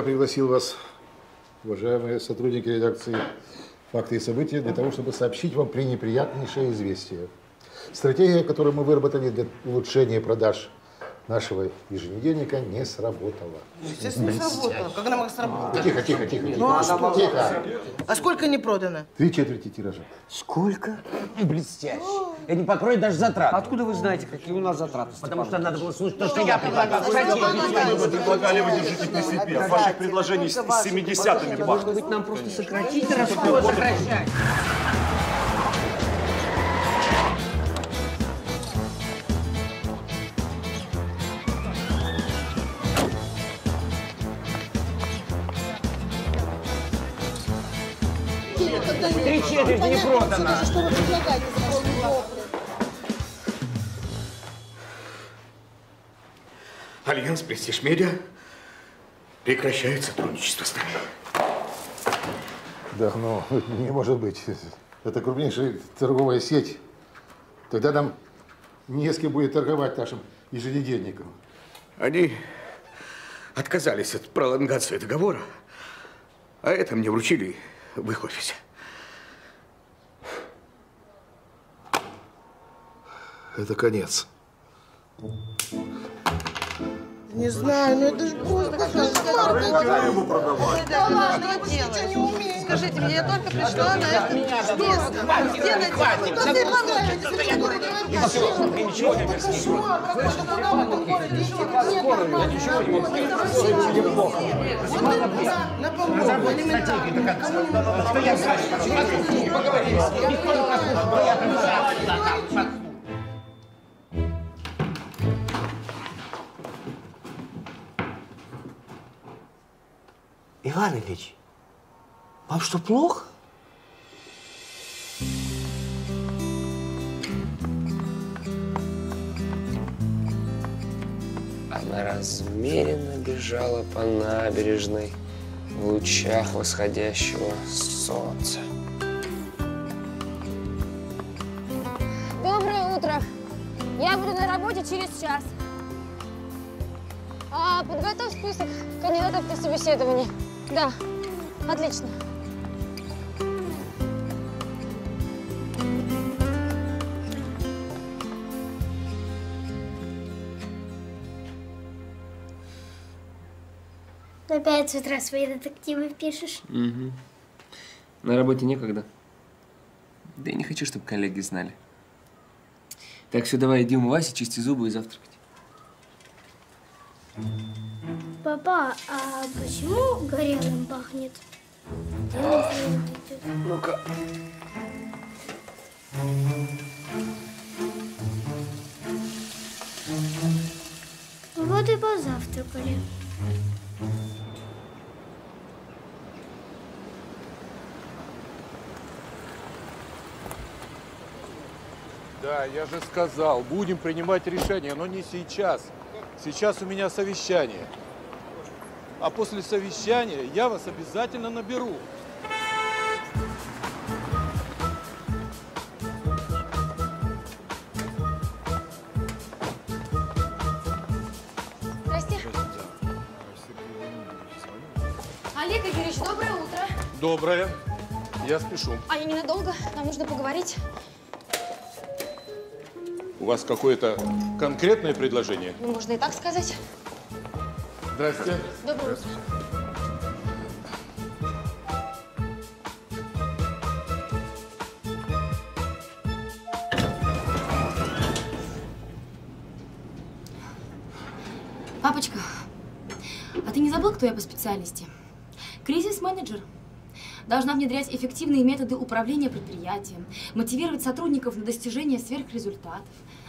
я пригласил вас, уважаемые сотрудники редакции «Факты и события», для того, чтобы сообщить вам пренеприятнейшее известие. Стратегия, которую мы выработали для улучшения продаж нашего еженедельника, не сработала. Естественно, не сработала. Как она могла сработать? Тихо, тихо, тихо. Тихо. Ну, тихо. А сколько не продано? 3/4 тиража. Сколько? Блестяще. Я не покрою даже затраты. Откуда вы знаете, какие у нас затраты? Потому что надо было слушать то, что я предлагал. Вы предлагали, вы держите при себе. Ваших предложений с 70-ми бахнет. Может быть, нам просто сократить расходы? Сокращать. Четверть не продано. Альянс Престиж Медиа прекращает сотрудничество с нами. Да, ну, не может быть. Это крупнейшая торговая сеть. Тогда нам не с кем будет торговать нашим еженедельником. Они отказались от пролонгации договора, а это мне вручили в их офисе. Это конец. Не знаю, но это же просто какая-то рыбу продавать. Да ладно, я почти не умею. Скажите мне, я только пришла на это место. Хватит, хватит. Иван Ильич, вам что, плохо? Она размеренно бежала по набережной в лучах восходящего солнца. Доброе утро. Я буду на работе через час. А подготовь список кандидатов для собеседования. Да, отлично. Ты опять с утра свои детективы пишешь? Угу. На работе некогда. Да и не хочу, чтобы коллеги знали. Так, все, давай, иди умывайся, чисти зубы и завтракать. Папа, а почему горелым пахнет? Ну-ка. Вот и позавтракали. Да, я же сказал, будем принимать решение, но не сейчас. Сейчас у меня совещание. А после совещания я вас обязательно наберу. Здрасте. Олег Игоревич, доброе утро. Доброе. Я спешу. А я ненадолго. Нам нужно поговорить. У вас какое-то конкретное предложение? Ну, можно и так сказать. Здрасте. Доброе утро. Папочка, а ты не забыл, кто я по специальности? Кризис-менеджер. Должна внедрять эффективные методы управления предприятием, мотивировать сотрудников на достижение сверхрезультатов.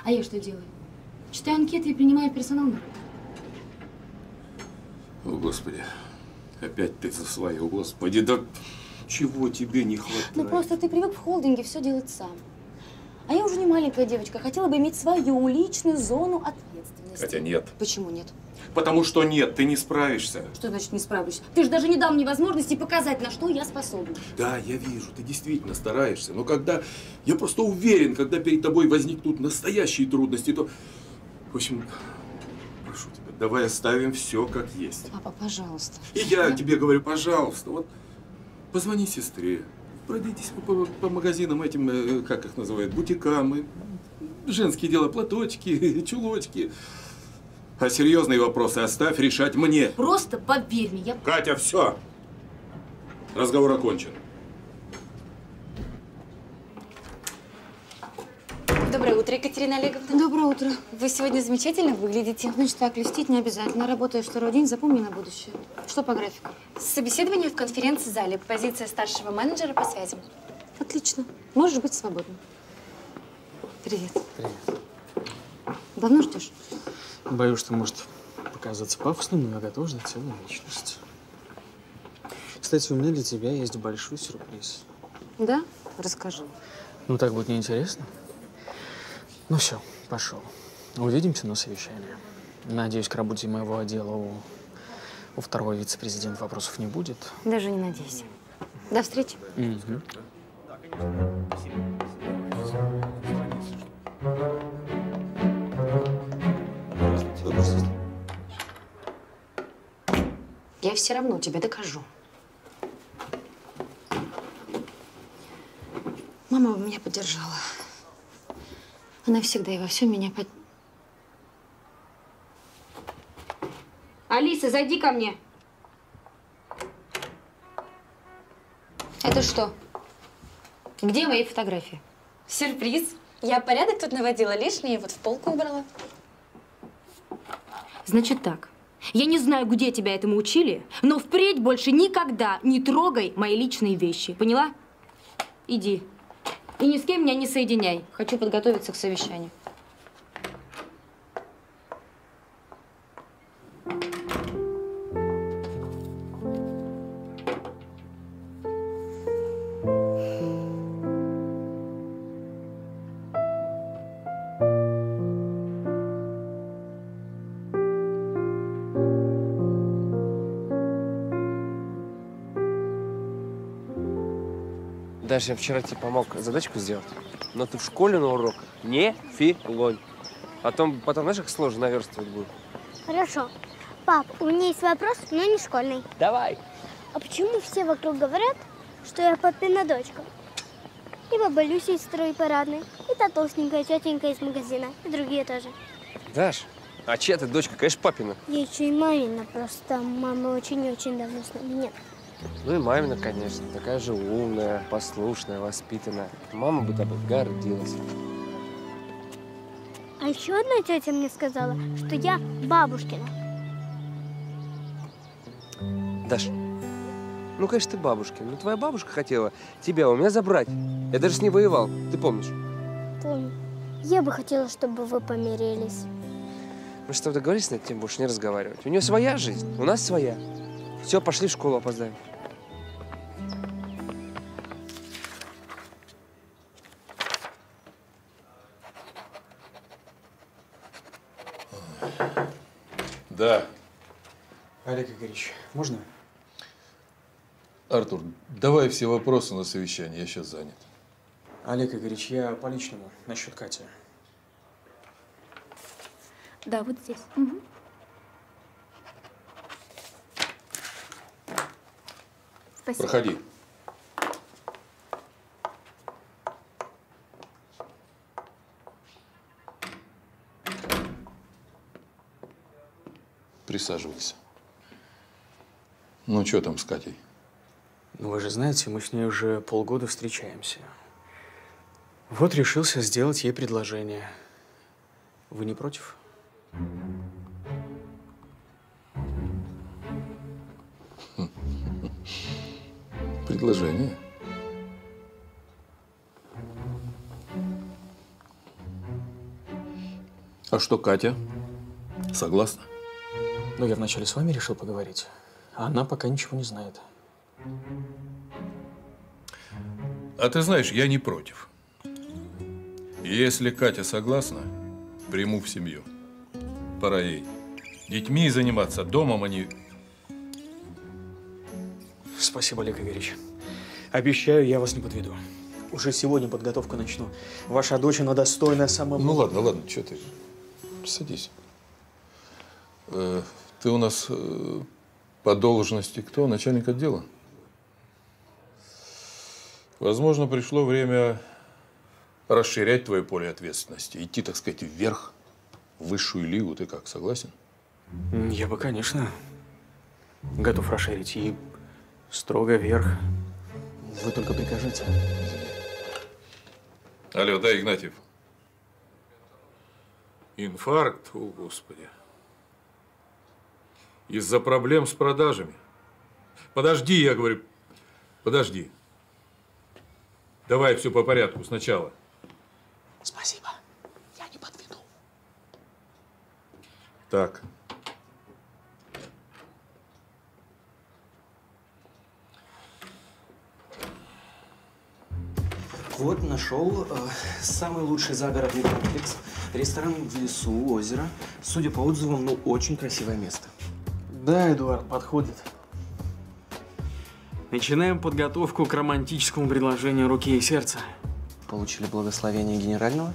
А я что делаю? Читаю анкеты и принимаю персонал на работу. О, Господи, опять ты за свое, Господи, да чего тебе не хватает? Ну просто ты привык в холдинге все делать сам. А я уже не маленькая девочка, хотела бы иметь свою личную зону ответственности. Хотя нет. Почему нет? Потому что нет, ты не справишься. Что значит не справишься? Ты же даже не дал мне возможности показать, на что я способна. Да, я вижу, ты действительно стараешься. Но когда, я просто уверен, когда перед тобой возникнут настоящие трудности, то, в общем, прошу тебя, Давай оставим все как есть. Папа, пожалуйста. И я тебе говорю, пожалуйста, вот позвони сестре, пройдитесь по магазинам этим, как их называют, бутикам, женские дела, платочки, чулочки. А серьезные вопросы оставь решать мне. Просто поверь мне. Катя, все. Разговор окончен. Доброе утро, Екатерина Олеговна. Доброе утро. Вы сегодня замечательно выглядите. Значит так, льстить не обязательно. Работаешь второй день, запомни на будущее. Что по графику? Собеседование в конференц-зале. Позиция старшего менеджера по связям. Отлично. Можешь быть свободна. Привет. Привет. Давно ждешь? Боюсь, что может показаться пафосным, но я готов ждать целую вечность. Кстати, у меня для тебя есть большой сюрприз. Да? Расскажи. Ну так будет неинтересно. Ну все, пошел. Увидимся на совещании. Надеюсь, к работе моего отдела у второго вице-президента вопросов не будет. Даже не надейся. До встречи. Я все равно тебе докажу. Мама меня поддержала. Она всегда и во всем меня под... Алиса, зайди ко мне. Это что? Где мои фотографии? Сюрприз. Я порядок тут наводила, лишние вот в полку убрала. Значит так. Я не знаю, где тебя этому учили, но впредь больше никогда не трогай мои личные вещи. Поняла? Иди. И ни с кем меня не соединяй. Хочу подготовиться к совещанию. Даже я вчера тебе помог задачку сделать, но ты в школе на урок не филонь. Потом, знаешь, как сложно наверстывать будет. Хорошо. Пап, у меня есть вопрос, но не школьный. Давай. А почему все вокруг говорят, что я папина дочка? И баба Люся из строй парадной, и та толстенькая тетенька из магазина, и другие тоже. Даш, а чья ты дочка? Конечно, папина. Я еще и мамина, просто мама очень-очень давно с нами нет. Ну и мамина, конечно, такая же умная, послушная, воспитанная. Мама бы тобой гордилась. А еще одна тетя мне сказала, что я бабушкина. Даш, ну конечно ты бабушкина, но твоя бабушка хотела тебя у меня забрать. Я даже с ней воевал, ты помнишь? Помню. Я бы хотела, чтобы вы помирились. Мы что, договорились на эту тему больше не разговаривать? У нее своя жизнь, у нас своя. Все, пошли в школу, опоздаем. Да. Олег Игоревич, можно? Артур, давай все вопросы на совещание, я сейчас занят. Олег Игоревич, я по личному, насчет Кати. Да, вот здесь. Угу. Спасибо. Проходи. Присаживайся. Ну, что там с Катей? Ну, вы же знаете, мы с ней уже полгода встречаемся. Вот решился сделать ей предложение. Вы не против? Предложение? А что, Катя? Согласна? Ну, я вначале с вами решил поговорить, а она пока ничего не знает. А ты знаешь, я не против. Если Катя согласна, приму в семью. Пора ей детьми заниматься, домом они… Спасибо, Олег Игоревич. Обещаю, я вас не подведу. Уже сегодня подготовку начну. Ваша дочь, она достойная сама… Ну ладно, ладно, что ты? Садись. Ты у нас по должности кто? Начальник отдела? Возможно, пришло время расширять твое поле ответственности, идти, так сказать, вверх, в высшую лигу. Ты как, согласен? Я бы, конечно, готов расширить и строго вверх. Вы только прикажите. Алло, да, Игнатьев? Инфаркт, о господи. Из-за проблем с продажами. Подожди, я говорю, подожди. Давай все по порядку сначала. Спасибо. Я не подведу. Так. Вот нашел самый лучший загородный комплекс. Ресторан в лесу, озеро. Судя по отзывам, ну очень красивое место. Да, Эдуард, подходит. Начинаем подготовку к романтическому предложению руки и сердца. Получили благословение генерального?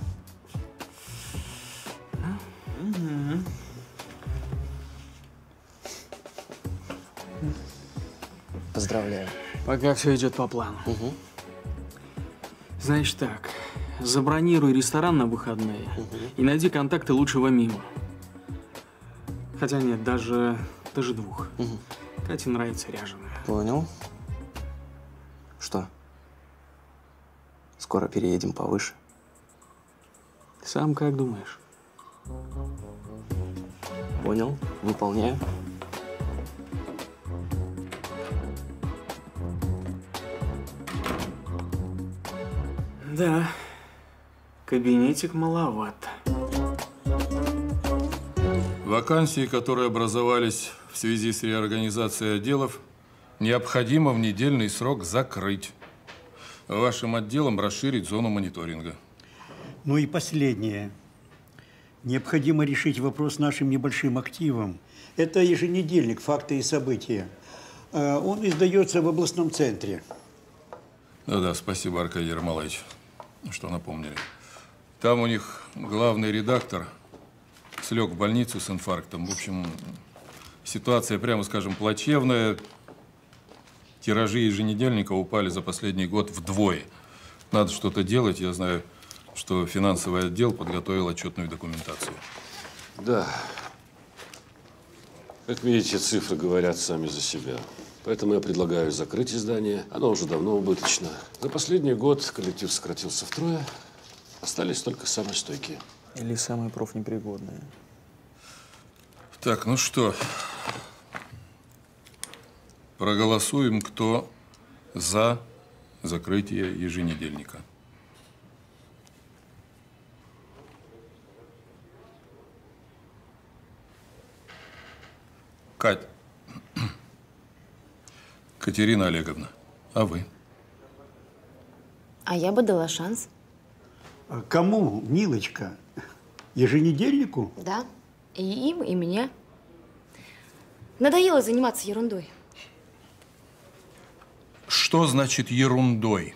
Поздравляю. Пока все идет по плану. Угу. Знаешь так, забронируй ресторан на выходные и найди контакты лучшего мимо. Хотя нет, даже двух. Кате нравится ряженая. Понял. Что? Скоро переедем повыше. Сам как думаешь? Понял, выполняю. Да, кабинетик маловато. Вакансии, которые образовались в связи с реорганизацией отделов, необходимо в недельный срок закрыть. Вашим отделом расширить зону мониторинга. Ну и последнее. Необходимо решить вопрос нашим небольшим активом. Это еженедельник «Факты и события». Он издается в областном центре. Да-да, спасибо, Аркадий Ермолаевич, что напомнили. Там у них главный редактор слег в больницу с инфарктом. В общем, ситуация, прямо скажем, плачевная. Тиражи еженедельника упали за последний год вдвое. Надо что-то делать. Я знаю, что финансовый отдел подготовил отчетную документацию. Да. Как видите, цифры говорят сами за себя. Поэтому я предлагаю закрыть издание. Оно уже давно убыточно. За последний год коллектив сократился втрое. Остались только самые стойкие. Или самые профнепригодные. Так, ну что, проголосуем, кто за закрытие еженедельника. Кать. Екатерина Олеговна, а вы? А я бы дала шанс. Кому, милочка? Еженедельнику? Да. И им, и мне. Надоело заниматься ерундой. Что значит ерундой?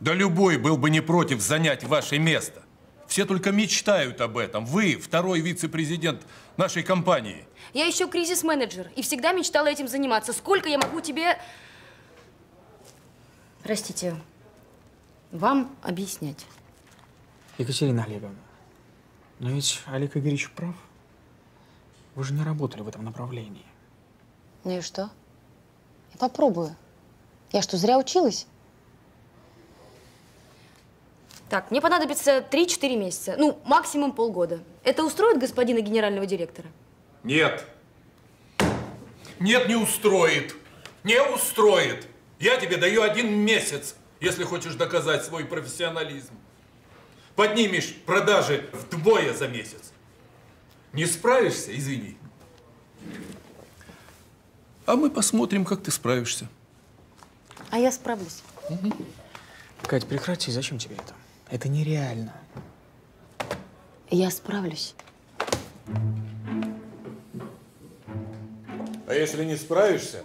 Да любой был бы не против занять ваше место. Все только мечтают об этом. Вы второй вице-президент нашей компании. Я еще кризис-менеджер и всегда мечтала этим заниматься. Сколько я могу тебе… Простите, вам объяснять. Екатерина Олеговна, но ведь Олег Игоревич прав. Вы же не работали в этом направлении. Ну и что? Я попробую. Я что, зря училась? Так, мне понадобится 3-4 месяца. Ну, максимум полгода. Это устроит господина генерального директора? Нет. Нет, не устроит. Не устроит. Я тебе даю 1 месяц, если хочешь доказать свой профессионализм. Поднимешь продажи вдвое за месяц. Не справишься? Извини. А мы посмотрим, как ты справишься. А я справлюсь. Кать, прекрати. Зачем тебе это? Это нереально. Я справлюсь. А если не справишься,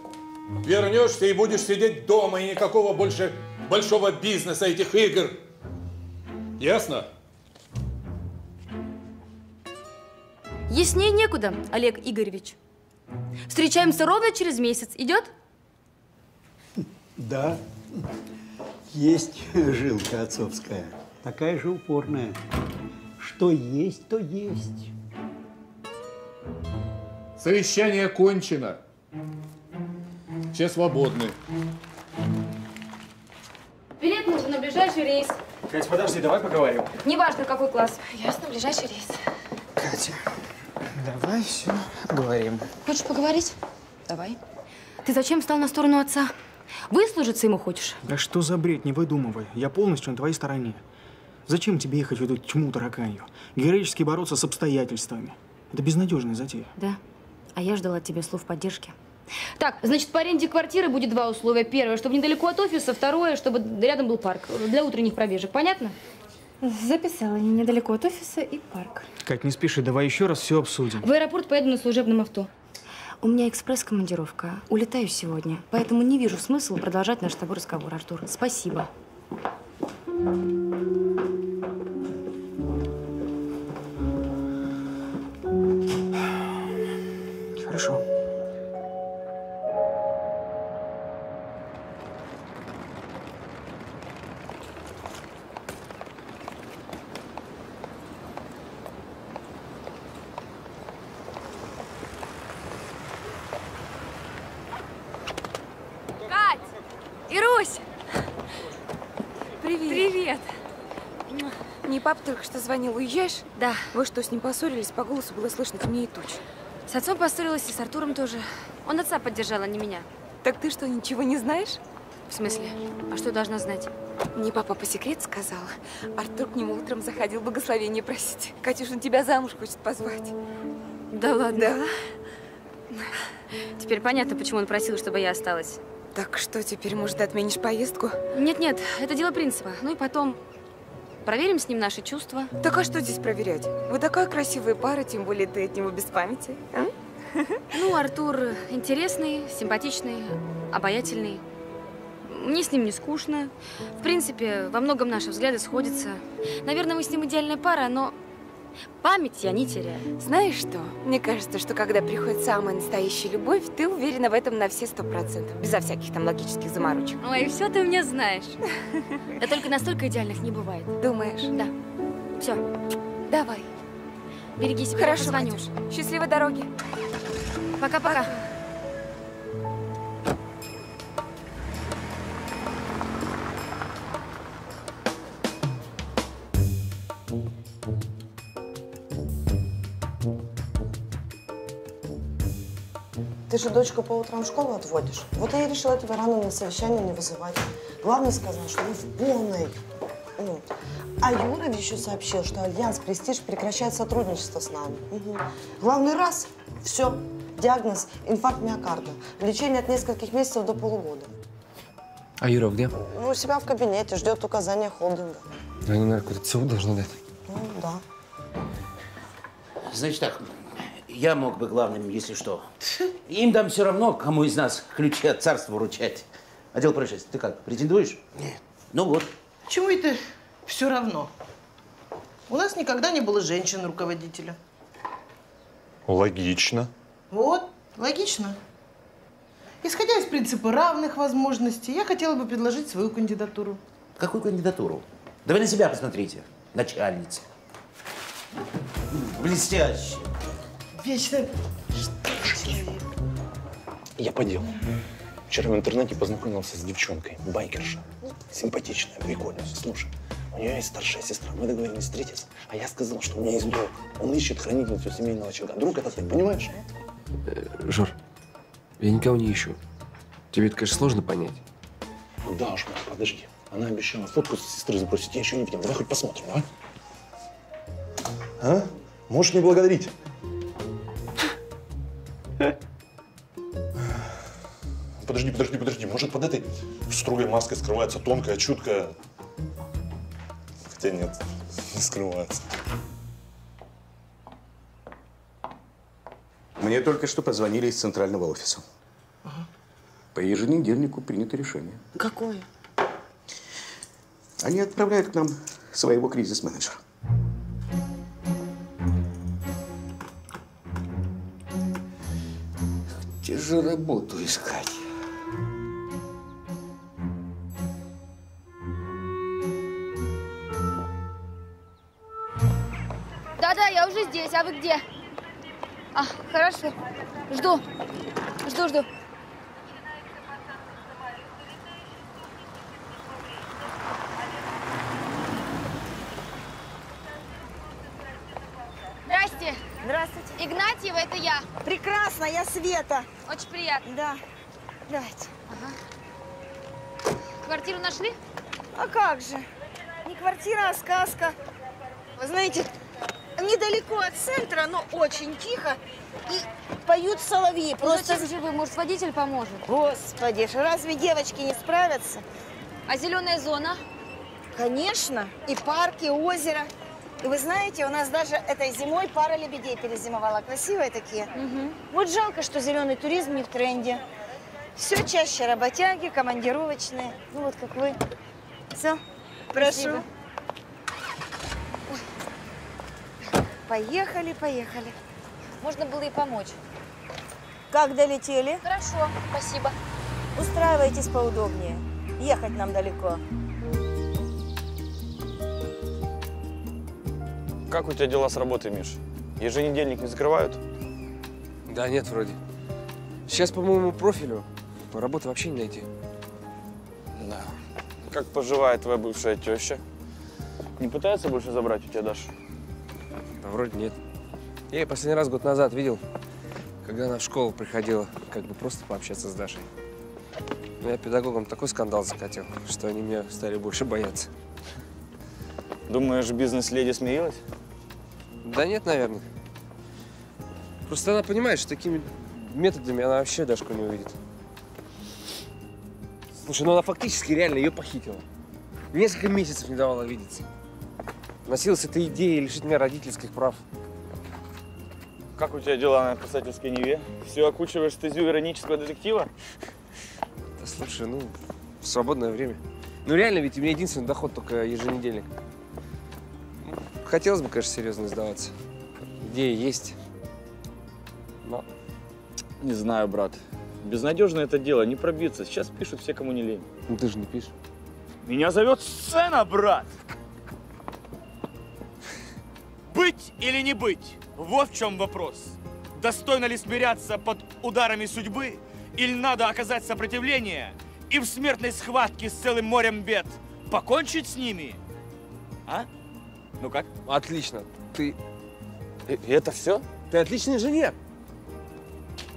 вернешься и будешь сидеть дома, и никакого больше большого бизнеса, этих игр. Ясно? Яснее некуда, Олег Игоревич. Встречаемся ровно через месяц. Идет? Да. Есть жилка отцовская. Такая же упорная. Что есть, то есть. Совещание кончено. Все свободны. Билет нужен на ближайший рейс. Катя, подожди, давай поговорим. Неважно, какой класс. Ясно, ближайший рейс. Катя, давай все поговорим. Хочешь поговорить? Давай. Ты зачем встал на сторону отца? Выслужиться ему хочешь? Да что за бред, не выдумывай. Я полностью на твоей стороне. Зачем тебе ехать в эту тьму тараканью? Героически бороться с обстоятельствами. Это безнадежная затея. Да. А я ждала от тебя слов поддержки. Так, значит, по аренде квартиры будет два условия. Первое, чтобы недалеко от офиса. Второе, чтобы рядом был парк для утренних пробежек. Понятно? Записала. Недалеко от офиса и парк. Кать, не спеши. Давай еще раз все обсудим. В аэропорт поеду на служебном авто. У меня экспресс-командировка. Улетаю сегодня, поэтому не вижу смысла продолжать наш с тобой разговор, Артур. Спасибо. Хорошо. Папа только что звонил. Уезжаешь? Да. Вы что, с ним поссорились? По голосу было слышно темнее туч. С отцом поссорилась и с Артуром тоже. Он отца поддержал, а не меня. Так ты что, ничего не знаешь? В смысле? А что должна знать? Мне папа по секрету сказал. Артур к нему утром заходил благословение просить. Катюш, он тебя замуж хочет позвать. Да ладно? Да. Теперь понятно, почему он просил, чтобы я осталась. Так что, теперь, может, отменишь поездку? Нет-нет, это дело принципа. Ну и потом… Проверим с ним наши чувства. Так а что здесь проверять? Вы такая красивая пара, тем более ты от него без памяти. А? Ну, Артур интересный, симпатичный, обаятельный. Мне с ним не скучно. В принципе, во многом наши взгляды сходятся. Наверное, мы с ним идеальная пара, но память я не теряю. Знаешь что? Мне кажется, что когда приходит самая настоящая любовь, ты уверена в этом на все 100%. Безо всяких там логических заморочек. Ой, все ты мне знаешь. Да только настолько идеальных не бывает. Думаешь? Да. Все. Давай. Береги себя. Хорошо, позвоню. Счастливой дороги. Пока-пока. Ты же дочку по утрам в школу отводишь. Вот я и решила тебя рано на совещание не вызывать. Главное сказал, что вы в полной. А Юров еще сообщил, что Альянс Престиж прекращает сотрудничество с нами. Угу. Главный раз – все. Диагноз – инфаркт миокарда. Лечение от нескольких месяцев до полугода. А Юров где? Ну, у себя в кабинете, ждет указания холдинга. Они, наверное, какой-то ЦУ должны дать. Ну, да. Значит так. Я мог бы главным, если что. Им дам все равно, кому из нас ключи от царства вручать. Отдел происшествий, ты как, претендуешь? Нет. Ну вот. Чему это все равно? У нас никогда не было женщин-руководителя. Логично. Вот, логично. Исходя из принципа равных возможностей, я хотела бы предложить свою кандидатуру. Какую кандидатуру? Да вы на себя посмотрите, начальница. Блестяще. Вечно. Я подел. Вчера в интернете познакомился с девчонкой, байкерша. Симпатичная, прикольная. Слушай, у нее есть старшая сестра, мы договорились встретиться. А я сказал, что у меня есть друг. Он ищет хранительницу семейного очага. Друг это ты, понимаешь? Жор, я никого не ищу. Тебе это, конечно, сложно понять. Да уж, мама, подожди. Она обещала фотку с сестры забросить, я еще не видел. Давай хоть посмотрим, а? А? Можешь не благодарить. Подожди, подожди, подожди. Может, под этой строгой маской скрывается тонкая, чуткая… Хотя нет, не скрывается. Мне только что позвонили из центрального офиса. Ага. По еженедельнику принято решение. Какое? Они отправляют к нам своего кризис-менеджера. Где же работу искать? Да-да, я уже здесь. А вы где? А, хорошо. Жду. Жду. Здрасте. Здравствуйте. Игнатьева, это я. Прекрасно, я Света. Очень приятно. Да. Давайте. Ага. Квартиру нашли? А как же? Не квартира, а сказка. Вы знаете, недалеко от центра, но очень тихо. И поют соловьи. Просто... Ну, зачем же вы? Может, водитель поможет? Господи, разве девочки не справятся? А зеленая зона? Конечно. И парки, и озеро. И вы знаете, у нас даже этой зимой пара лебедей перезимовала. Красивые такие. Угу. Вот жалко, что зеленый туризм не в тренде. Все чаще работяги, командировочные. Ну вот как вы. Все, прошу. Ой. Поехали. Можно было и помочь. Как долетели? Хорошо, спасибо. Устраивайтесь поудобнее. Ехать нам далеко. Как у тебя дела с работой, Миш? Еженедельник не закрывают? Да нет, вроде. Сейчас по моему профилю работы вообще не найти. Да. Как поживает твоя бывшая теща? Не пытается больше забрать у тебя Дашу? Да, вроде нет. Я ее последний раз год назад видел, когда она в школу приходила, как бы просто пообщаться с Дашей. Но я педагогам такой скандал закатил, что они меня стали больше бояться. Думаешь, бизнес-леди смирилась? Да нет, наверное. Просто она понимает, что такими методами она вообще Дашку не увидит. Слушай, ну она фактически реально ее похитила. Несколько месяцев не давала видеться. Носилась этой идеей лишить меня родительских прав. Как у тебя дела на писательской Неве? Все окучиваешь стезю иронического детектива? Да слушай, ну, в свободное время. Ну реально, ведь у меня единственный доход только еженедельник. Хотелось бы, конечно, серьезно сдаваться. Идея есть, но… Не знаю, брат. Безнадежно это дело, не пробиться. Сейчас пишут все, кому не лень. Ну ты же не пишешь. Меня зовет сцена, брат! Быть или не быть? Вот в чем вопрос. Достойно ли смиряться под ударами судьбы? Или надо оказать сопротивление и в смертной схватке с целым морем бед покончить с ними? А? Ну как? Отлично. Ты… И это все? Ты отличный инженер.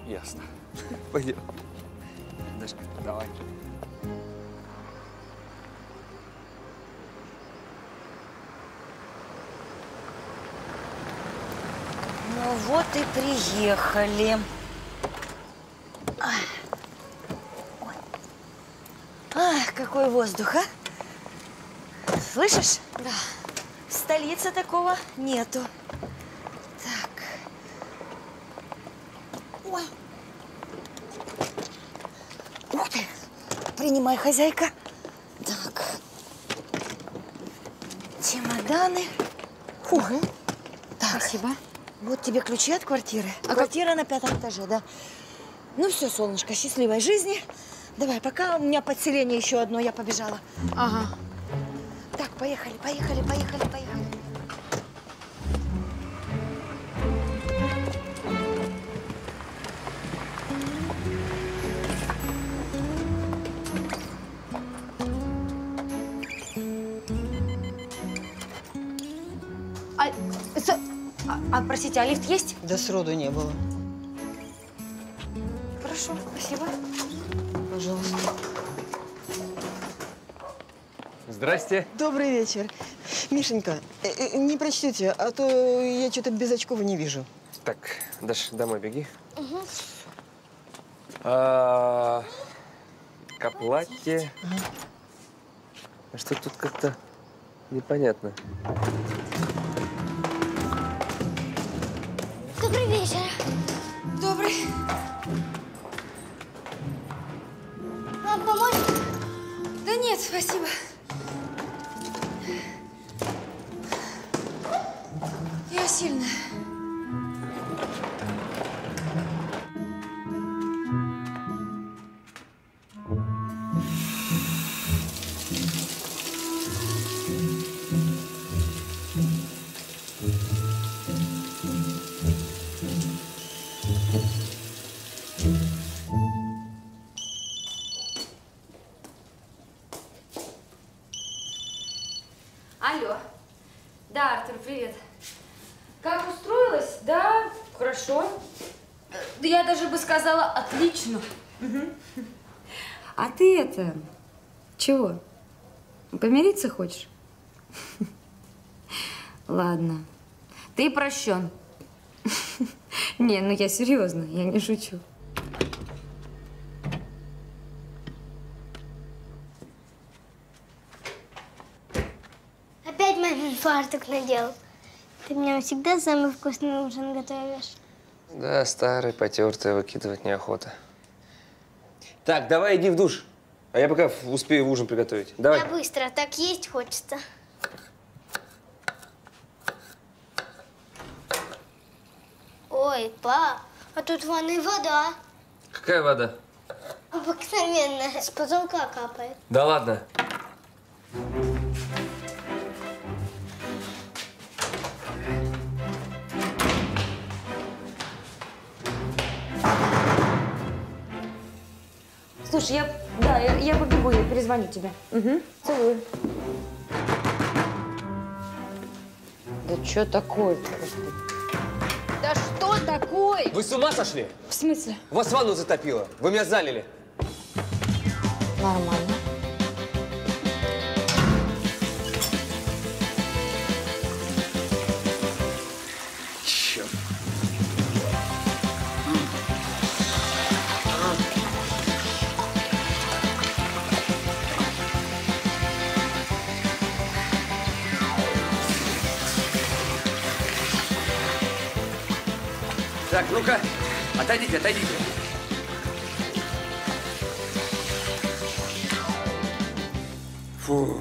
Ясно. Пойдем. Дашка, давай. Ну вот и приехали. Ой. Ах, какой воздух, а? Слышишь? Да. В столице такого нету. Так. Ой. Ух ты. Принимай, хозяйка. Так. Чемоданы. Фух. Угу. Так. Спасибо. Вот тебе ключи от квартиры. А квартира как... на 5-м этаже, да. Ну все, солнышко, счастливой жизни. Давай, пока у меня подселение еще одно, я побежала. Ага. Так, поехали. Простите, а лифт есть? Да сроду не было. Хорошо, спасибо. Пожалуйста. Здрасте. Добрый вечер. Мишенька, не прочтите, а то я что-то без очков не вижу. Так, Даша, домой беги. Угу. К оплате. Угу. Что тут как-то непонятно. Добрый вечер. Добрый. Вам поможет? Да нет, спасибо. Я сильная. Алло. Да, Артур, привет. Как устроилась? Да, хорошо. Да я даже бы сказала, отлично. Угу. А ты это, чего? Помириться хочешь? Ладно. Ты прощен. Не, ну я серьезно, я не шучу. Опять мамин фартук надел. Ты мне всегда самый вкусный ужин готовишь. Да, старый, потертый, выкидывать неохота. Так, давай иди в душ, а я пока успею ужин приготовить. Давай. Да быстро, так есть хочется. Ой, па, а тут в ванной вода. Какая вода? Обыкновенная, с потолка капает. Да ладно. Слушай, я побегу, я перезвоню тебе. Угу. Целую. Да что такое-то? Да что такое? Вы с ума сошли? В смысле? Вас ванну затопило. Вы меня залили. Нормально. Так, ну-ка, отойдите, отойдите. Фу.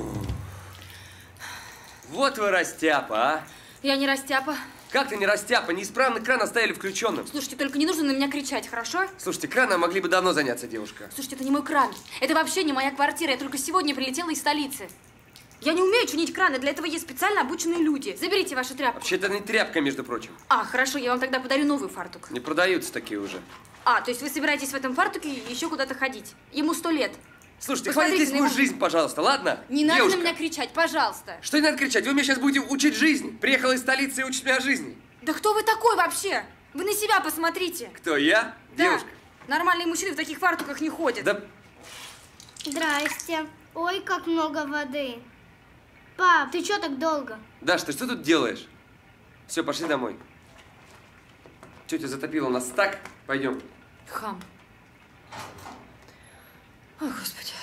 Вот вы растяпа, а? Я не растяпа. Как ты не растяпа? Неисправно кран оставили включенным. Слушайте, только не нужно на меня кричать, хорошо? Слушайте, краном могли бы давно заняться, девушка. Слушайте, это не мой кран. Это вообще не моя квартира. Я только сегодня прилетела из столицы. Я не умею чинить краны, для этого есть специально обученные люди. Заберите вашу тряпку. Вообще-то не тряпка, между прочим. А, хорошо, я вам тогда подарю новый фартук. Не продаются такие уже. А, то есть вы собираетесь в этом фартуке еще куда-то ходить? Ему 100 лет. Слушайте, хватит здесь мою жизнь, пожалуйста, ладно? Не надо на меня кричать, пожалуйста. Что не надо кричать? Вы меня сейчас будете учить жизни. Приехала из столицы и учит меня жизни. Да кто вы такой вообще? Вы на себя посмотрите. Кто, я? Да. Девушка. Нормальные мужчины в таких фартуках не ходят. Да. Здрасте. Ой, как много воды. Пап, ты чё так долго? Даш, ты что тут делаешь? Все, пошли домой. Тетя затопила нас так, пойдем. Хам. Ой, Господи.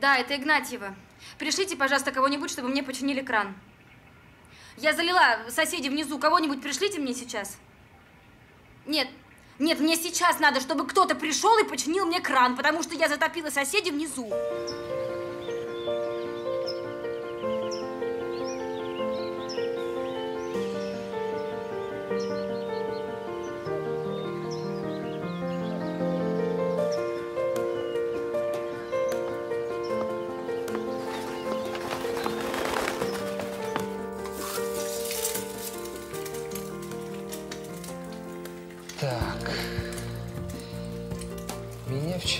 Да, это Игнатьева. Пришлите, пожалуйста, кого-нибудь, чтобы мне починили кран. Я залила соседей внизу. Кого-нибудь пришлите мне сейчас? Нет. Нет, мне сейчас надо, чтобы кто-то пришел и починил мне кран, потому что я затопила соседей внизу.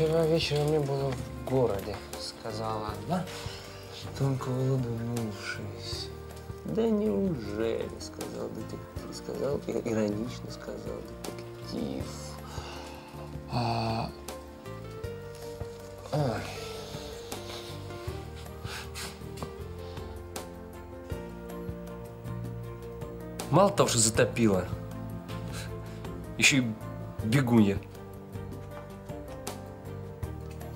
Вчера вечером мне было в городе, сказала она, тонко улыбнувшись. Да неужели, сказал детектив, иронично сказал детектив. Мало того, что затопило, еще и бегунья.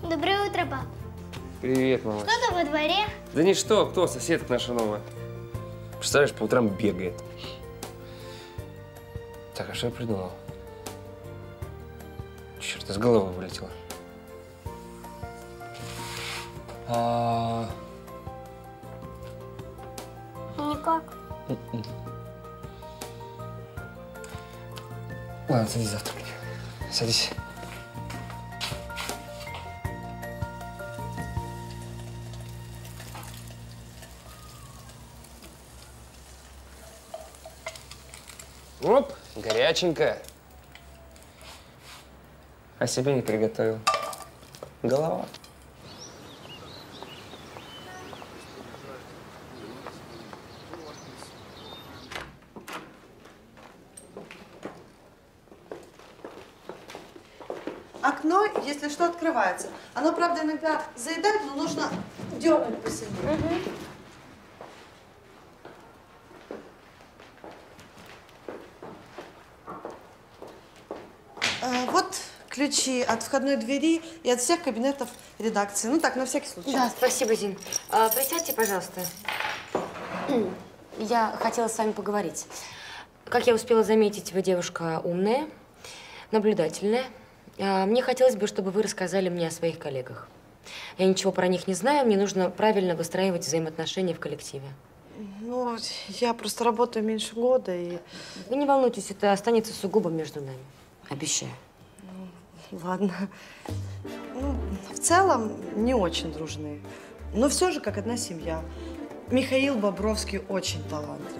Доброе утро, пап. Привет, мама. Что-то во дворе? Да не что, кто? Соседка наша новая. Представляешь, по утрам бегает. Так, а что я придумал? Черт, из головы вылетело. Никак. Ладно, садись завтракать. Садись. Оп, горяченькая. а себе не приготовил. Голова. Окно, если что, открывается. Оно, правда, иногда заедает, но нужно дернуть посильнее. Вот ключи от входной двери и от всех кабинетов редакции. Ну так, на всякий случай. Да, спасибо, Зин. Присядьте, пожалуйста. Я хотела с вами поговорить. Как я успела заметить, вы девушка умная, наблюдательная. Мне хотелось бы, чтобы вы рассказали мне о своих коллегах. Я ничего про них не знаю, мне нужно правильно выстраивать взаимоотношения в коллективе. Ну, я просто работаю меньше года и… Вы не волнуйтесь, это останется сугубо между нами. Обещаю. Ну, ладно. Ну, в целом, не очень дружные. Но все же, как одна семья. Михаил Бобровский очень талантлив.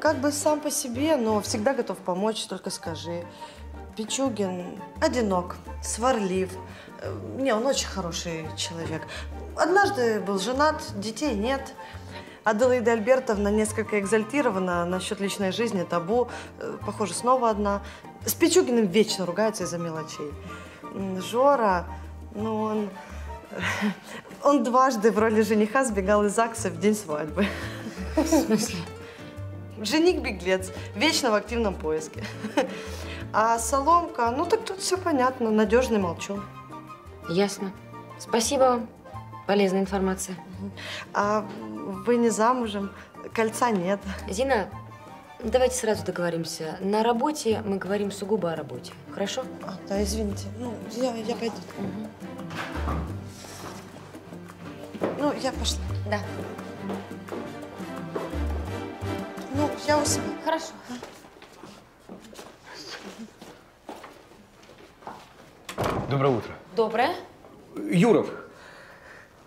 Как бы сам по себе, но всегда готов помочь, только скажи. Пичугин одинок, сварлив. Не, он очень хороший человек. Однажды был женат, детей нет. Аделаида Альбертовна несколько экзальтирована насчет личной жизни, табу. Похоже, снова одна. С Пичугиным вечно ругаются из-за мелочей. Жора, ну он дважды в роли жениха сбегал из ЗАГСа в день свадьбы. В смысле? Жених-беглец, вечно в активном поиске. А Соломка, ну так тут все понятно, надежный молчун. Ясно. Спасибо вам. Полезная информация. А вы не замужем, кольца нет. Зина, давайте сразу договоримся. На работе мы говорим сугубо о работе, хорошо? А, да, извините. Ну, я пойду. Ну, я пошла. Да. Ну, я у себя. Хорошо. Доброе утро. Доброе. Юров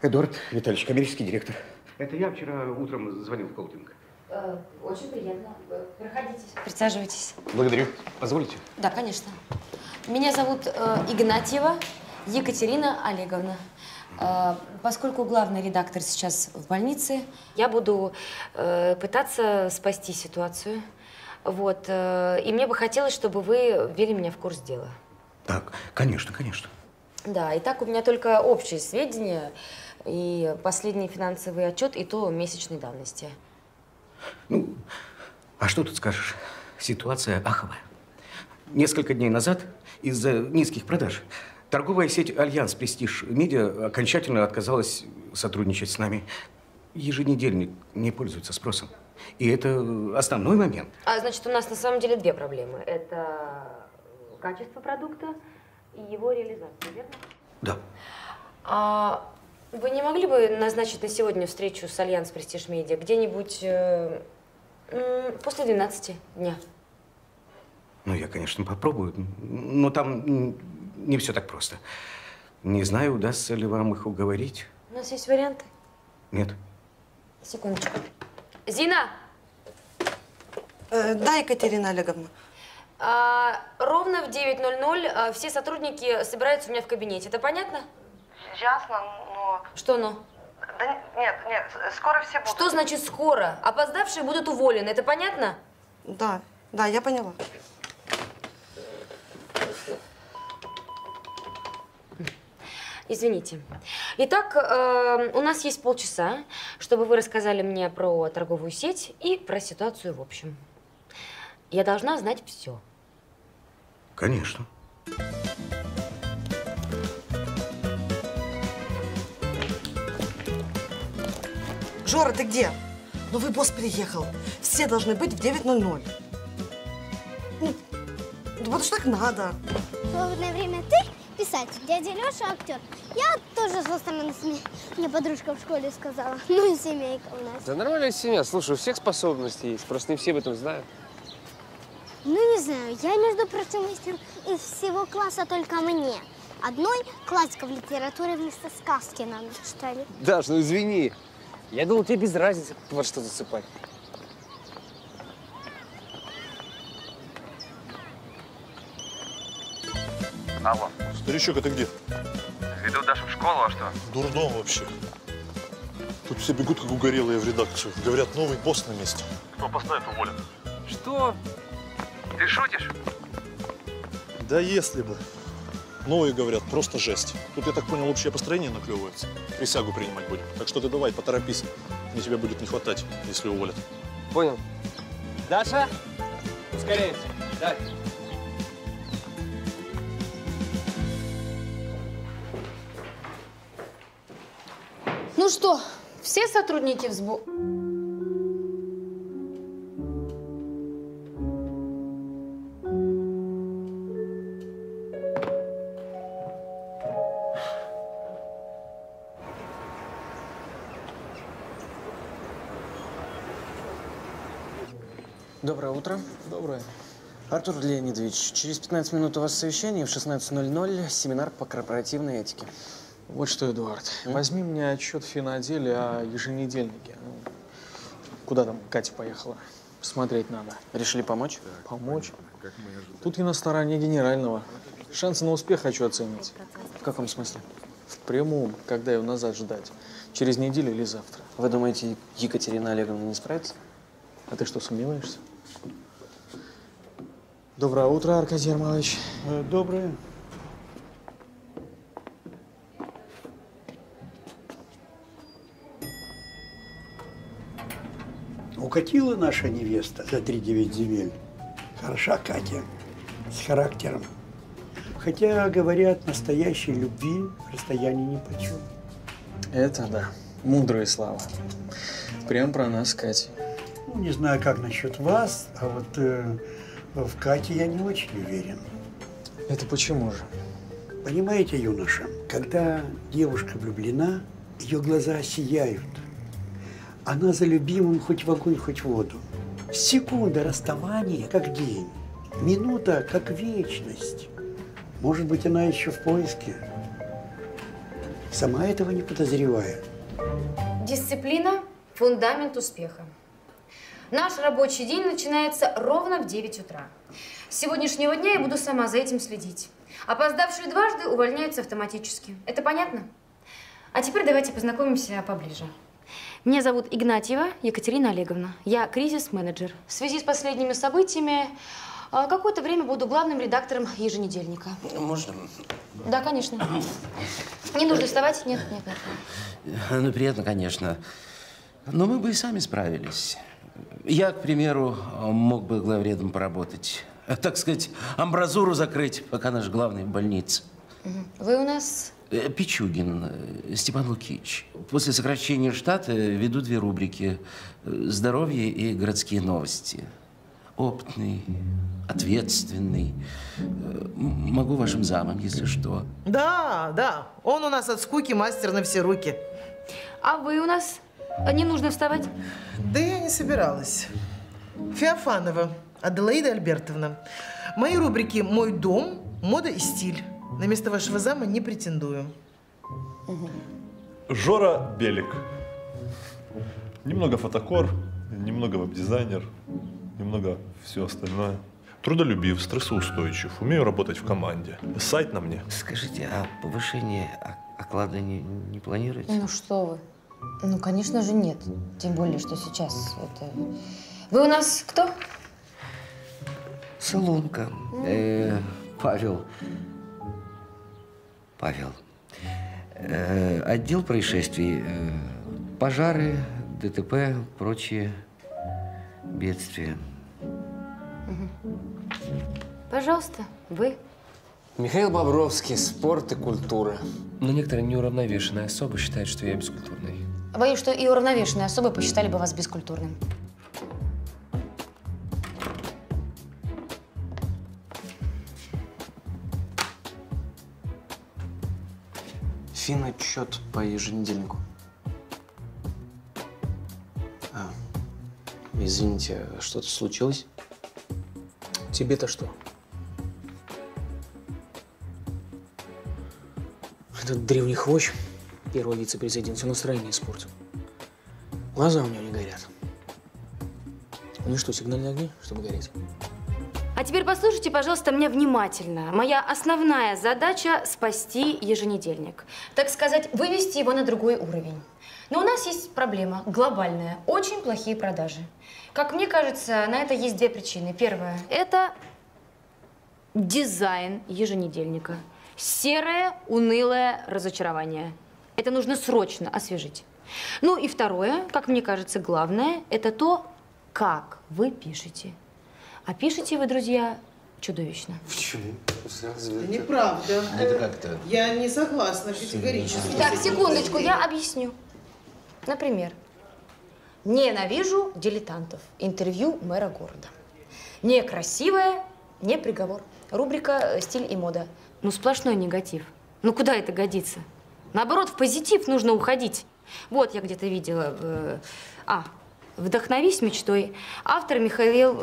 Эдуард Витальевич, коммерческий директор. Это я вчера утром звонил в холдинг. Очень приятно. Проходите. Присаживайтесь. Благодарю. Позволите? Да, конечно. Меня зовут Игнатьева Екатерина Олеговна. Поскольку главный редактор сейчас в больнице, я буду пытаться спасти ситуацию. Вот. И мне бы хотелось, чтобы вы ввели меня в курс дела. Так, конечно, конечно. Да, и так у меня только общие сведения и последний финансовый отчет, и то месячной давности. Ну, а что тут скажешь? Ситуация аховая. Несколько дней назад из-за низких продаж торговая сеть «Альянс Престиж Медиа» окончательно отказалась сотрудничать с нами. Еженедельник не пользуется спросом. И это основной момент. А значит, у нас на самом деле две проблемы. Это… качество продукта и его реализация, верно? Да. А вы не могли бы назначить на сегодня встречу с Альянс Престиж Медиа где-нибудь после 12 дня? Ну, я, конечно, попробую, но там не все так просто. Не знаю, удастся ли вам их уговорить. У нас есть варианты? Нет. Секундочку. Зина! Да, Екатерина Олеговна. Ровно в 9:00 все сотрудники собираются у меня в кабинете. Это понятно? Ясно, но… Что но? Да нет, скоро все будут. Что значит скоро? Опоздавшие будут уволены. Это понятно? Да, да, я поняла. Извините. Итак, у нас есть полчаса, чтобы вы рассказали мне про торговую сеть и про ситуацию в общем. Я должна знать все. Конечно. Жора, ты где? Новый босс приехал. Все должны быть в 9:00. Ну, вот что так надо. В свободное время ты писатель, дядя Леша актер. Я тоже со стороны семьи. Мне подружка в школе сказала. Ну и семейка у нас. Да нормальная семья. Слушай, у всех способности есть. Просто не все об этом знают. Ну, не знаю. Я, между прочим, мастер из всего класса только мне. Одной классиков литературы вместо сказки нам читали. Даш, ну извини. Я думал, тебе без разницы во что засыпать. Алло. Старичок, а ты где? Ведут Дашу в школу, а что? Дурно вообще. Тут все бегут, как угорелые, в редакцию. Говорят, новый босс на месте. Кто поставит, уволят. Что? Ты шутишь? Да если бы. Новые, говорят, просто жесть. Тут, я так понял, общее построение наклевывается. Присягу принимать будем. Так что ты давай, поторопись. Мне тебя будет не хватать, если уволят. Понял. Даша, ускоряемся. Давай. Ну что, все сотрудники в сборе? Доброе утро. Доброе. Артур Леонидович, через 15 минут у вас совещание, в 16:00 семинар по корпоративной этике. Вот что, Эдуард, возьми мне отчет финоделе о еженедельнике. Ну, куда там Катя поехала? Посмотреть надо. Решили помочь? Так, помочь. Тут я на стороне генерального. Шансы на успех хочу оценить. В каком смысле? В прямом, когда ее назад ждать. Через неделю или завтра. Вы думаете, Екатерина Олеговна не справится? А ты что, сомневаешься? Доброе утро, Аркадий Ермолаевич. Доброе. Укатила наша невеста за 3-9 земель. Хороша Катя, с характером. Хотя, говорят, настоящей любви расстояние нипочем. Это да, мудрые слова. Прям про нас, Катя. Ну, не знаю, как насчет вас, а вот в Кате я не очень уверен. Это почему же? Понимаете, юноша, когда девушка влюблена, ее глаза сияют. Она за любимым хоть в огонь, хоть в воду. Секунда расставания, как день. Минута, как вечность. Может быть, она еще в поиске. Сама этого не подозревает. Дисциплина – фундамент успеха. Наш рабочий день начинается ровно в 9 утра. С сегодняшнего дня я буду сама за этим следить. Опоздавшие дважды увольняются автоматически. Это понятно? А теперь давайте познакомимся поближе. Меня зовут Игнатьева Екатерина Олеговна. Я кризис-менеджер. В связи с последними событиями какое-то время буду главным редактором еженедельника. Можно? Да, конечно. Не нужно вставать. Нет, нет, нет. Ну, приятно, конечно. Но мы бы и сами справились. Я, к примеру, мог бы главредом поработать. Так сказать, амбразуру закрыть, пока наш главный в больнице. Вы у нас... Пичугин Степан Лукич. После сокращения штата веду 2 рубрики «Здоровье» и «Городские новости». Опытный, ответственный. Могу вашим замом, если что. Да, да. Он у нас от скуки мастер на все руки. А вы у нас? Не нужно вставать? Да я не собиралась. Феофанова Аделаида Альбертовна. Мои рубрики «Мой дом», «Мода и стиль». На место вашего зама не претендую. Жора Белик. Немного фотокор, немного веб-дизайнер, немного все остальное. Трудолюбив, стрессоустойчив, умею работать в команде. Сайт на мне. Скажите, а повышение оклада не планируете? Ну что вы. Ну, конечно же, нет. Тем более, что сейчас это... Вы у нас кто? Соломка. Павел. Павел. Отдел происшествий, пожары, ДТП, прочие бедствия. Пожалуйста, вы. Михаил Бобровский, спорт и культура. Но некоторые неуравновешенные особы считают, что я бескультурный. Боюсь, что и уравновешенные особы посчитали бы вас бескультурным. Финотчет по еженедельнику. А, извините, что-то случилось? Тебе-то что? Этот древний хвощ, первый вице-президент, все настроение испортил. Глаза у него не горят. У него что, сигнальные огни, чтобы гореть? А теперь послушайте, пожалуйста, меня внимательно. Моя основная задача – спасти еженедельник. Так сказать, вывести его на другой уровень. Но у нас есть проблема глобальная. Очень плохие продажи. Как мне кажется, на это есть две причины. Первая – это дизайн еженедельника. Серое, унылое разочарование. Это нужно срочно освежить. Ну и второе, как мне кажется, главное – это то, как вы пишете. А пишете вы, друзья, чудовищно. Почему? Неправда. Это как-то... Я не согласна категорически. Так, секундочку, я объясню. Например, ненавижу дилетантов. Интервью мэра города. Некрасивое, не приговор. Рубрика «Стиль и мода». Ну, сплошной негатив. Ну, куда это годится? Наоборот, в позитив нужно уходить. Вот я где-то видела... «Вдохновись мечтой». Автор Михаил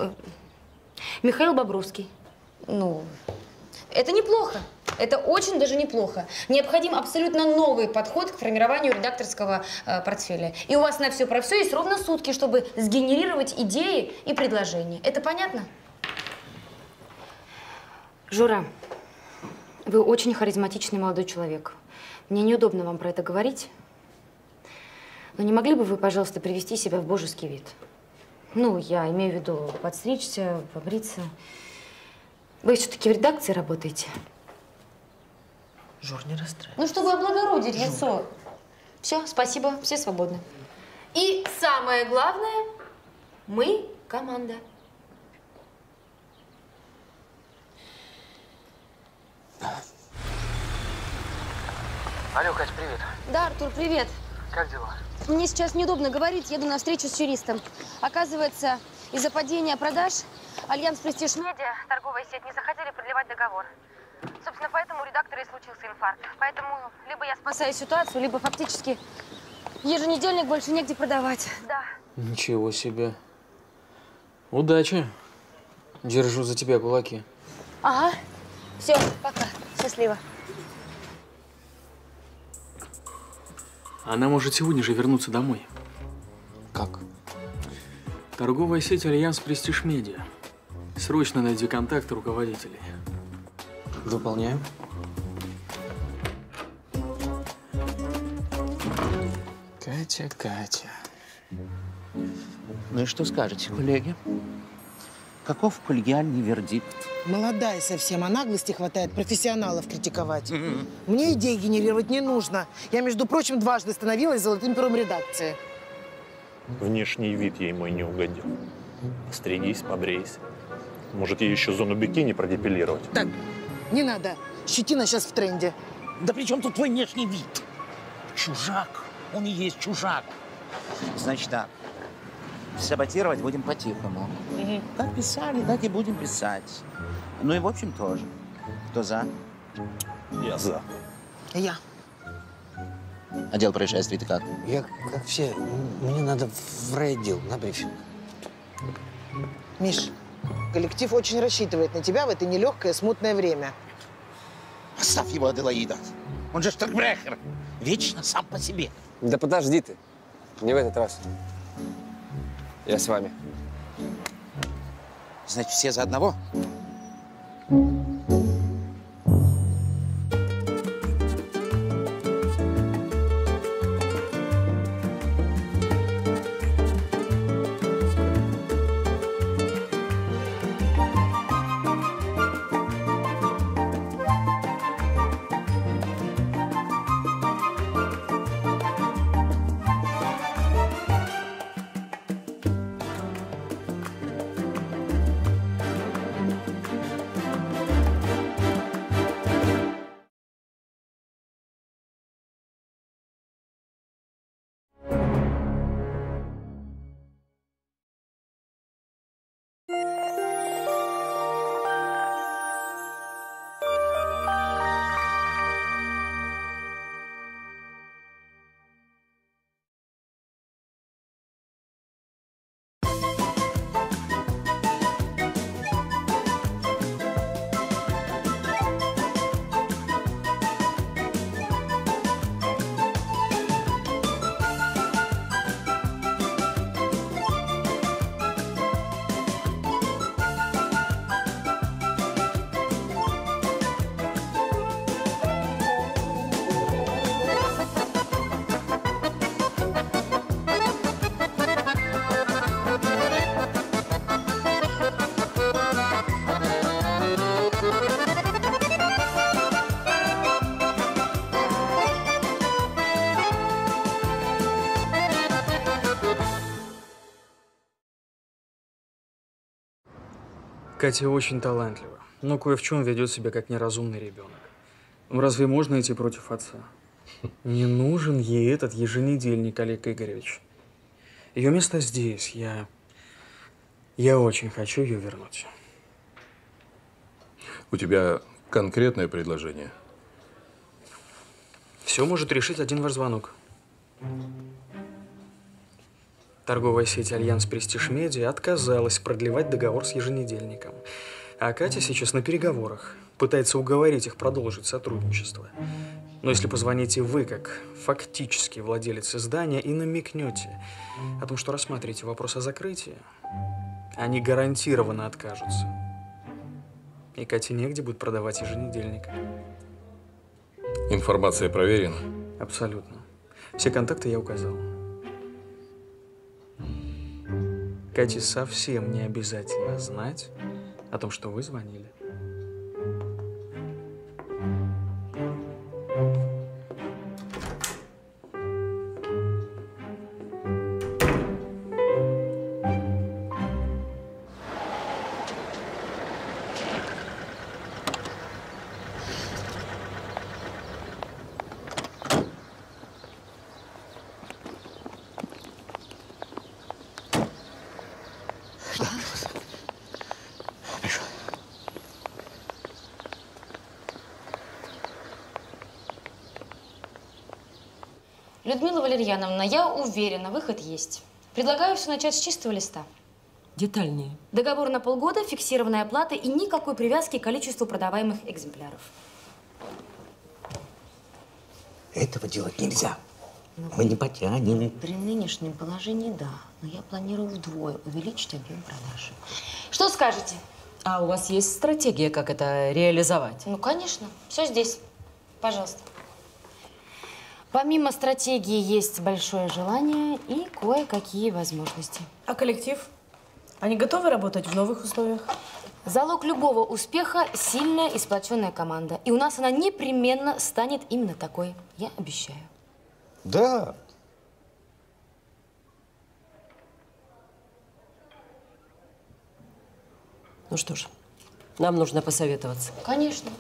Бобровский. Ну, это неплохо. Это очень даже неплохо. Необходим абсолютно новый подход к формированию редакторского портфеля. И у вас на все про все есть ровно сутки, чтобы сгенерировать идеи и предложения. Это понятно? Жора, вы очень харизматичный молодой человек. Мне неудобно вам про это говорить. Но не могли бы вы, пожалуйста, привести себя в божеский вид? Ну, я имею в виду подстричься, побриться. Вы все-таки в редакции работаете? Жор, не расстраивайся. Ну, чтобы облагородить лицо. Все, спасибо, все свободны. И самое главное, мы команда. Алло, Кать, привет. Да, Артур, привет. Как дела? Мне сейчас неудобно говорить, еду на встречу с юристом. Оказывается, из-за падения продаж Альянс Престиж Медиа, торговая сеть, не захотели продлевать договор. Собственно, поэтому у редактора и случился инфаркт. Поэтому либо я спасаю ситуацию, либо фактически еженедельник больше негде продавать. Да. Ничего себе. Удачи. Держу за тебя кулаки. Ага. Все, пока. Счастливо. Она может сегодня же вернуться домой. Как? Торговая сеть «Альянс Престиж Медиа». Срочно найди контакты руководителей. Выполняю. Катя, Катя. Ну и что скажете, коллеги? Каков коллегиальный вердикт? Молодая совсем, а наглости хватает профессионалов критиковать. Мне идеи генерировать не нужно. Я, между прочим, дважды становилась золотым пером редакции. Внешний вид ей мой не угодил. Стригись, побрейся. Может, ей еще зону бикини продепилировать? Так, не надо. Щетина сейчас в тренде. Да при чем тут твой внешний вид? Чужак. Он и есть чужак. Значит, да. Саботировать будем по-тихому. Как писали, так и будем писать. Ну и в общем тоже. Кто за? Я за. Я. Отдел происшествий ты как? Я как все. Мне надо в райотдел на брифинг. Миш, коллектив очень рассчитывает на тебя в это нелегкое, смутное время. Оставь его, Аделаида. Он же штормбрехер. Вечно сам по себе. Да подожди ты. Не в этот раз. Я с вами. Значит, все за одного? Катя очень талантлива, но кое в чем ведет себя как неразумный ребенок. Разве можно идти против отца? Не нужен ей этот еженедельник, Олег Игоревич. Ее место здесь. Я очень хочу ее вернуть. У тебя конкретное предложение? Все может решить один ваш звонок. Торговая сеть «Альянс Престиж Медиа» отказалась продлевать договор с еженедельником. А Катя сейчас на переговорах, пытается уговорить их продолжить сотрудничество. Но если позвоните вы, как фактический владелец издания, и намекнете о том, что рассматриваете вопрос о закрытии, они гарантированно откажутся. И Кате негде будет продавать еженедельник. Информация проверена? Абсолютно. Все контакты я указал. Кате совсем не обязательно знать о том, что вы звонили. Людмила Валерьяновна, я уверена, выход есть. Предлагаю все начать с чистого листа. Детальнее. Договор на полгода, фиксированная оплата и никакой привязки к количеству продаваемых экземпляров. Этого делать нельзя. Ну, мы не потянем. При нынешнем положении да, но я планирую вдвое увеличить объем продаж. Что скажете? А у вас есть стратегия, как это реализовать? Ну, конечно. Все здесь. Пожалуйста. Помимо стратегии есть большое желание и кое-какие возможности. А коллектив? Они готовы работать в новых условиях? Залог любого успеха – сильная и сплоченная команда. И у нас она непременно станет именно такой. Я обещаю. Да. Ну что ж, нам нужно посоветоваться. Конечно.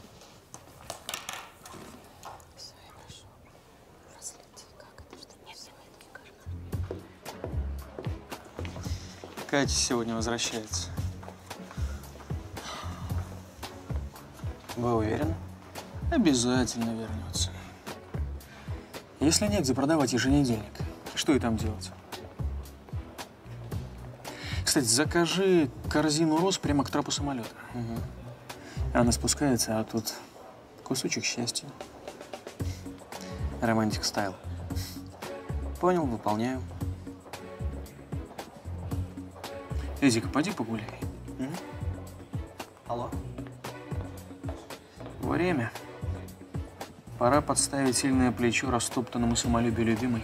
Катя сегодня возвращается. Вы уверены? Обязательно вернется. Если негде продавать еженедельник, что и там делать? Кстати, закажи корзину роз прямо к трапу самолета. Угу. Она спускается, а тут кусочек счастья. Романтик стайл. Понял, выполняю. Эдик, пойди погуляй. Алло. Время. Пора подставить сильное плечо растоптанному самолюбию любимой.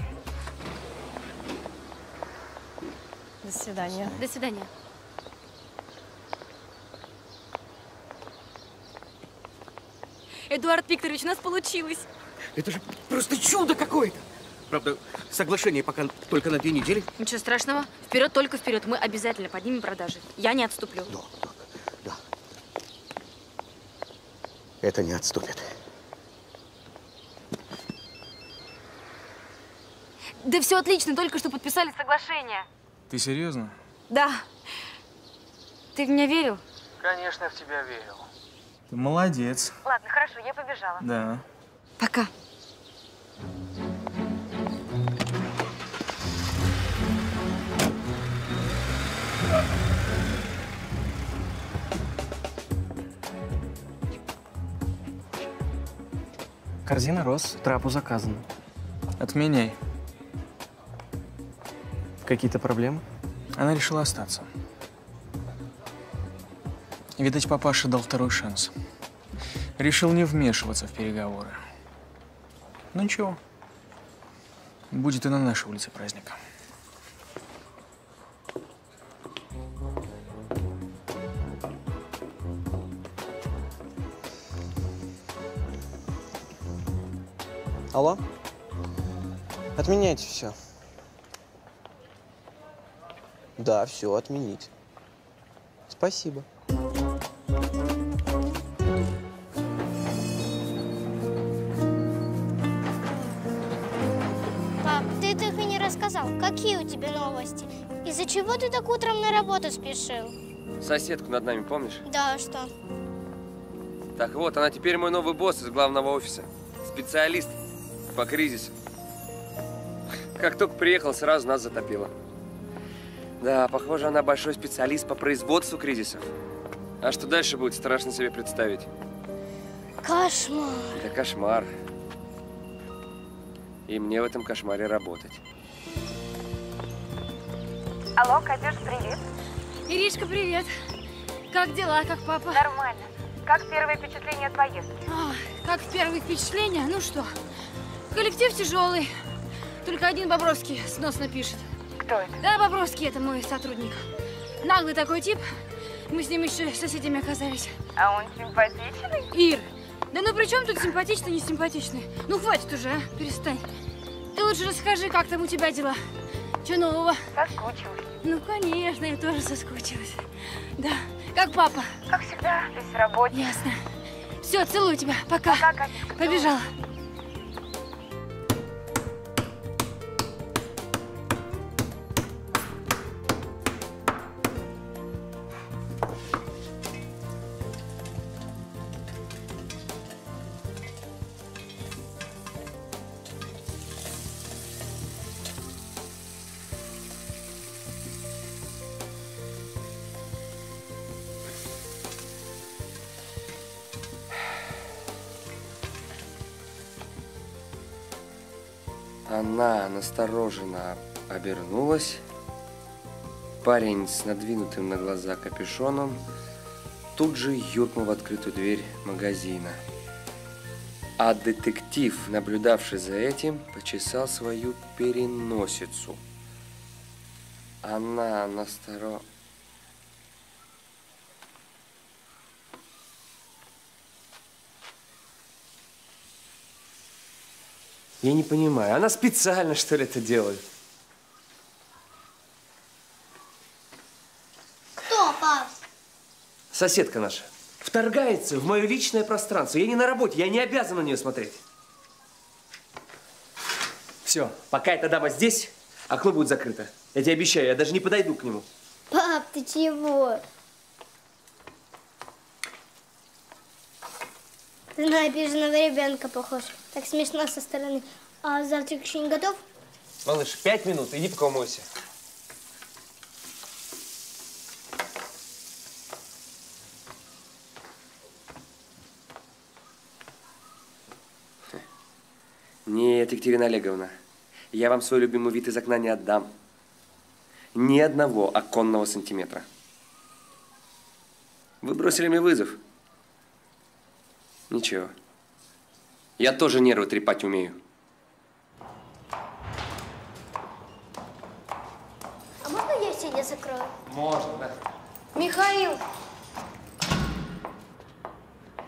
До свидания. До свидания. Эдуард Викторович, у нас получилось. Это же просто чудо какое-то. Правда, соглашение пока только на 2 недели. Ничего страшного. Вперед, только вперед. Мы обязательно поднимем продажи. Я не отступлю. Да. Это не отступит. Да все отлично. Только что подписали соглашение. Ты серьезно? Да. Ты в меня верил? Конечно, я в тебя верил. Ты молодец. Ладно, хорошо. Я побежала. Да. Пока. Корзина роз, трапу заказана. Отменяй. Какие-то проблемы? Она решила остаться. Видать, папаша дал второй шанс. Решил не вмешиваться в переговоры. Ну ничего. Будет и на нашей улице праздник. Алло? Отменяйте все. Да, все отменить. Спасибо. рассказал, какие у тебя новости? Из-за чего ты так утром на работу спешил? Соседку над нами, помнишь? Да, что? Так вот, она теперь мой новый босс из главного офиса. Специалист по кризису. Как только приехал, сразу нас затопило. Да, похоже, она большой специалист по производству кризисов. А что дальше будет, страшно себе представить. Кошмар. Это кошмар. И мне в этом кошмаре работать. Алло, Катюш, привет. Иришка, привет. Как дела, как папа? Нормально. Как первые впечатления от поездки? Как первые впечатления? Ну что, коллектив тяжелый. Только один Бобровский сносно пишет. Кто это? Да, Бобровский, это мой сотрудник. Наглый такой тип. Мы с ним еще соседями оказались. А он симпатичный? Ир, да ну при чем тут симпатичный, не симпатичный? Ну хватит уже, а? Перестань. Ты лучше расскажи, как там у тебя дела. Че нового? Соскучилась. Ну конечно, я тоже соскучилась. Да. Как папа? Как всегда, весь в работе. Ясно. Все, целую тебя. Пока. Пока, Катюшка. Побежала. Она настороженно обернулась. Парень с надвинутым на глаза капюшоном тут же юркнул в открытую дверь магазина. А детектив, наблюдавший за этим, почесал свою переносицу. Она настороженно... Я не понимаю, она специально, что ли, это делает? Кто, пап? Соседка наша. Вторгается в мое личное пространство. Я не на работе, я не обязан на нее смотреть. Все, пока эта дама здесь, окно будет закрыто. Я тебе обещаю, я даже не подойду к нему. Пап, ты чего? Ты на обиженного ребенка похож. Так смешно со стороны. А завтрак еще не готов? Малыш, 5 минут, иди пока умойся. Нет, Екатерина Олеговна, я вам свой любимый вид из окна не отдам. Ни одного оконного сантиметра. Вы бросили мне вызов. Ничего. Я тоже нервы трепать умею. А можно я сегодня закрою? Можно, да. Михаил!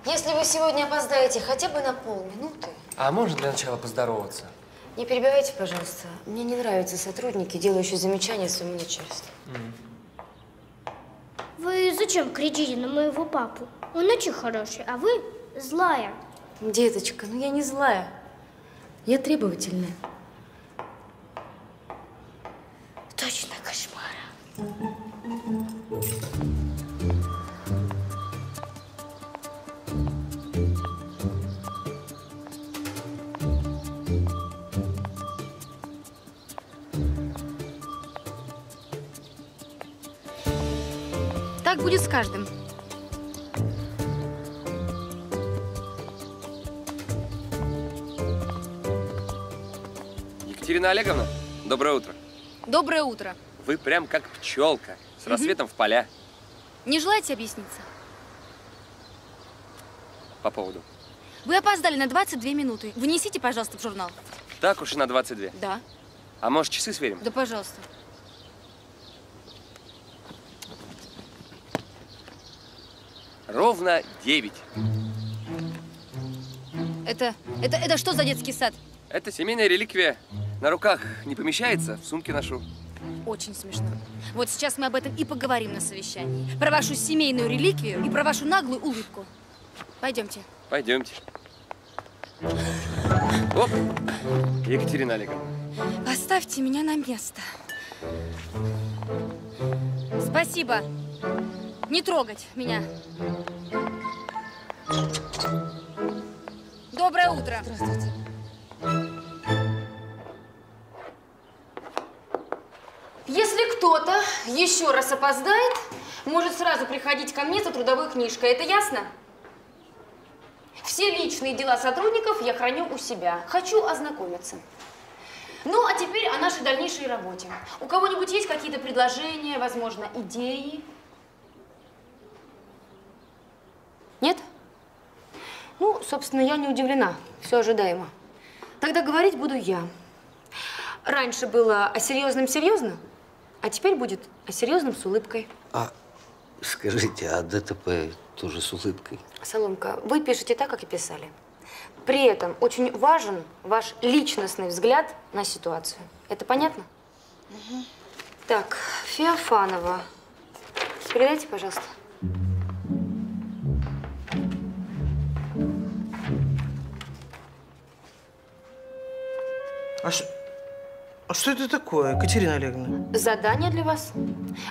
Если вы сегодня опоздаете хотя бы на полминуты… А можно для начала поздороваться? Не перебивайте, пожалуйста. Мне не нравятся сотрудники, делающие замечания своему начальству. Вы зачем кричите на моего папу? Он очень хороший, а вы… злая. Деточка, ну я не злая. Я требовательная. Точно кошмара. Так будет с каждым. Екатерина Олеговна, доброе утро. Доброе утро. Вы прям как пчелка с рассветом в поля. Не желаете объясниться? По поводу? Вы опоздали на 22 минуты. Внесите, пожалуйста, в журнал. Так уж и на 22? Да. А может, часы сверим? Да, пожалуйста. Ровно 9. Это что за детский сад? Это семейная реликвия. На руках не помещается, в сумке ношу. Очень смешно. Вот сейчас мы об этом и поговорим на совещании. Про вашу семейную реликвию и про вашу наглую улыбку. Пойдемте. Пойдемте. Оп! Екатерина Олеговна. Поставьте меня на место. Спасибо. Не трогать меня. Доброе утро. Здравствуйте. Если кто-то еще раз опоздает, может сразу приходить ко мне за трудовой книжкой. Это ясно? Все личные дела сотрудников я храню у себя. Хочу ознакомиться. Ну, а теперь о нашей дальнейшей работе. У кого-нибудь есть какие-то предложения, возможно, идеи? Нет? Ну, собственно, я не удивлена. Все ожидаемо. Тогда говорить буду я. Раньше было о серьезном серьезно, а теперь будет о серьезном с улыбкой. А скажите, а ДТП тоже с улыбкой? Соломка, вы пишете так, как и писали. При этом очень важен ваш личностный взгляд на ситуацию. Это понятно? Угу. Так, Феофанова, передайте, пожалуйста. А что это такое, Екатерина Олеговна? Задание для вас.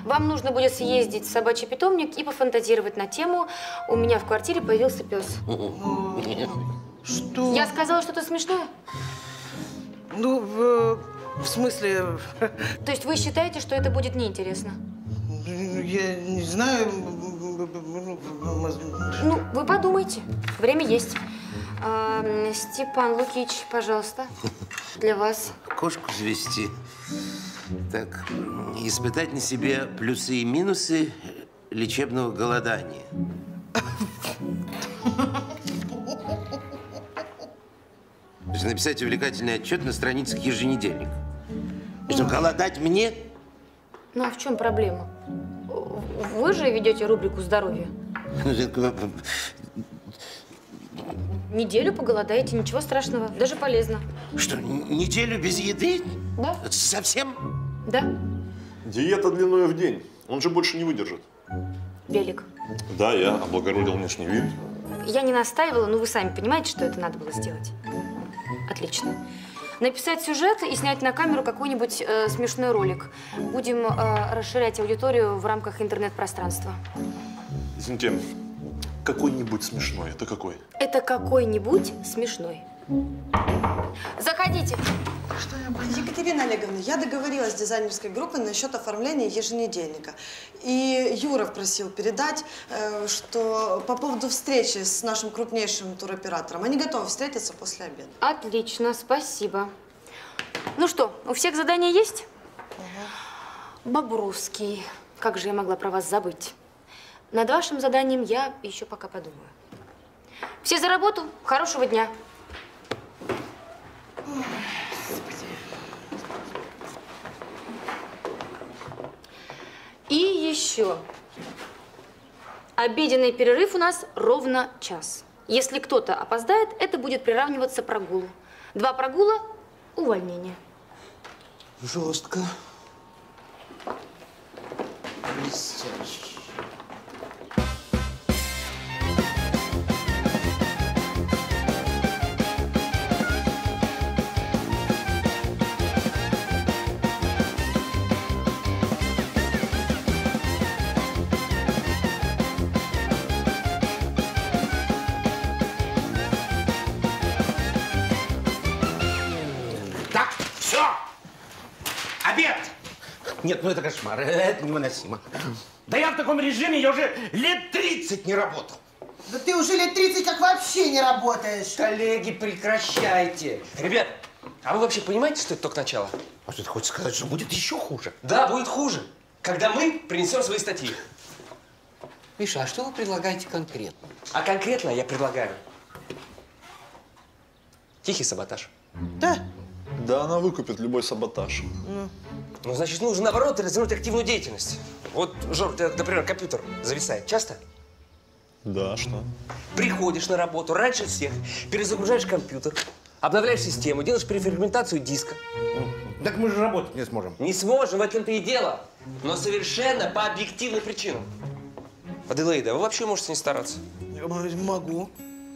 Вам нужно будет съездить в собачий питомник и пофантазировать на тему «У меня в квартире появился пес». Что? Я сказала что-то смешное? Ну, в смысле… То есть вы считаете, что это будет неинтересно? Я не знаю… Ну, вы подумайте. Время есть. Степан Лукич, пожалуйста, для вас. Кошку завести. Так, испытать на себе плюсы и минусы лечебного голодания. То есть написать увлекательный отчет на страницах еженедельника. Что, голодать мне? Ну, а в чем проблема? Вы же ведете рубрику «Здоровье». Неделю поголодаете, ничего страшного, даже полезно. Что, неделю без еды? Да. Совсем? Да. Диета длиной в день. Он же больше не выдержит. Белик. Да, я облагородил внешний вид. Я не настаивала, но вы сами понимаете, что это надо было сделать. Отлично. Написать сюжет и снять на камеру какой-нибудь смешной ролик. Будем расширять аудиторию в рамках интернет-пространства. Извините. Какой-нибудь смешной. Это какой? Это какой-нибудь смешной. Заходите. Что я боюсь? Екатерина Олеговна, я договорилась с дизайнерской группой насчет оформления еженедельника. И Юров просил передать, что по поводу встречи с нашим крупнейшим туроператором. Они готовы встретиться после обеда. Отлично, спасибо. Ну что, у всех задания есть? Угу. Бобровский, как же я могла про вас забыть? Над вашим заданием я еще пока подумаю. Все за работу. Хорошего дня. Ой, Господи. И еще. Обеденный перерыв у нас ровно час. Если кто-то опоздает, это будет приравниваться к прогулу. 2 прогула – увольнение. Жестко. Блестяще. Нет, ну это кошмар, это невыносимо. Да я в таком режиме, я уже лет 30 не работал. Да ты уже лет 30 как вообще не работаешь. Коллеги, прекращайте. Ребят, а вы вообще понимаете, что это только начало? А что ты хочешь сказать, что будет еще хуже? Да, будет хуже, когда мы принесем свои статьи. Миша, а что вы предлагаете конкретно? А конкретно я предлагаю тихий саботаж. Да? Да, она выкупит любой саботаж. Ну, значит, нужно, наоборот, развернуть активную деятельность. Вот, Жор, у тебя, например, компьютер зависает. Часто? Да, что? Приходишь на работу раньше всех, перезагружаешь компьютер, обновляешь систему, делаешь перефрагментацию диска. Так мы же работать не сможем. Не сможем, в этом-то и дело. Но совершенно по объективным причинам. Аделаида, вы вообще можете не стараться? Я могу.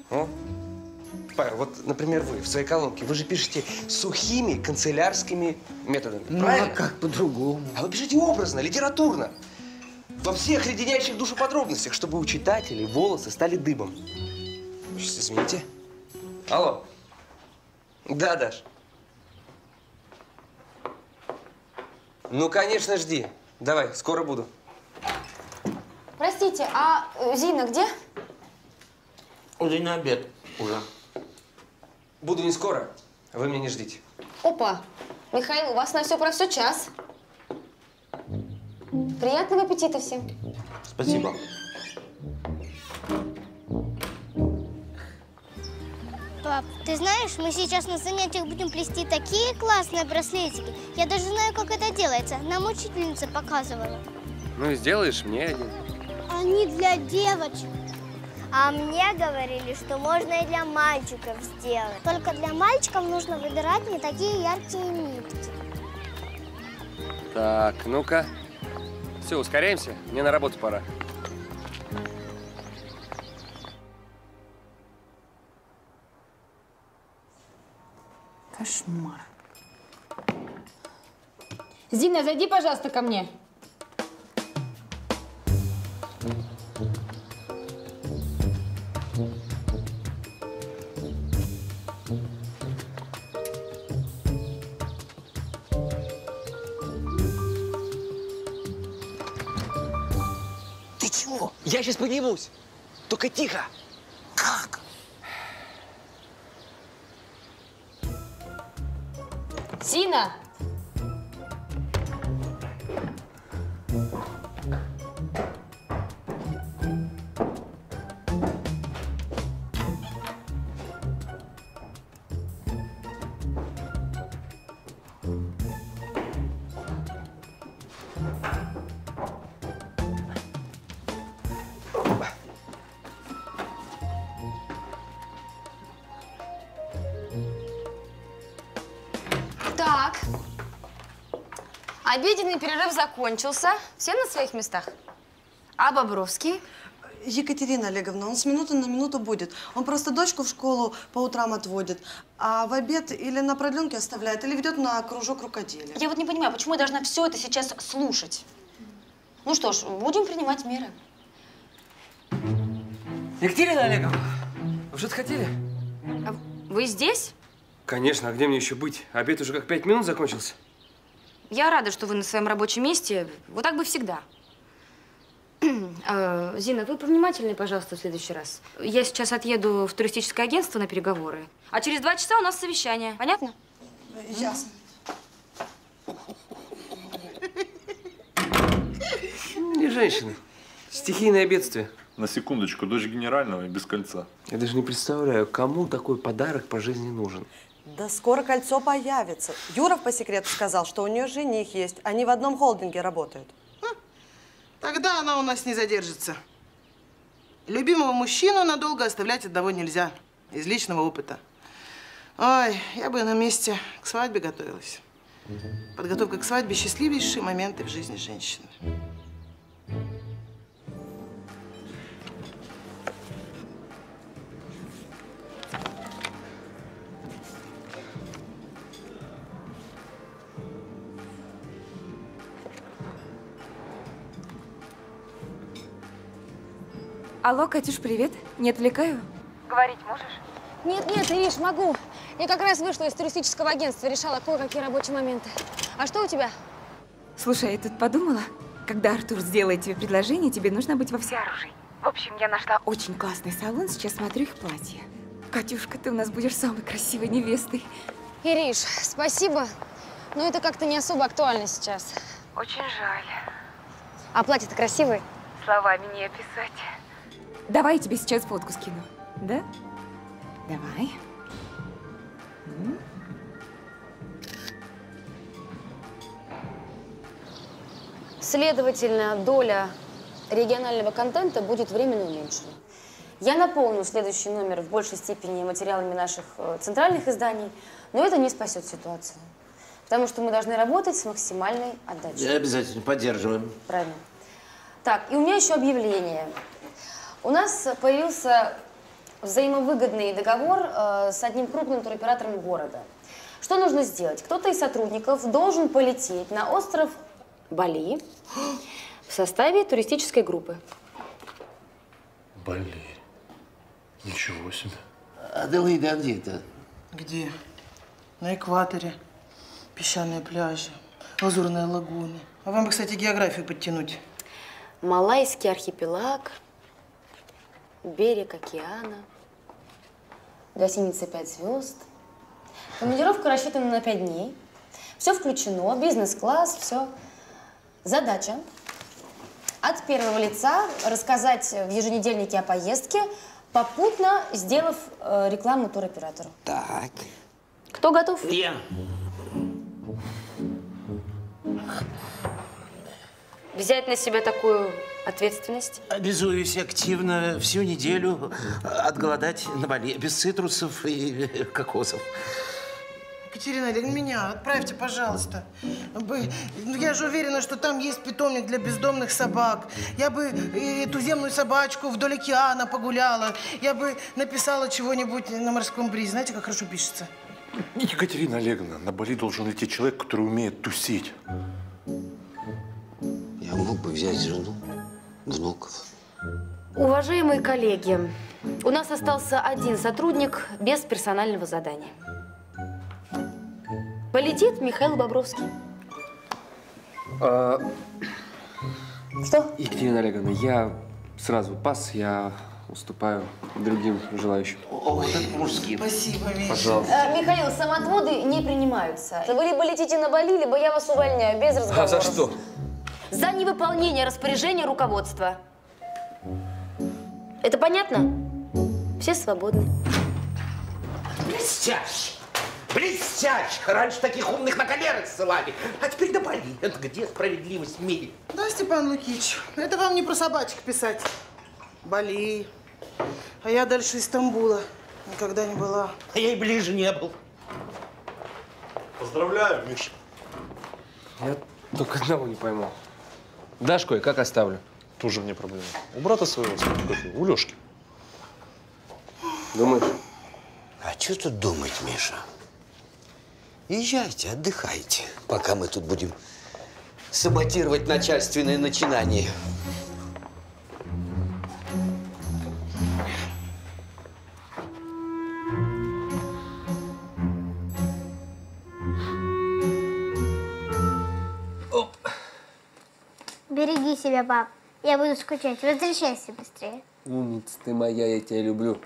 О? Павел, вот, например, вы в своей колонке, вы же пишете сухими канцелярскими методами, ну, правильно? А как по-другому? А вы пишете образно, литературно, во всех леденящих душу подробностях, чтобы у читателей волосы стали дыбом. Сейчас, извините. Алло. Да, Даш. Ну, конечно, жди. Давай, скоро буду. Простите, а Зина где? У Зины обед уже. Буду не скоро, вы меня не ждите. Опа! Михаил, у вас на все про все час. Приятного аппетита всем. Спасибо. Пап, ты знаешь, мы сейчас на занятиях будем плести такие классные браслетики. Я даже знаю, как это делается. Нам учительница показывала. Ну и сделаешь мне один. Они для девочек. А мне говорили, что можно и для мальчиков сделать. Только для мальчиков нужно выбирать не такие яркие нитки. Так, ну-ка. Все, ускоряемся. Мне на работу пора. Кошмар. Зина, зайди, пожалуйста, ко мне. Ты чего? Я сейчас поднимусь. Только тихо. Как? Зина! Обеденный перерыв закончился. Все на своих местах? А Бобровский? Екатерина Олеговна, он с минуты на минуту будет. Он просто дочку в школу по утрам отводит, а в обед или на продленке оставляет, или ведет на кружок рукоделия. Я вот не понимаю, почему я должна все это сейчас слушать? Ну что ж, будем принимать меры. Екатерина Олеговна, вы что-то хотели? А вы здесь? Конечно, а где мне еще быть? Обед уже как 5 минут закончился. Я рада, что вы на своем рабочем месте. Вот так бы всегда. Зина, вы повнимательнее, пожалуйста, в следующий раз. Я сейчас отъеду в туристическое агентство на переговоры. А через 2 часа у нас совещание. Понятно? Ясно. Не женщина. Стихийное бедствие. На секундочку, дочь генерального и без кольца. Я даже не представляю, кому такой подарок по жизни нужен. Да скоро кольцо появится. Юров по секрету сказал, что у нее жених есть. Они в одном холдинге работают. Тогда она у нас не задержится. Любимого мужчину надолго оставлять одного нельзя. Из личного опыта. Ой, я бы на месте к свадьбе готовилась. Подготовка к свадьбе – счастливейшие моменты в жизни женщины. Алло, Катюш, привет. Не отвлекаю? Говорить можешь? Нет, нет, Ириш, могу. Я как раз вышла из туристического агентства, решала кое-какие рабочие моменты. А что у тебя? Слушай, я тут подумала, когда Артур сделает тебе предложение, тебе нужно быть во всеоружии. В общем, я нашла очень классный салон, сейчас смотрю их платье. Катюшка, ты у нас будешь самой красивой невестой. Ириш, спасибо, но это как-то не особо актуально сейчас. Очень жаль. А платье-то красивое? Словами не описать. Давай я тебе сейчас фотку скину, да? Давай. Следовательно, доля регионального контента будет временно уменьшена. Я наполню следующий номер в большей степени материалами наших центральных изданий, но это не спасет ситуацию, потому что мы должны работать с максимальной отдачей. Я обязательно поддерживаем. Правильно. Так, и у меня еще объявление. У нас появился взаимовыгодный договор с одним крупным туроператором города. Что нужно сделать? Кто-то из сотрудников должен полететь на остров Бали в составе туристической группы. Бали. Ничего себе. Аделаида, а где это? Где? На экваторе. Песчаные пляжи, лазурные лагуны. А вам бы, кстати, географию подтянуть. Малайский архипелаг, берег океана, гостиница 5 звезд. Командировка рассчитана на 5 дней. Все включено, бизнес-класс, все. Задача от первого лица рассказать в еженедельнике о поездке, попутно сделав рекламу туроператору. Так. Кто готов? Я. Взять на себя такую ответственность? Обязуюсь активно всю неделю отголодать на Бали, без цитрусов и кокосов. Екатерина Олеговна, меня отправьте, пожалуйста. Я же уверена, что там есть питомник для бездомных собак. Я бы эту земную собачку вдоль океана погуляла. Я бы написала чего-нибудь на морском бризе. Знаете, как хорошо пишется? Екатерина Олеговна, на Бали должен лететь человек, который умеет тусить. Я мог бы взять жену, внуков. Уважаемые коллеги, у нас остался один сотрудник без персонального задания. Полетит Михаил Бобровский. Что? Екатерина Олеговна, я сразу пас, я уступаю другим желающим. Ой, так мужским. Спасибо, Миша. Пожалуйста. Михаил, самоотводы не принимаются. Вы либо летите на Бали, либо я вас увольняю, без разговора. А за что? За невыполнение распоряжения руководства. Это понятно? Все свободны. Блестяще! Блестяще! Раньше таких умных на галеры ссылали, а теперь на Бали. Это где справедливость в мире? Да, Степан Лукич, это вам не про собачек писать. Бали. А я дальше из Стамбула никогда не была. А я и ближе не был. Поздравляю, Миша. Я только одного не поймал. Дашь кое, как оставлю? Тоже мне проблема. У брата своего кофе, у Лёшки. Думаешь? А что тут думать, Миша? Езжайте, отдыхайте, пока мы тут будем саботировать начальственные начинания. Оп. Береги себя, пап. Я буду скучать. Возвращайся быстрее. Умница ты моя, я тебя люблю.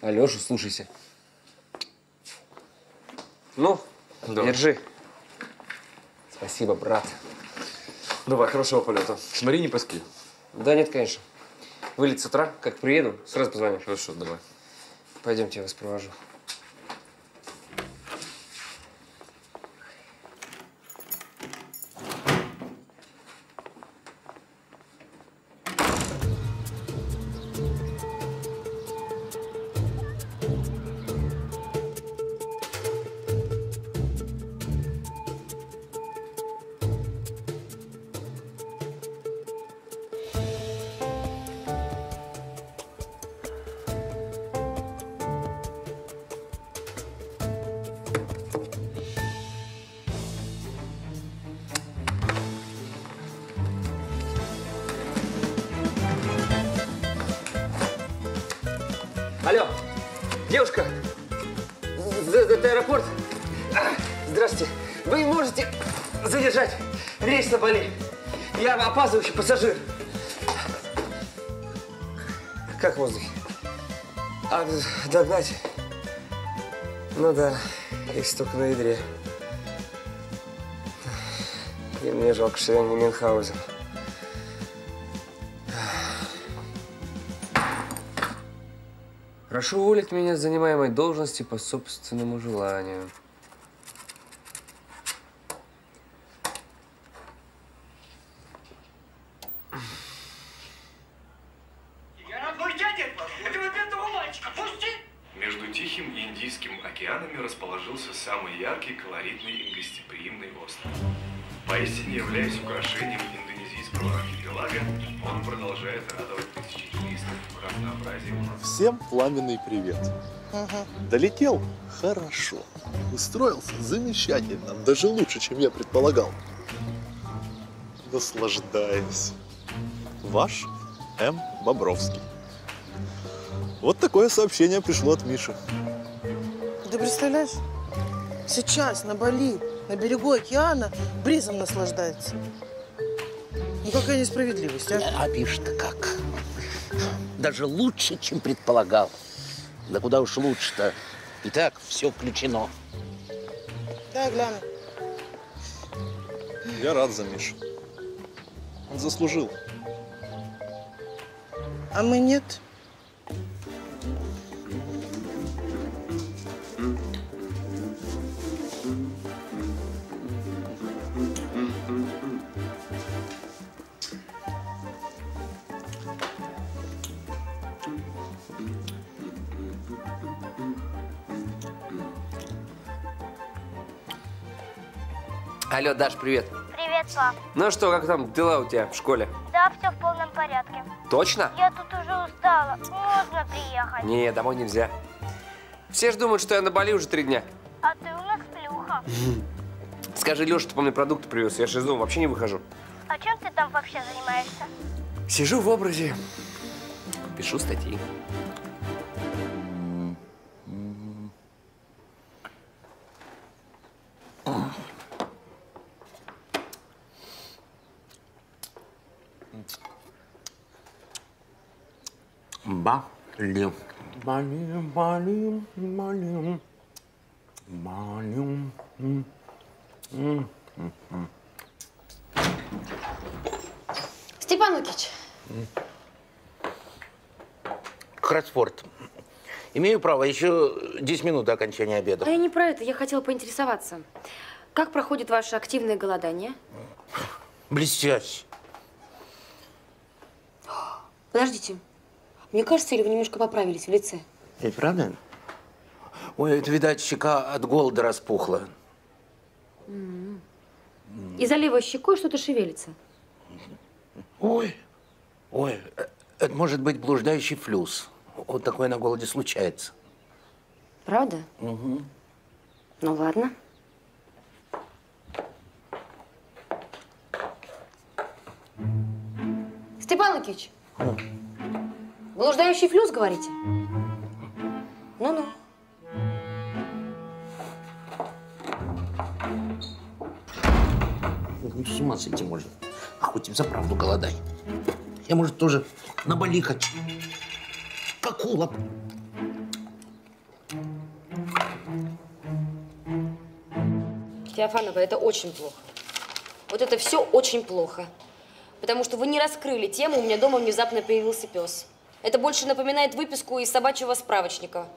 Алёша, слушайся. Ну, да. Держи. Спасибо, брат. Давай, хорошего полета. Смотри, не поспи. Да нет, конечно. Вылет с утра, как приеду, сразу позвоню. Хорошо, давай. Пойдемте, я вас провожу. Опаздывающий пассажир. Как в воздухе? А догнать? Ну да, их столько на ядре. И мне жалко, что я не Мюнхгаузен. Прошу уволить меня с занимаемой должности по собственному желанию. Являюсь украшением индонезийского. Он продолжает радовать тысячи туристов в разнообразии у нас. Всем пламенный привет. Долетел? Хорошо. Устроился? Замечательно. Даже лучше, чем я предполагал. Наслаждаюсь. Ваш М. Бобровский. Вот такое сообщение пришло от Миши. Ты представляешь? Сейчас на Бали, на берегу океана бризом наслаждается. Ну какая несправедливость, а? А пишет-то как? Даже лучше, чем предполагал. Да куда уж лучше-то. И так все включено. Да, гляну. Я рад за Мишу. Он заслужил. А мы нет. Алло, Даш, привет. Привет, пап. Ну что, как там дела у тебя в школе? Да, все в полном порядке. Точно? Я тут уже устала. Можно приехать? Не, домой нельзя. Все же думают, что я на Бали уже 3 дня. А ты у нас плюха. Скажи Леша, что мне продукты привез. Я же из дома вообще не выхожу. А чем ты там вообще занимаешься? Сижу в образе. Пишу статьи. Бали. Бали, Бали, Бали. Бали. Степан Лукич. Кроссворд. Имею право, еще 10 минут до окончания обеда. А я не про это, я хотела поинтересоваться. Как проходит ваше активное голодание? Блестяще. Подождите. Мне кажется, или вы немножко поправились в лице? Это правда? Ой, это, видать, щека от голода распухла. И за левой щекой что-то шевелится. Ой, ой, это может быть блуждающий флюс. Вот такое на голоде случается. Правда? Угу. Ну ладно. Степан Лукич. Блуждающий флюс, говорите? Ну-ну. С ума сойти можно. Хоть им за правду голодай. Я, может, тоже на Бали хочу. Как улоп. Феофанова, это очень плохо. Вот это все очень плохо. Потому что вы не раскрыли тему, у меня дома внезапно появился пес. Это больше напоминает выписку из собачьего справочника.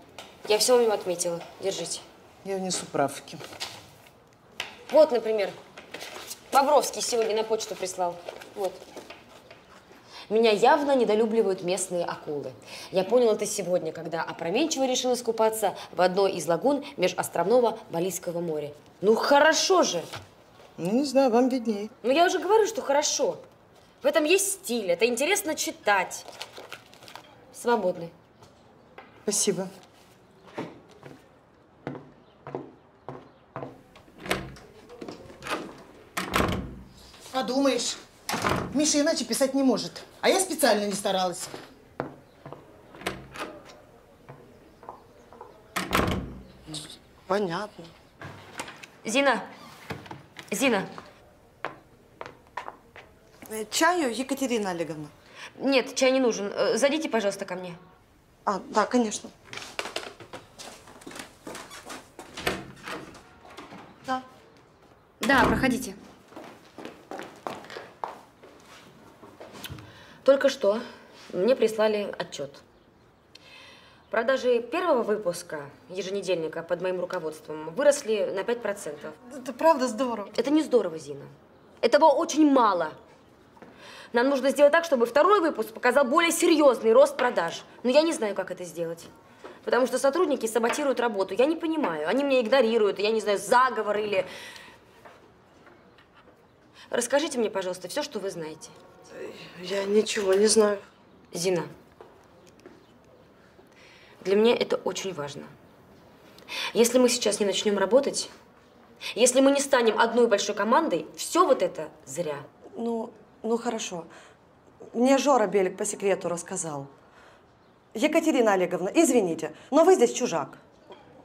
Я все вам отметила. Держите. Я внесу правки. Вот, например, Бобровский сегодня на почту прислал. Вот. Меня явно недолюбливают местные акулы. Я поняла это сегодня, когда опрометчиво решила искупаться в одной из лагун межостровного Балийского моря. Ну, хорошо же! Ну, не знаю, вам виднее. Ну, я уже говорю, что хорошо. В этом есть стиль, это интересно читать. Свободны. Спасибо. А думаешь, Миша иначе писать не может, а я специально не старалась. Понятно. Зина, Зина. Чаю, Екатерина Олеговна. Нет, чай не нужен. Зайдите, пожалуйста, ко мне. А, да, конечно. Да. Да, проходите. Только что мне прислали отчет. Продажи первого выпуска еженедельника под моим руководством выросли на 5%. Это правда здорово. Это не здорово, Зина. Этого очень мало. Нам нужно сделать так, чтобы второй выпуск показал более серьезный рост продаж. Но я не знаю, как это сделать. Потому что сотрудники саботируют работу. Я не понимаю. Они меня игнорируют. Я не знаю, заговор или… Расскажите мне, пожалуйста, все, что вы знаете. Я ничего не знаю. Зина, для меня это очень важно. Если мы сейчас не начнем работать, если мы не станем одной большой командой, все вот это зря. Ну хорошо. Мне Жора Белик по секрету рассказал. Екатерина Олеговна, извините, но вы здесь чужак.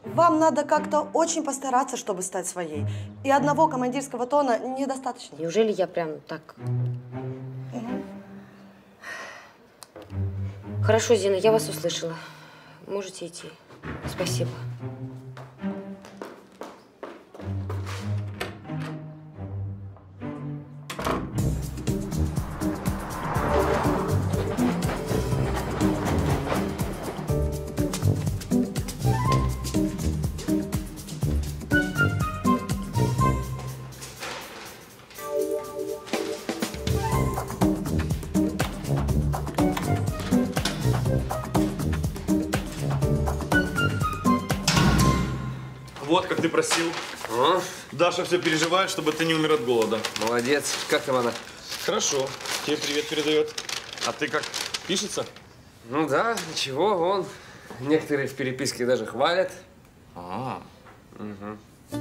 Вам надо как-то очень постараться, чтобы стать своей. И одного командирского тона недостаточно. Неужели я прям так? Хорошо, Зина, я вас услышала. Можете идти. Спасибо. Просил. А? Даша все переживает, чтобы ты не умер от голода. Молодец. Как там она? Хорошо. Тебе привет передает. А ты как? Пишется? Ну да, ничего, вон. Некоторые в переписке даже хвалят. А. Угу.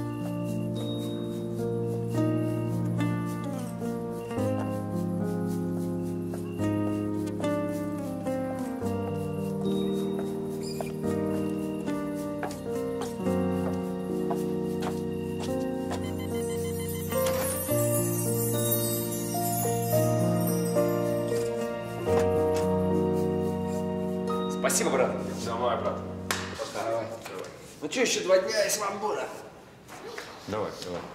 Спасибо, брат. Давай, брат. Давай. Ну что, еще 2 дня и свобода. Давай.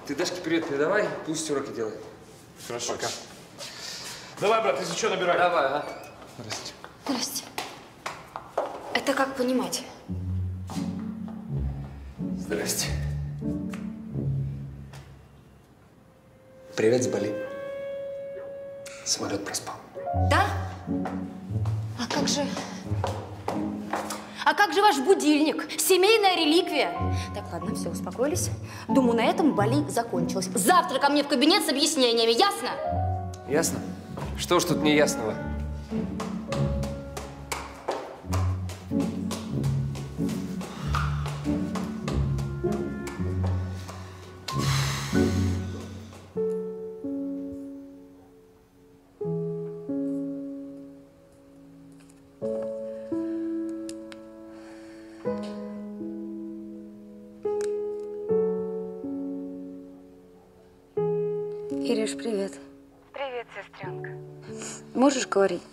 Ты Дашке привет передавай, пусть уроки делает. Хорошо. Пока. Давай, брат, если что, набирай. Давай, а. Здрасте. Здрасте. Это как понимать? Здрасте. Привет с Бали. Самолет проспал. Да? А как же… А как же ваш будильник? Семейная реликвия. Так, ладно, все, успокоились. Думаю, на этом Бали закончилось. Завтра ко мне в кабинет с объяснениями, ясно? Ясно. Что ж тут неясного? Можешь говорить?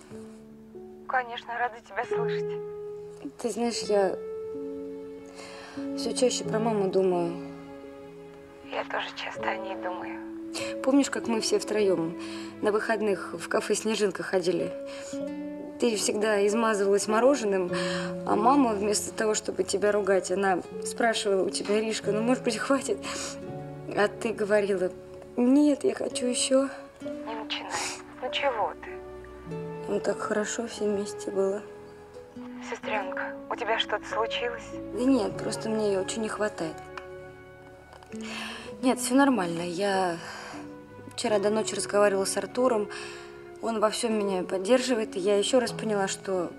Конечно, рада тебя слышать. Ты знаешь, я все чаще про маму думаю. Я тоже часто о ней думаю. Помнишь, как мы все втроем на выходных в кафе «Снежинка» ходили? Ты всегда измазывалась мороженым, а мама вместо того, чтобы тебя ругать, она спрашивала у тебя: Ришка, ну может быть хватит? А ты говорила: нет, я хочу еще. Не начинай. Ну чего ты? Ну, так хорошо все вместе было. Сестренка, у тебя что-то случилось? Да нет, просто мне ее очень не хватает. Нет, все нормально. Я вчера до ночи разговаривала с Артуром. Он во всем меня поддерживает. И я еще раз поняла, что…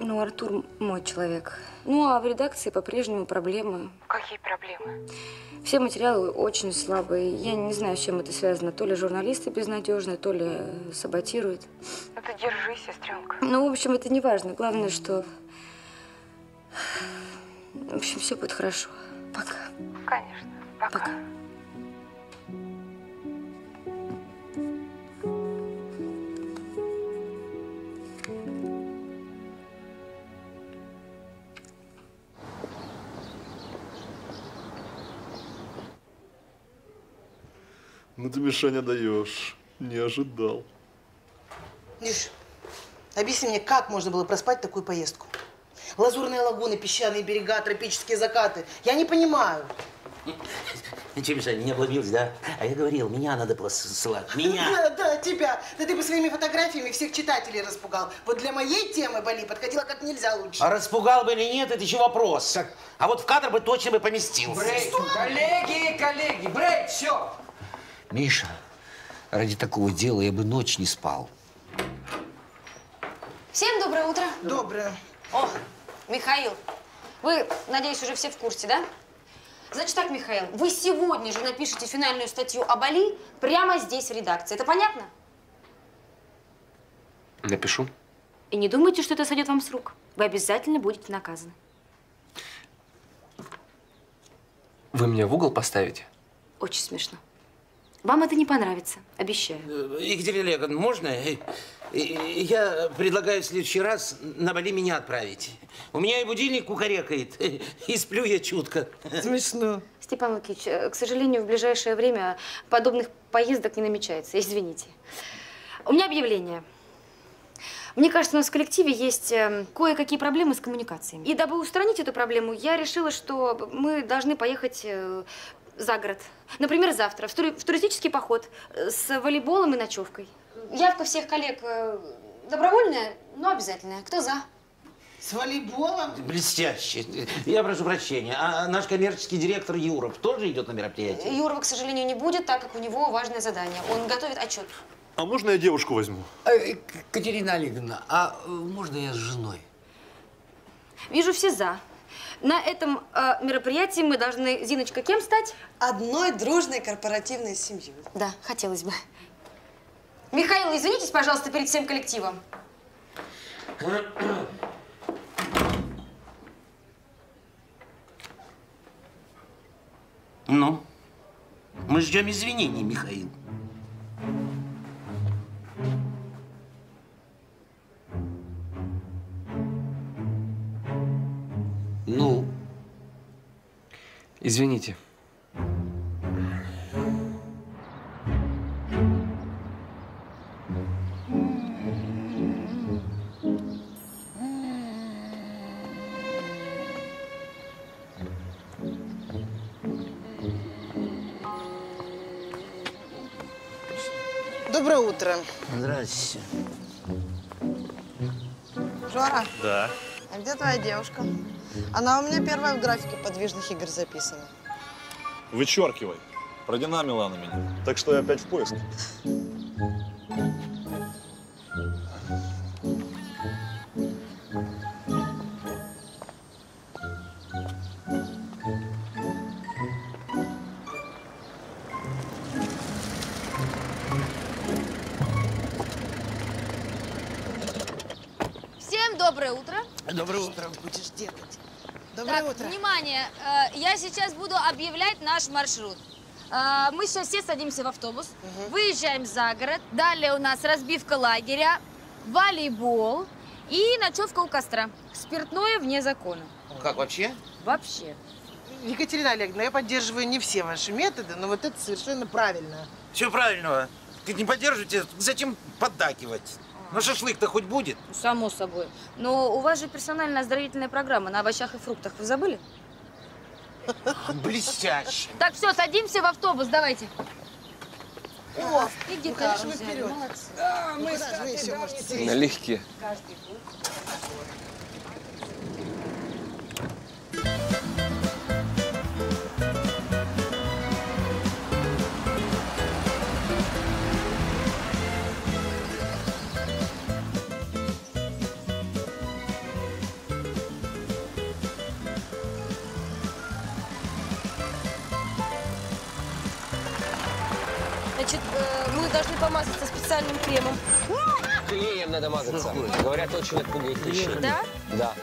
Ну, Артур мой человек. Ну, а в редакции по-прежнему проблемы. Какие проблемы? Все материалы очень слабые. Я не знаю, с чем это связано. То ли журналисты безнадежны, то ли саботируют. Ну ты держись, сестренка. Ну, в общем, это не важно. Главное, что… В общем, все будет хорошо. Пока. Конечно. Пока. Ну ты, Мишаня, даешь. Не ожидал. Миш, объясни мне, как можно было проспать такую поездку? Лазурные лагуны, песчаные берега, тропические закаты. Я не понимаю. Ничего, Мишаня, не обломилась, да? А я говорил, меня надо было ссылать. Меня! Да, тебя. Да ты бы своими фотографиями всех читателей распугал. Вот для моей темы Бали подходила как нельзя лучше. А распугал бы или нет, это еще вопрос. Так. А вот в кадр бы точно поместился. Брейк, коллеги, брейк, все. Миша, Ради такого дела я бы ночь не спал. Всем доброе утро. Доброе. О, Михаил, вы, надеюсь, уже все в курсе, да? Значит так, Михаил, вы сегодня же напишите финальную статью об Али прямо здесь, в редакции. Это понятно? Напишу. И не думайте, что это сойдет вам с рук. Вы обязательно будете наказаны. Вы меня в угол поставите? Очень смешно. Вам это не понравится, обещаю. Екатерина Олеговна, можно? Я предлагаю в следующий раз на Бали меня отправить. У меня и будильник кукарекает, и сплю я чутко. Смешно. Степан Лукич, к сожалению, в ближайшее время подобных поездок не намечается, извините. У меня объявление. Мне кажется, у нас в коллективе есть кое-какие проблемы с коммуникациями. И дабы устранить эту проблему, я решила, что мы должны поехать за город. Например, завтра в туристический поход с волейболом и ночевкой. Явка всех коллег добровольная, но обязательная. Кто за? С волейболом? Блестяще. Я прошу прощения. А наш коммерческий директор Юров тоже идет на мероприятие? Юрова, к сожалению, не будет, так как у него важное задание. Он готовит отчет. А можно я девушку возьму? Екатерина Олеговна, а можно я с женой? Вижу, все за. На этом мероприятии мы должны, Зиночка, кем стать? Одной дружной корпоративной семьей. Да, хотелось бы. Михаил, извинитесь, пожалуйста, перед всем коллективом. Ну, мы ждем извинений, Михаил. Ну? Извините. Доброе утро. Здравствуйте. Жора? Да. А где твоя девушка? Она у меня первая в графике подвижных игр записана. Вычеркивай. Продинамила она меня. Так что я опять в поиске. Всем доброе утро. Доброе утро. Что будешь делать? Доброе утро. Внимание, я сейчас буду объявлять наш маршрут. Мы сейчас все садимся в автобус, выезжаем за город. Далее у нас разбивка лагеря, волейбол и ночевка у костра. Спиртное вне закона. Как вообще? Вообще. Екатерина Олеговна, я поддерживаю не все ваши методы, но вот это совершенно правильно. Все правильно. Ты не поддерживаете, зачем поддакивать? Ну, шашлык-то хоть будет? Само собой. Но у вас же персональная оздоровительная программа на овощах и фруктах. Вы забыли? Блестяще. Так, все, садимся в автобус, давайте. О, иди, конечно, вперед. Да, мы все можем. Налегке. Должны помазаться специальным кремом. Клеем надо мазаться. Говорят, очень отпугивает клещи. Да? Да.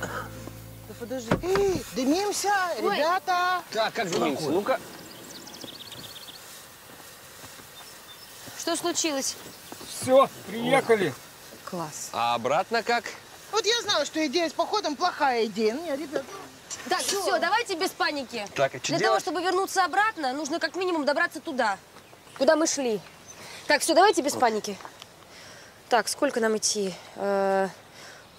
Да подожди. Дымимся, ой, ребята. Так, как дымимся? Ну-ка. Что случилось? Все, приехали. О. Класс. А обратно как? Вот я знала, что идея с походом плохая идея. Ну, ребята. Так, все, давайте без паники. Так, а что делать? Для того, чтобы вернуться обратно, нужно как минимум добраться туда, куда мы шли. Так, все, давайте без паники. Так, сколько нам идти?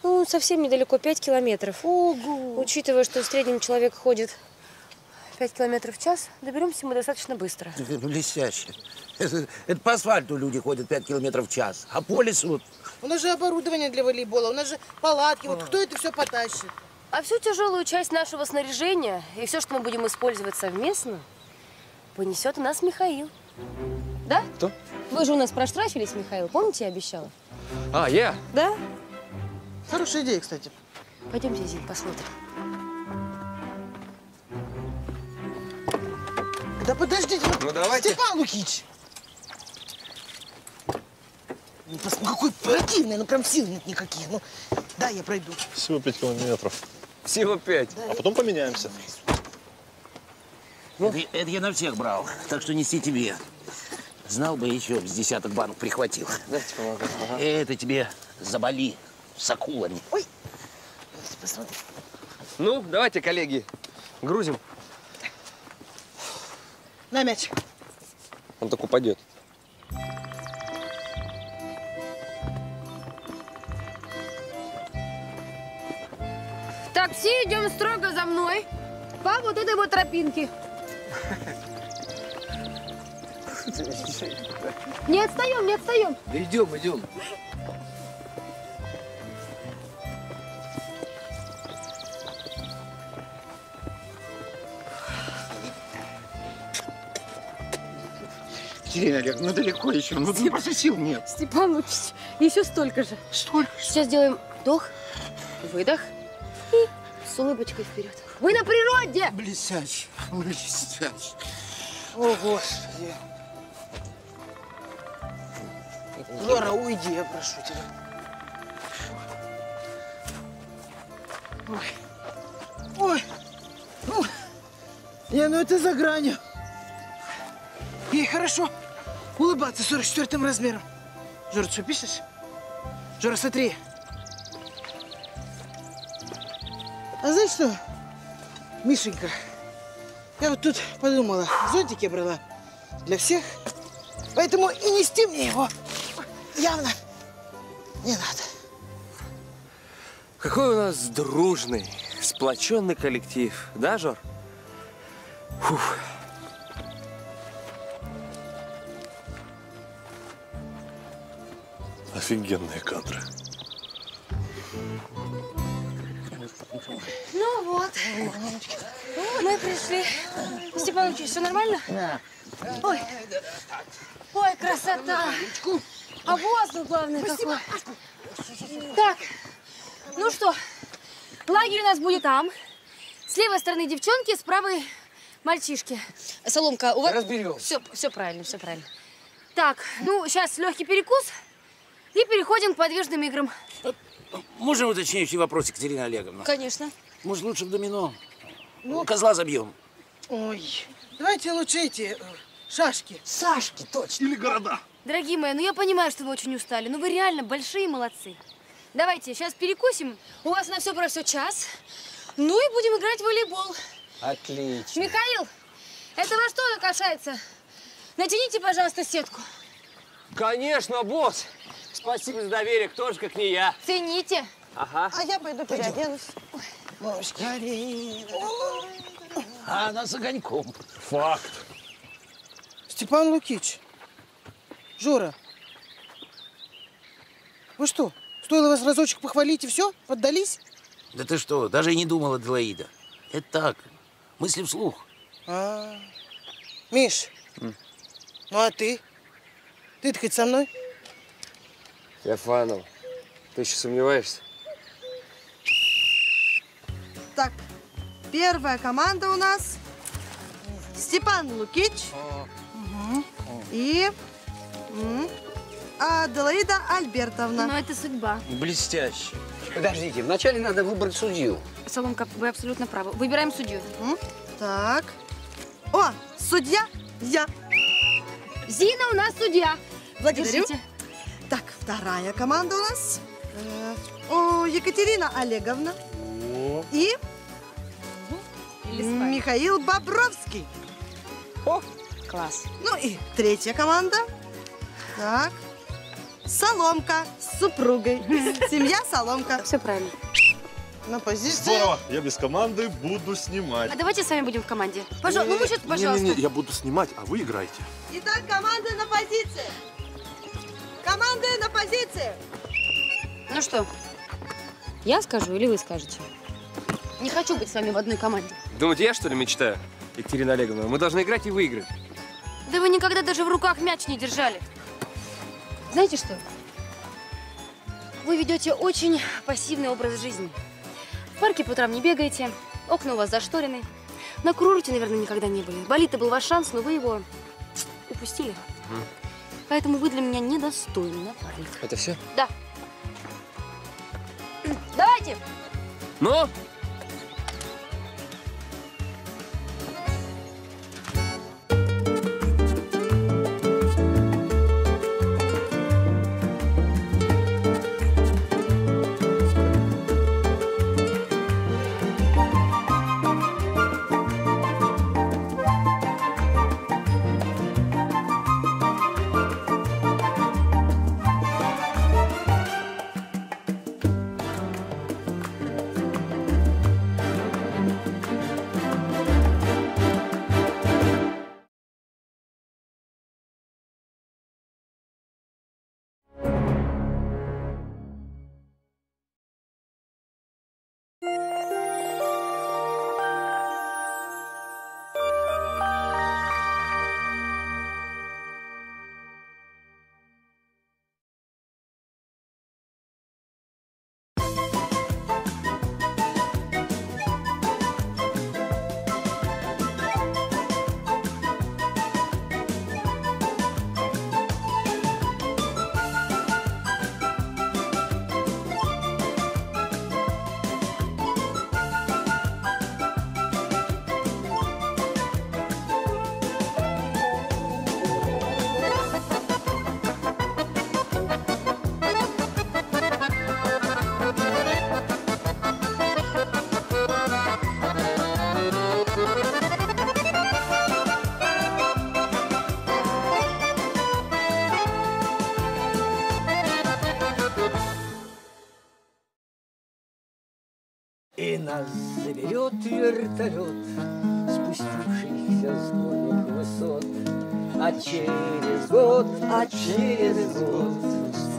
Ну, совсем недалеко, 5 километров. Ого! Учитывая, что в среднем человек ходит 5 километров в час, доберемся мы достаточно быстро. Блестяще. Это по асфальту люди ходят 5 километров в час, а по лесу… У нас же оборудование для волейбола, у нас же палатки, вот кто это все потащит? А всю тяжелую часть нашего снаряжения и все, что мы будем использовать совместно, понесет у нас Михаил. Да? Кто? Вы же у нас проштрафились, Михаил. Помните, я обещала? А, я? Да. Хорошая идея, кстати. Пойдемте, Зин, посмотрим. Да подождите, ну давайте. Степан Лукич! Ну, какой противный, ну прям сил нет никаких. Ну, да, я пройду. Всего 5 километров. Всего 5? Да, а потом поменяемся. Ну? Это я на всех брал, так что неси тебе. Знал бы, еще с 10 банок прихватил. Дайте помогу. Ага. Это тебе заболи с акулами. Ой, посмотри. Ну, давайте, коллеги, грузим. На мяч. Он так упадет. Такси, идем строго за мной. По вот этой вот тропинке. Не отстаем, не отстаем. Да идем, идем. Екатерина Олеговна, ну далеко еще, ну ты просто сил нет. Степан Лукич, еще столько же. Столько? Сейчас делаем вдох, выдох и с улыбочкой вперед. Вы на природе! Блестяще, блестяще. О, Господи. Лора, уйди, я прошу тебя. Ой. Ой. Ну. Не, ну это за гранью. Ей хорошо улыбаться 44-м размером. Жора, ты что, пишешь? Жора, смотри. А знаешь что, Мишенька, я вот тут подумала, зонтик я брала для всех, поэтому и нести мне его явно не надо. Какой у нас дружный, сплоченный коллектив, да, Жор? Фух. Офигенные кадры. Ну вот, мы пришли. Степан Ильич, все нормально? Да. Ой, ой, красота. А воздух, главное, какой. Так, ну что, лагерь у нас будет там. С левой стороны девчонки, с правой мальчишки. Соломка, у вас… Разберемся. Все, все правильно, все правильно. Так, ну сейчас легкий перекус. И переходим к подвижным играм. Можем уточняющий вопрос, Екатерина Олеговна? Конечно. Может, лучше в домино? Ну, козла забьем. Ой, давайте лучше эти шашки. Шашки, точно. Или города. Дорогие мои, ну я понимаю, что вы очень устали, но вы реально большие молодцы. Давайте, сейчас перекусим. У вас на все про все час. Ну и будем играть в волейбол. Отлично. Михаил, это во что касается? Натяните, пожалуйста, сетку. Конечно, босс. Спасибо за доверие, кто же, как не я. Цените. Ага. А я пойду переоденусь. Мамочка. А она с огоньком. Факт. Степан Лукич, Жора, вы что, стоило вас разочек похвалить и все? Поддались? Да ты что, даже и не думала, Аделаида. Это так, мысли вслух. А-а-а. Миш, ну а ты? Ты-то хоть со мной? Феофанова, ты еще сомневаешься? Так, первая команда у нас Степан Лукич и Аделаида Альбертовна. Ну, это судьба. Блестяще. Подождите, вначале надо выбрать судью. Соломка, вы абсолютно правы. Выбираем судью. Так. О, судья я. Зина у нас судья. Благодарю. Держите. Так, вторая команда у нас. Екатерина Олеговна. О. И Михаил Бобровский. О, класс. Ну и третья команда. Так, Соломка с супругой. Семья Соломка. Все правильно. На позиции. Здорово. Я без команды буду снимать. А давайте с вами будем в команде. Пожалуйста, ну вычет, пожалуйста. Не, я буду снимать, а вы играете. Итак, команда на позиции. Команды на позиции! Ну что, я скажу или вы скажете? Не хочу быть с вами в одной команде. Думаете, я что ли мечтаю, Екатерина Олеговна? Мы должны играть и выиграть. Да вы никогда даже в руках мяч не держали. Знаете что? Вы ведете очень пассивный образ жизни. В парке по утрам не бегаете, окна у вас зашторены. На курорте, наверное, никогда не были. Болит-то был ваш шанс, но вы его упустили. Поэтому вы для меня недостойны напарника. Это все? Да. Давайте! Ну? Нас заберет вертолет, спустившийся с горных высот, а через год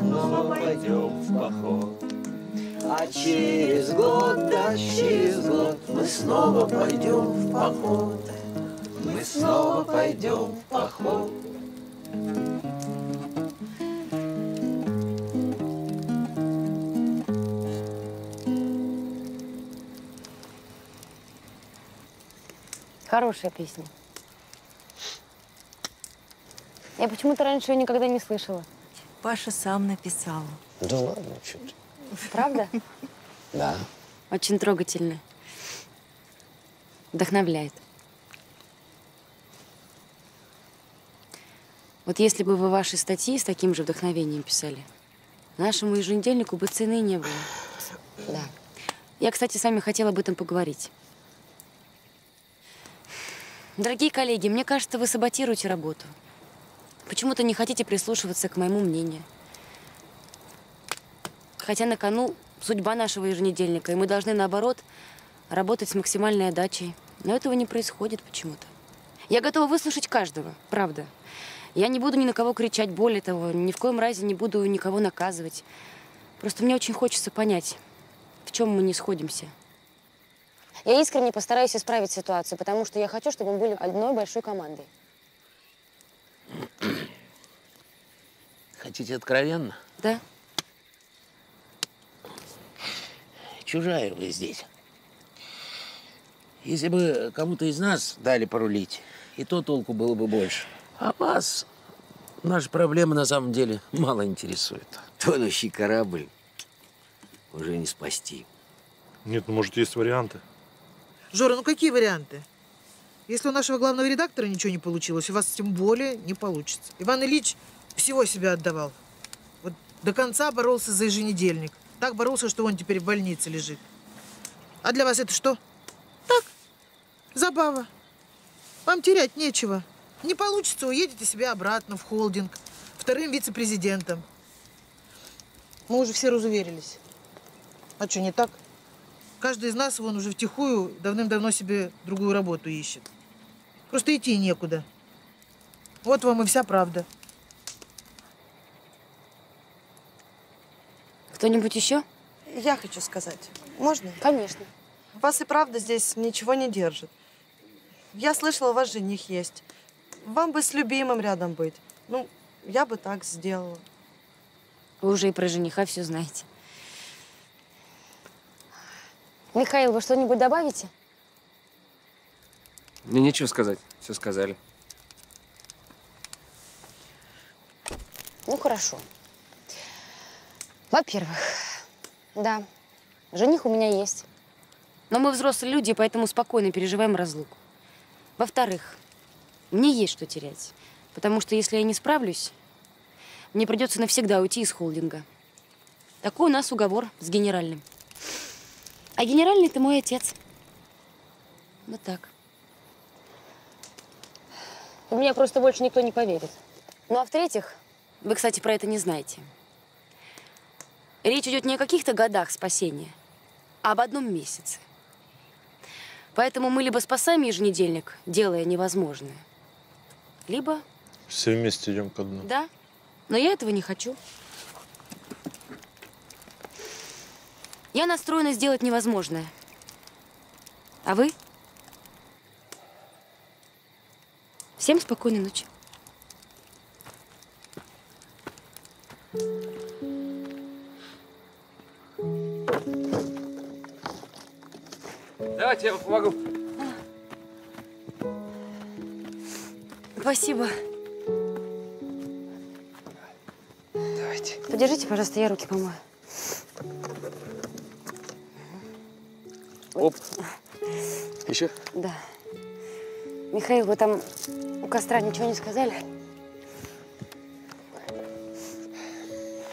снова пойдем в поход. А через год мы снова пойдем в поход, мы снова пойдем в поход. Хорошая песня. Я почему-то раньше ее никогда не слышала. Паша сам написал. Да ладно, что ты. Правда? Да. Очень трогательно. Вдохновляет. Вот если бы вы ваши статьи с таким же вдохновением писали, нашему еженедельнику бы цены не было. Да. Я, кстати, с вами хотела об этом поговорить. Дорогие коллеги, мне кажется, вы саботируете работу. Почему-то не хотите прислушиваться к моему мнению. Хотя на кону судьба нашего еженедельника, и мы должны, наоборот, работать с максимальной отдачей. Но этого не происходит почему-то. Я готова выслушать каждого, правда. Я не буду ни на кого кричать, более того, ни в коем разе не буду никого наказывать. Просто мне очень хочется понять, в чем мы не сходимся. Я искренне постараюсь исправить ситуацию, потому что я хочу, чтобы мы были одной большой командой. Хотите откровенно? Да. Чужая вы здесь. Если бы кому-то из нас дали порулить, и то толку было бы больше. А вас наши проблемы на самом деле мало интересуют. Тонущий корабль уже не спасти. Нет, ну, может, есть варианты. Жора, ну какие варианты? Если у нашего главного редактора ничего не получилось, у вас тем более не получится. Иван Ильич всего себя отдавал. Вот до конца боролся за еженедельник. Так боролся, что он теперь в больнице лежит. А для вас это что? Так, забава. Вам терять нечего. Не получится, уедете себе обратно в холдинг. Вторым вице-президентом. Мы уже все разуверились. А что, не так? Каждый из нас, вон, уже втихую давным-давно себе другую работу ищет. Просто идти некуда. Вот вам и вся правда. Кто-нибудь еще? Я хочу сказать. Можно? Конечно. Вас и правда здесь ничего не держит. Я слышала, у вас жених есть. Вам бы с любимым рядом быть. Ну, я бы так сделала. Вы уже и про жениха все знаете. Михаил, вы что-нибудь добавите? Мне нечего сказать. Все сказали. Ну, хорошо. Во-первых, да, жених у меня есть. Но мы взрослые люди, поэтому спокойно переживаем разлуку. Во-вторых, мне есть что терять. Потому что если я не справлюсь, мне придется навсегда уйти из холдинга. Такой у нас уговор с генеральным. А генеральный – это мой отец. Вот так. У меня просто больше никто не поверит. Ну, а в-третьих, вы, кстати, про это не знаете. Речь идет не о каких-то годах спасения, а об одном месяце. Поэтому мы либо спасаем еженедельник, делая невозможное, либо… Все вместе идем ко дну. Да, но я этого не хочу. Я настроена сделать невозможное. А вы? Всем спокойной ночи. Давайте я вам помогу. Спасибо. Давайте. Подержите, пожалуйста, я руки помою. Оп. Еще? Да. Михаил, вы там у костра ничего не сказали?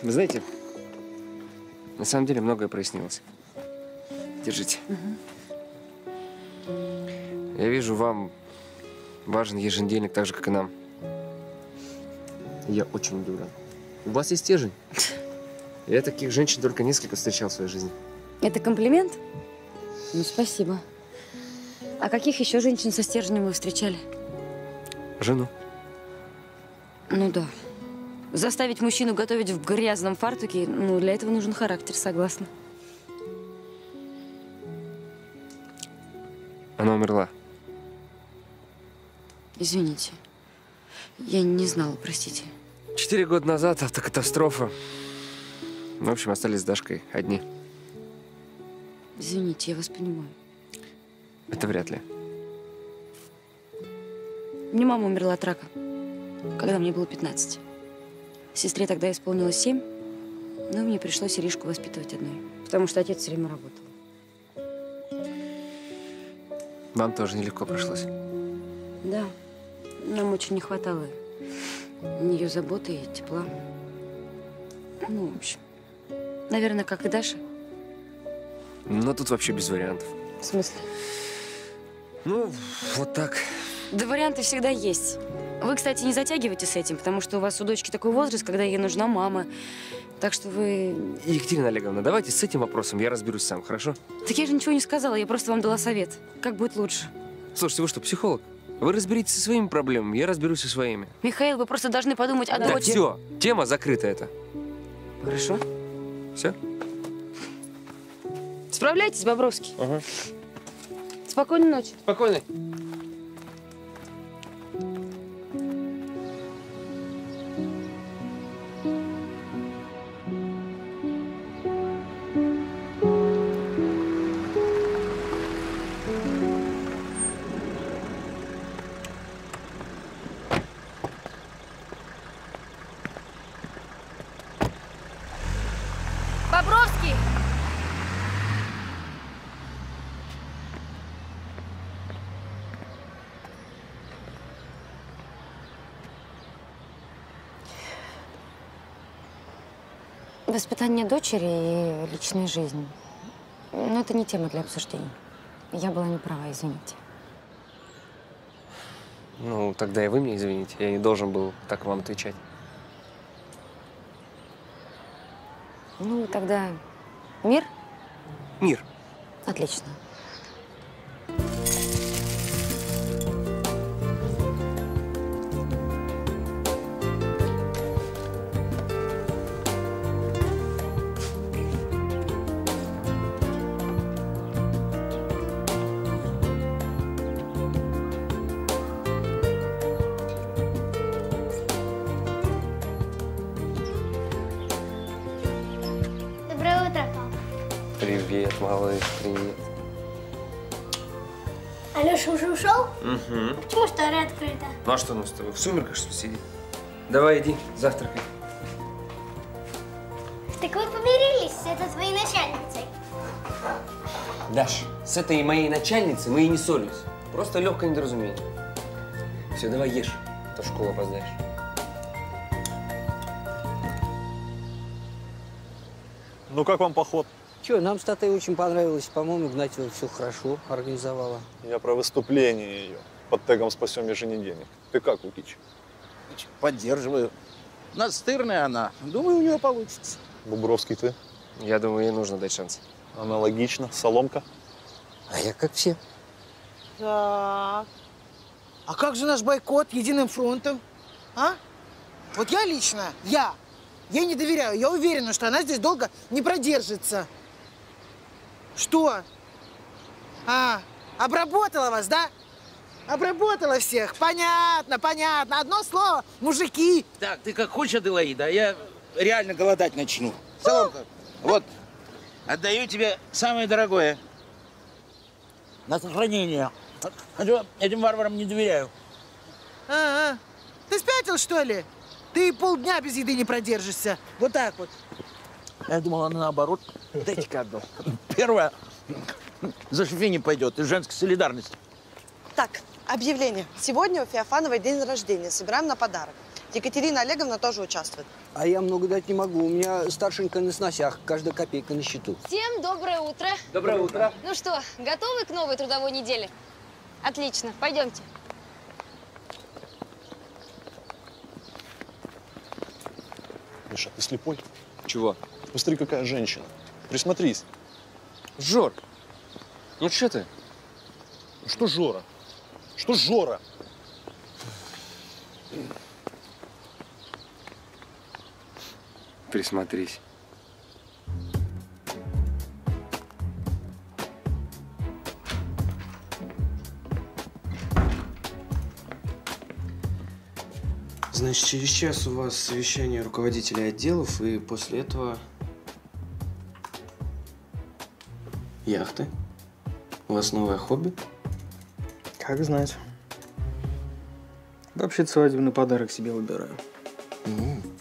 Вы знаете, на самом деле многое прояснилось. Держите. Угу. Я вижу, вам важен еженедельник так же, как и нам. Я очень дура. У вас есть стержень? Я таких женщин только несколько встречал в своей жизни. Это комплимент? Ну, спасибо. А каких еще женщин со стержнем вы встречали? Жену. Ну да. Заставить мужчину готовить в грязном фартуке, ну, для этого нужен характер, согласна. Она умерла. Извините. Я не знала, простите. 4 года назад автокатастрофа. В общем, остались с Дашкой одни. Извините, я вас понимаю. Это вряд ли. Мне мама умерла от рака, когда мне было 15. Сестре тогда исполнилось 7, но мне пришлось Иришку воспитывать одной, потому что отец все время работал. Вам тоже нелегко пришлось. Да, нам очень не хватало ее заботы и тепла. Ну, в общем, наверное, как и Даша. Но тут вообще без вариантов. В смысле? Ну, вот так. Да варианты всегда есть. Вы, кстати, не затягивайте с этим, потому что у вас у дочки такой возраст, когда ей нужна мама. Так что вы… Екатерина Олеговна, давайте с этим вопросом я разберусь сам, хорошо? Так я же ничего не сказала, я просто вам дала совет. Как будет лучше. Слушайте, вы что, психолог? Вы разберитесь со своими проблемами, я разберусь со своими. Михаил, вы просто должны подумать о… Да все, тема закрыта эта. Хорошо. Все? Справляйтесь, Бобровский. Ага. Спокойной ночи. Спокойной. Воспитание дочери и личная жизнь. Но это не тема для обсуждений. Я была не права, извините. Ну, тогда и вы меня извините. Я не должен был так вам отвечать. Ну, тогда мир? Мир. Отлично. Привет, малыш, привет. Алёша уже ушел? Угу. Почему вторая открыта? Ну а что нам с тобой? В сумерках, что ли, сидит? Давай, иди, завтракай. Так вы помирились с этой твоей начальницей? Даш, с этой моей начальницей мы и не ссорились. Просто легкое недоразумение. Все, давай ешь, а то в школу опоздаешь. Ну как вам поход? Че, нам с Татой очень понравилось. По-моему, Игнатьева все хорошо организовала. Я про выступление ее под тегом «Спасем еженедельник». Ты как, Лукич? Поддерживаю. Настырная она. Думаю, у нее получится. Бобровский, ты? Я думаю, ей нужно дать шанс. Аналогично. Соломка? А я как все. Так. А как же наш бойкот единым фронтом? А? Вот я лично, я ей не доверяю. Я уверена, что она здесь долго не продержится. Что? А, обработала вас, да? Обработала всех. Понятно, понятно. Одно слово, мужики. Так, ты как хочешь, Аделаида, а я реально голодать начну. Соломка, вот, отдаю тебе самое дорогое. На сохранение. Этим варварам не доверяю. А-а. Ты спятил, что ли? Ты полдня без еды не продержишься. Вот так вот. Я думал, она наоборот. Дайте-ка одну. Первое, за шифе не пойдет, из женской солидарности. Так, объявление. Сегодня у Феофановой день рождения. Собираем на подарок. Екатерина Олеговна тоже участвует. А я много дать не могу. У меня старшенька на сносях. Каждая копейка на счету. Всем доброе утро. Доброе утро. Ну что, готовы к новой трудовой неделе? Отлично. Пойдемте. Миша, ты слепой? Чего? Посмотри, какая женщина. Присмотрись. Жор, ну что ты? Что Жора? Что Жора? Присмотрись. Значит, через час у вас совещание руководителей отделов, и после этого яхты. У вас новое хобби? Как знать. Вообще-то свадебный подарок себе выбираю.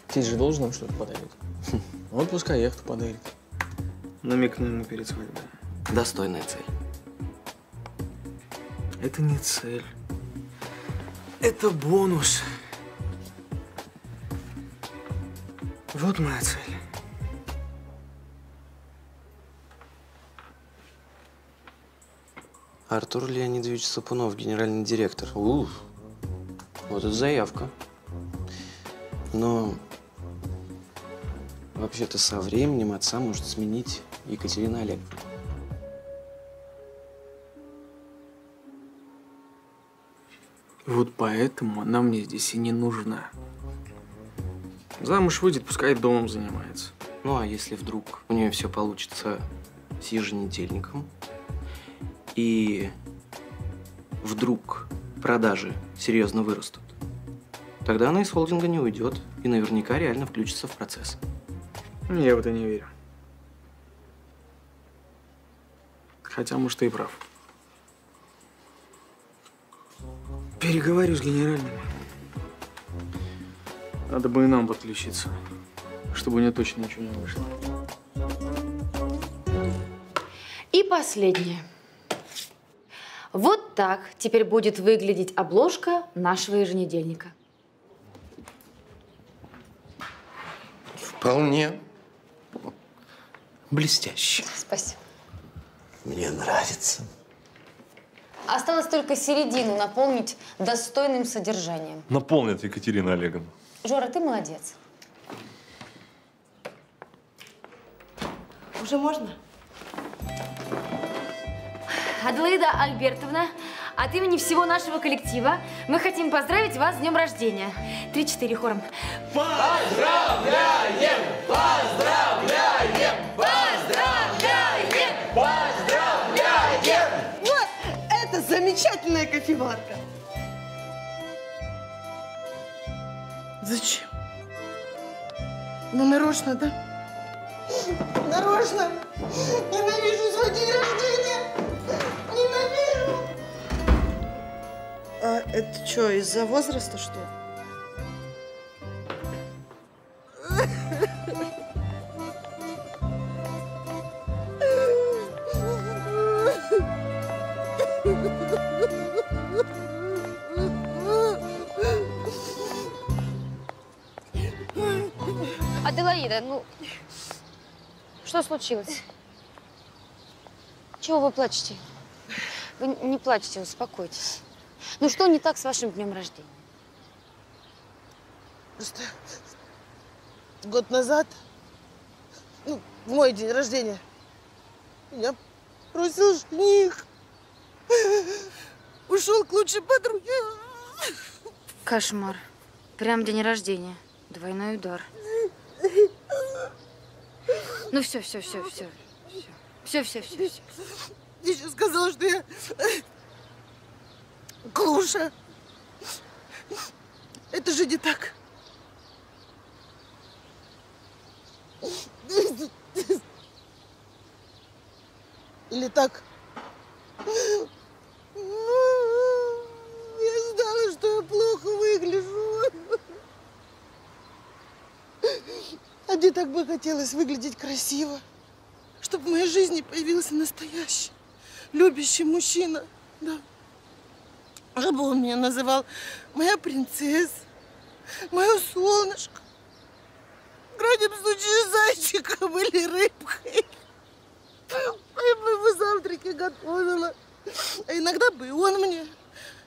Ты же должен нам что-то подарить. Вот пускай яхту подарит. Намекну ему перед свадьбой. Достойная цель. Это не цель. Это бонус. Вот моя цель. Артур Леонидович Сапунов, генеральный директор. Уф, вот это заявка. Но вообще-то со временем отца может сменить Екатерина Олеговна. Вот поэтому она мне здесь и не нужна. Замуж выйдет, пускай домом занимается. Ну, а если вдруг у нее все получится с еженедельником, и вдруг продажи серьезно вырастут, тогда она из холдинга не уйдет и наверняка реально включится в процесс. Я в это не верю. Хотя, может, ты и прав. Переговорю с генеральными. Надо бы и нам подключиться, чтобы у нее точно ничего не вышло. И последнее. Вот так теперь будет выглядеть обложка нашего еженедельника. Вполне блестяще. Спасибо. Мне нравится. Осталось только середину наполнить достойным содержанием. Наполнит Екатерина Олеговна. Жора, ты молодец. Уже можно? Аделаида Альбертовна, от имени всего нашего коллектива мы хотим поздравить вас с днем рождения. 3-4 хором. Поздравляем! Поздравляем! Поздравляем! Поздравляем! Вот это замечательная кофеварка. Зачем? Ну, нарочно, да? Нарочно. можно? Ненавижу свой день рождения! Ненавижу! А это что, из-за возраста, что ли? Аделаида, ну, что случилось? Чего вы плачете? Вы не плачете, успокойтесь. Ну, что не так с вашим днем рождения? Просто год назад, ну, в мой день рождения, меня бросил жених. Ушел к лучшей подруге. Кошмар. Прям день рождения. Двойной удар. Ну все. Ты еще сказала, что я глуша. Это же не так. Или так? Я знала, что я плохо выгляжу. А мне так бы хотелось выглядеть красиво, чтобы в моей жизни появился настоящий, любящий мужчина, да. Чтобы он меня называл моя принцесса, мое солнышко, в крайнем случае зайчиком или рыбкой. Я бы его завтраки готовила, а иногда бы и он мне.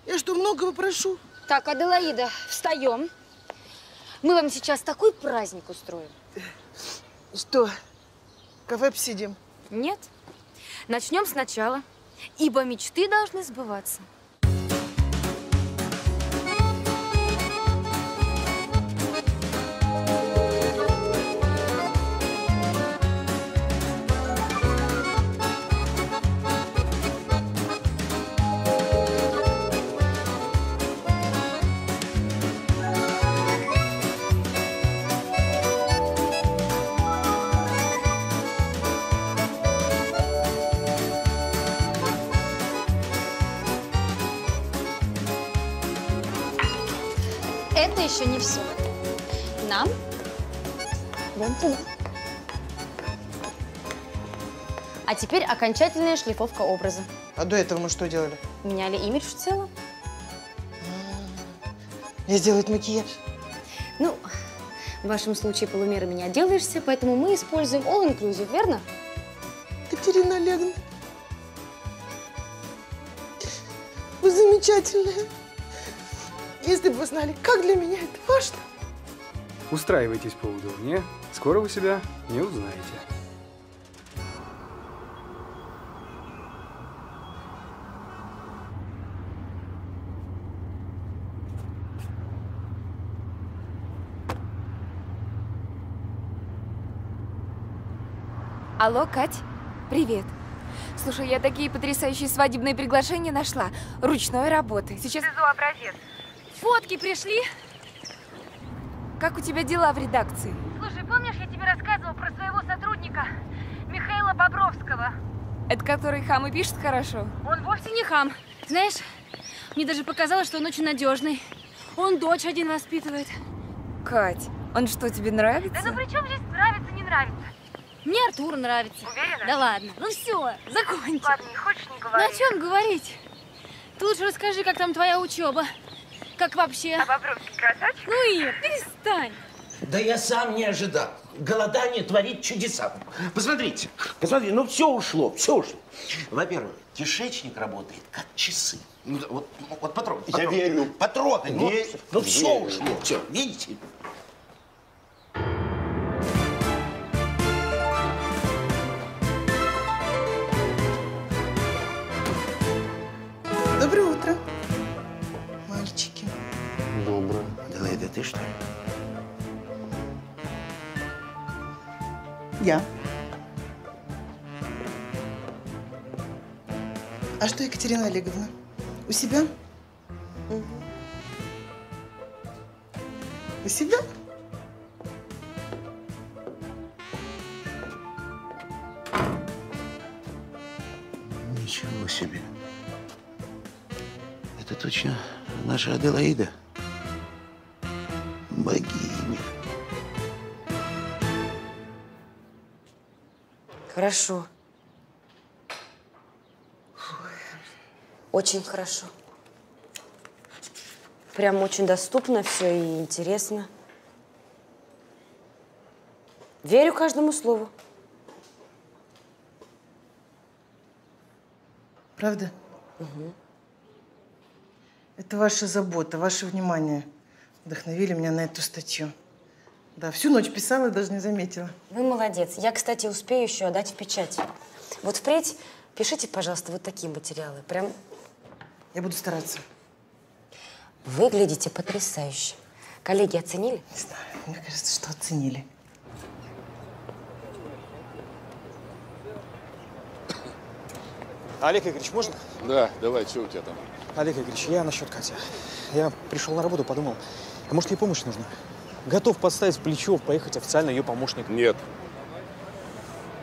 Я что, многого прошу? Так, Аделаида, встаем. Мы вам сейчас такой праздник устроим. Что, кафе посидим? Нет. Начнем сначала, ибо мечты должны сбываться. Еще не все. Нам вон туда. А теперь окончательная шлифовка образа. А до этого мы что делали? Меняли имидж в целом. Я сделаю макияж. Ну, в вашем случае полумерами не отделаешься, поэтому мы используем all-inclusive, верно? Екатерина Олеговна, вы замечательная. Если бы вы знали, как для меня это важно. Устраивайтесь поудобнее. Скоро вы себя не узнаете. Алло, Кать. Привет. Слушай, я такие потрясающие свадебные приглашения нашла. Ручной работы. Сейчас везу образец. Фотки пришли. Как у тебя дела в редакции? Слушай, помнишь, я тебе рассказывала про своего сотрудника Михаила Бобровского? Это который хам и пишет хорошо? Он вовсе не хам. Знаешь, мне даже показалось, что он очень надежный. Он дочь один воспитывает. Кать, он что, тебе нравится? Да ну при чем здесь нравится, не нравится? Мне Артур нравится. Уверена? Да ладно. Ну все, закончи. Ладно, не хочешь, не говори. Ну о чем говорить? Ты лучше расскажи, как там твоя учеба. Как вообще? А Бобровский красавчик? Ну и перестань. Да я сам не ожидал. Голодание творит чудеса. Посмотрите, посмотрите, ну все ушло, все ушло. Во-первых, кишечник работает как часы. Вот потрогай. Я верю. Потрогай. Ну все ушло, все, видите? Доброе утро. Доброе. Аделаида, ты что ли? Я. А что, Екатерина Олеговна? У себя? Угу. У себя? Ничего себе. Это точно наша Аделаида. Богиня. Хорошо. Очень хорошо. Прям очень доступно все и интересно. Верю каждому слову. Правда? Угу. Это ваша забота, ваше внимание вдохновили меня на эту статью. Да, всю ночь писала, даже не заметила. Вы молодец. Я, кстати, успею еще отдать в печать. Вот впредь пишите, пожалуйста, вот такие материалы. Прям… Я буду стараться. Выглядите потрясающе. Коллеги оценили? Не знаю. Мне кажется, что оценили. Олег Игоревич, можно? Да, давай, что у тебя там? Олег Игоревич, я насчет Кати. Я пришел на работу, подумал, а может, ей помощь нужна? Готов подставить плечо, поехать официально ее помощник. Нет.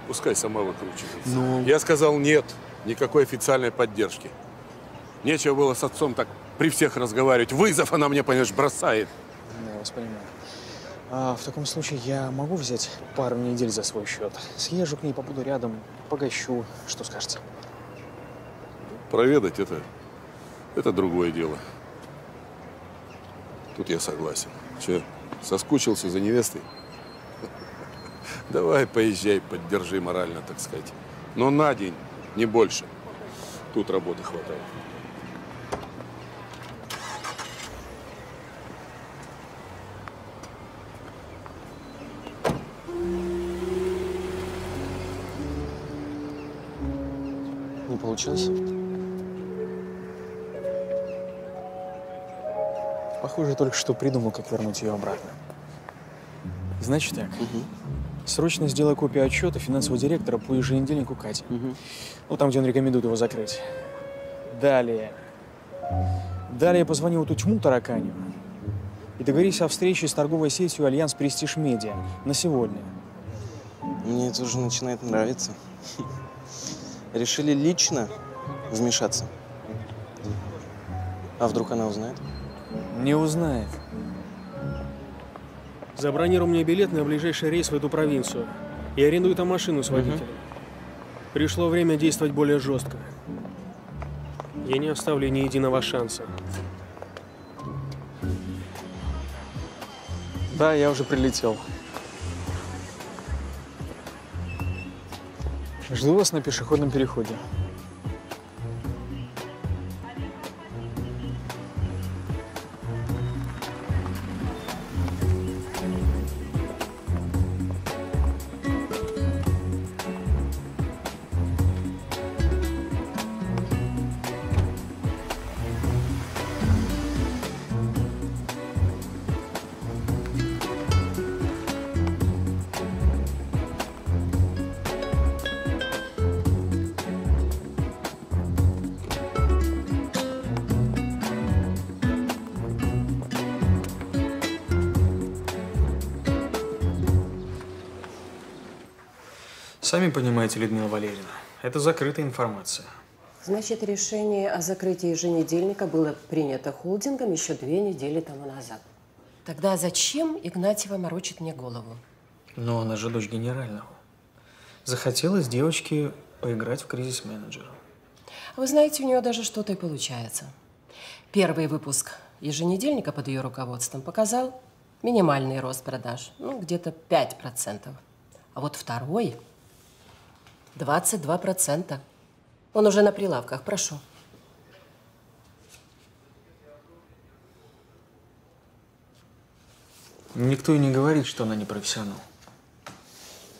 Пускай сама выкручивается. Ну… Я сказал нет, никакой официальной поддержки. Нечего было с отцом так при всех разговаривать. Вызов она мне, понимаешь, бросает. Я вас понимаю. А в таком случае я могу взять пару недель за свой счет? Съезжу к ней, побуду рядом, погощу. Что скажете? Проведать это другое дело. Тут я согласен. Че, соскучился за невестой? Давай поезжай, поддержи морально, так сказать. Но на день, не больше. Тут работы хватает. Не получилось? Похоже, только что придумал, как вернуть ее обратно. Значит так. Угу. Срочно сделай копию отчета финансового директора по еженедельнику Кати. Угу. Ну, там, где он рекомендует его закрыть. Далее. Далее позвони вот эту тьму тараканью и договорись о встрече с торговой сетью «Альянс Престиж Медиа» на сегодня. Мне это уже начинает нравиться. Решили лично вмешаться? А вдруг она узнает? Не узнает. Забронируй мне билет на ближайший рейс в эту провинцию. И арендую там машину с водителем. Пришло время действовать более жестко. Я не оставлю ни единого шанса. Да, я уже прилетел. Жду вас на пешеходном переходе. Сами понимаете, Людмила Валерьевна, это закрытая информация. Значит, решение о закрытии еженедельника было принято холдингом еще 2 недели тому назад. Тогда зачем Игнатьева морочит мне голову? Но она же дочь генерального. Захотелось девочке поиграть в кризис-менеджера. Вы знаете, у нее даже что-то и получается. Первый выпуск еженедельника под ее руководством показал минимальный рост продаж, ну, где-то 5%. А вот второй… 22%. Он уже на прилавках, прошу. Никто и не говорит, что она не профессионал.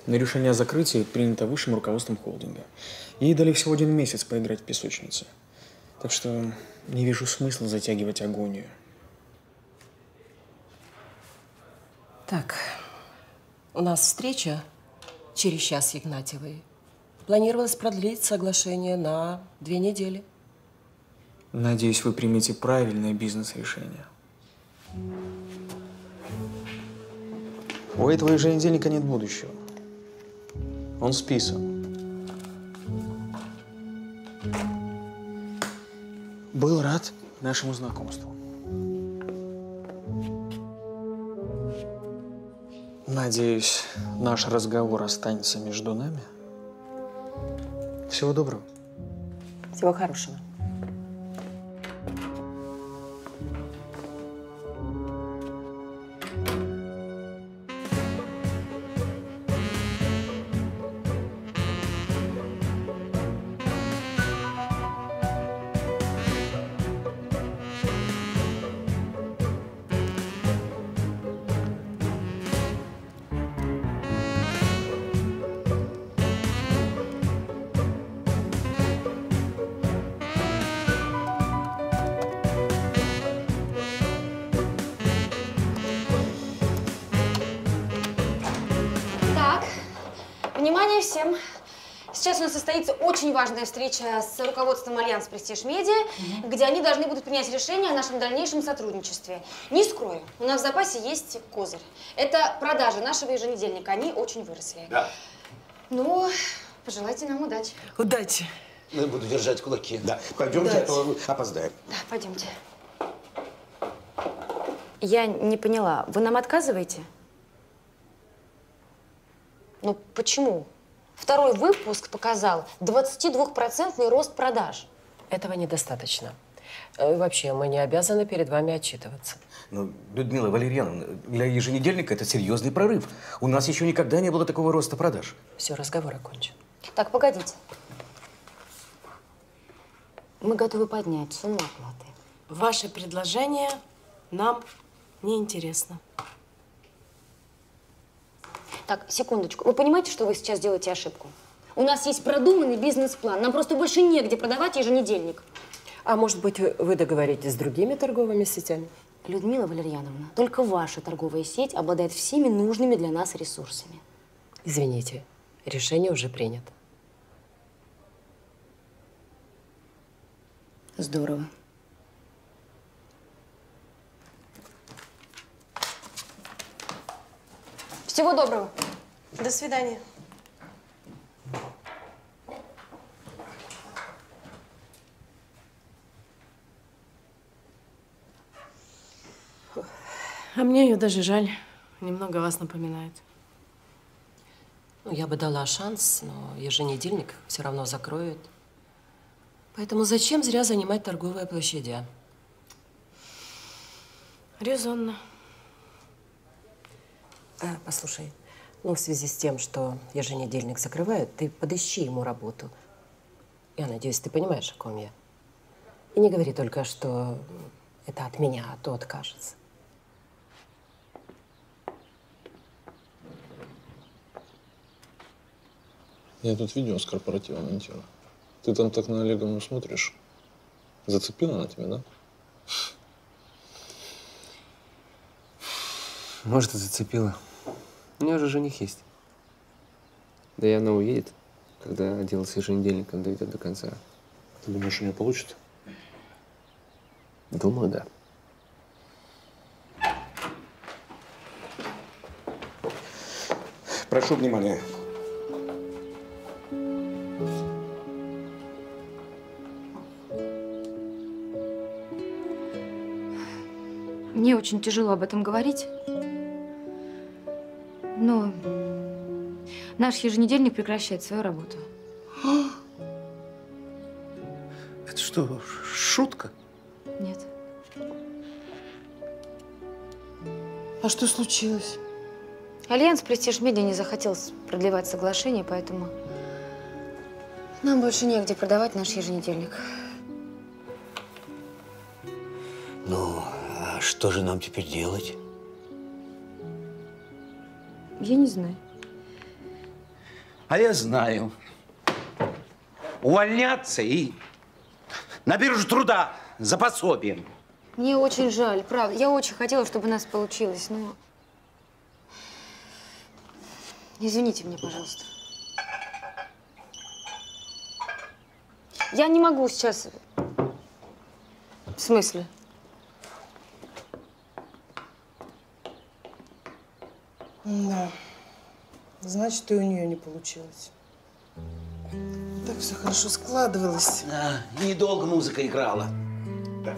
Но решение о закрытии принято высшим руководством холдинга. Ей дали всего 1 месяц поиграть в песочнице. Так что не вижу смысла затягивать агонию. Так, у нас встреча через час с Игнатьевой. Планировалось продлить соглашение на 2 недели. Надеюсь, вы примете правильное бизнес-решение. У этого еженедельника нет будущего. Он списан. нашему знакомству. Надеюсь, наш разговор останется между нами. Всего доброго. Всего хорошего. Сейчас у нас состоится очень важная встреча с руководством Альянс Престиж Медиа, где они должны будут принять решение о нашем дальнейшем сотрудничестве. Не скрою, у нас в запасе есть козырь. Это продажи нашего еженедельника, они очень выросли. Да. Ну, пожелайте нам удачи. Удачи. Ну, я буду держать кулаки. Да. Пойдемте, а то опоздаем. Да, пойдемте. Я не поняла, вы нам отказываете? Ну, почему? Второй выпуск показал 22% рост продаж. Этого недостаточно. И вообще, мы не обязаны перед вами отчитываться. Ну, Людмила Валерьяновна, для еженедельника это серьезный прорыв. У нас еще никогда не было такого роста продаж. Все, разговор окончен. Так, погодите. Мы готовы поднять сумму оплаты. Ваше предложение нам неинтересно. Так, секундочку. Вы понимаете, что вы сейчас делаете ошибку? У нас есть продуманный бизнес-план. Нам просто больше негде продавать еженедельник. А может быть, вы договоритесь с другими торговыми сетями? Людмила Валерьяновна, только ваша торговая сеть обладает всеми нужными для нас ресурсами. Извините, решение уже принято. Здорово. Всего доброго. До свидания. А мне ее даже жаль. Немного вас напоминает. Ну, я бы дала шанс, но еженедельник все равно закроют. Поэтому зачем зря занимать торговые площади? Резонно. Послушай, ну, в связи с тем, что еженедельник закрывают, ты подыщи ему работу. Я надеюсь, ты понимаешь, о ком я. И не говори только, что это от меня, а то откажется. Я тут видео с корпоратива монтирую. Ты там так на Олеговну смотришь. Зацепила она тебя, да? Может, и зацепила. У меня же жених есть. Да и она уедет, когда дело с еженедельником дойдет до конца. Ты думаешь, у нее получится? Думаю, да. Прошу внимания. Мне очень тяжело об этом говорить. Но наш еженедельник прекращает свою работу. Это что, шутка? Нет. А что случилось? Альянс Престиж Медиа не захотел продлевать соглашение, поэтому нам больше негде продавать наш еженедельник. Ну, а что же нам теперь делать? Я не знаю. А я знаю. Увольняться и на биржу труда за пособием. Мне очень жаль, правда. Я очень хотела, чтобы у нас получилось, но… Извините меня, пожалуйста. Я не могу сейчас… В смысле? Да. Значит, и у нее не получилось. Так все хорошо складывалось. Да, недолго музыка играла. Да.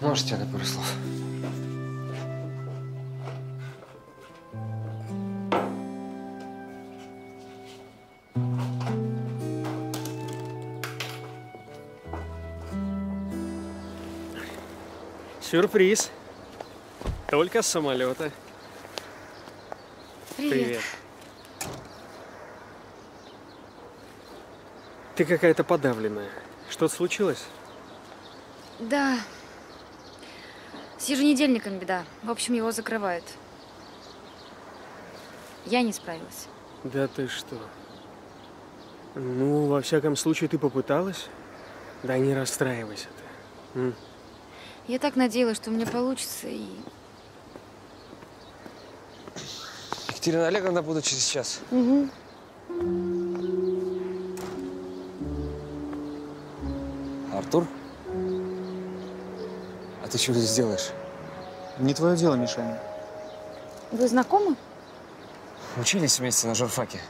Можете на пару слов? Сюрприз. Только с самолета. Привет. Ты какая-то подавленная. Что-то случилось? Да. С еженедельником беда. В общем, его закрывают. Я не справилась. Да ты что? Ну, во всяком случае, ты попыталась? Да не расстраивайся ты. Я так надеялась, что у меня получится, и… Екатерина Олеговна, буду через час. Угу. Артур? А ты чего здесь делаешь? Не твое дело, Мишаня. Вы знакомы? Учились вместе на журфаке.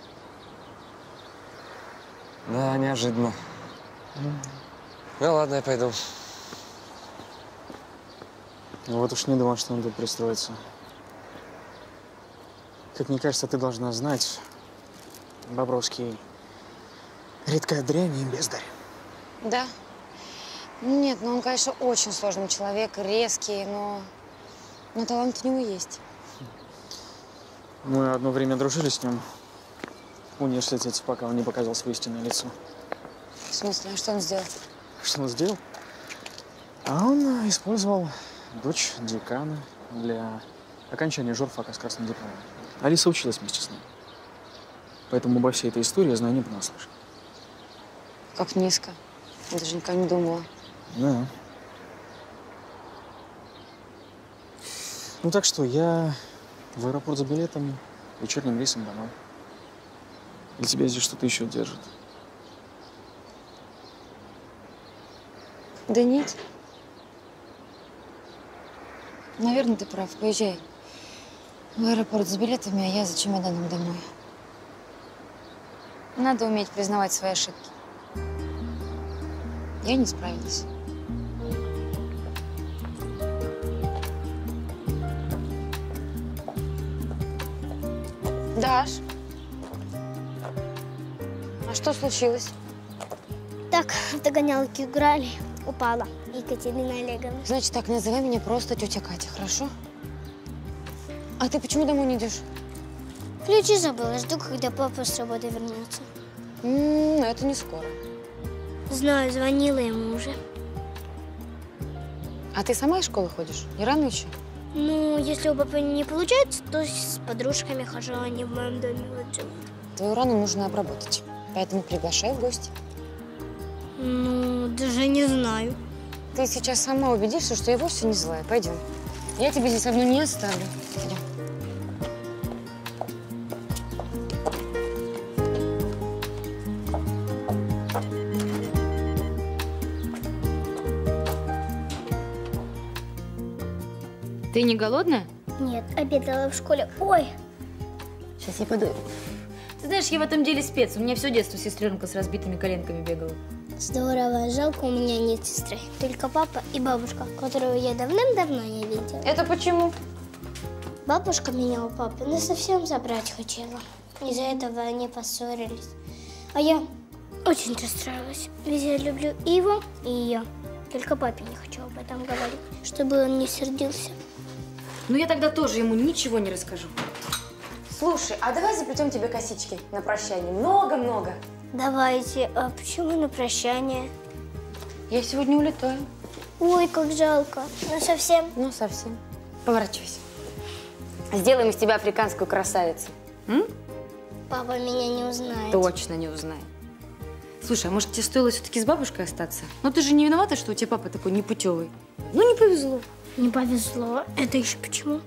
Да, неожиданно. Ну ладно, я пойду. Вот уж не думал, что он тут пристроится. Как мне кажется, ты должна знать, Бобровский редкая дрянь и бездарь. Да. Нет, ну он, конечно, очень сложный человек, резкий, но талант у него есть. Мы одно время дружили с ним в университете, пока он не показал свое истинное лицо. В смысле? А что он сделал? Что он сделал? А он использовал дочь декана для окончания журфака с красным дипломом. Алиса училась вместе с ним. Поэтому обо всей этой истории я знаю не понаслышке. Как низко. Я даже никогда не думала. Да. Ну так что, я в аэропорт за билетом, вечерним рейсом домой. Или тебя здесь что-то еще держит? Да нет. Наверное, ты прав. Поезжай в аэропорт с билетами, а я за чемоданом домой. Надо уметь признавать свои ошибки. Я не справилась. Даш, а что случилось? Так, в догонялки играли, упала. Екатерина Олеговна. Значит так, называй меня просто тетя Катя, хорошо? А ты почему домой не идешь? Ключи забыла, жду, когда папа с работы вернется. Но это не скоро. Знаю, звонила ему уже. А ты сама из школы ходишь? Не рано еще? Ну, если у папы не получается, то с подружками хожу, они в моем доме вот живут. Твою рану нужно обработать, поэтому приглашай в гости. Ну, даже не знаю. Ты сейчас сама убедишься, что я вовсе не злая. Пойдем. Я тебя здесь одну не оставлю. Пойдем. Ты не голодная? Нет, обедала в школе. Ой! Сейчас я подую. Ты знаешь, я в этом деле спец. У меня все детство сестренка с разбитыми коленками бегала. Здорово. Жалко, у меня нет сестры. Только папа и бабушка, которую я давным-давно не видела. Это почему? Бабушка меня у папы совсем забрать хотела. Из-за этого они поссорились. А я очень расстраивалась. Ведь я люблю и его, и ее. Только папе не хочу об этом говорить, чтобы он не сердился. Ну, я тогда тоже ему ничего не расскажу. Слушай, а давай заплетем тебе косички на прощание. Много-много. Давайте. А почему на прощание? Я сегодня улетаю. Ой, как жалко. Ну, совсем? Ну, совсем. Поворачивайся. Сделаем из тебя африканскую красавицу. М? Папа меня не узнает. Точно не узнает. Слушай, а может, тебе стоило все-таки с бабушкой остаться? Но ты же не виновата, что у тебя папа такой непутевый. Ну, не повезло. Не повезло? Это еще почему?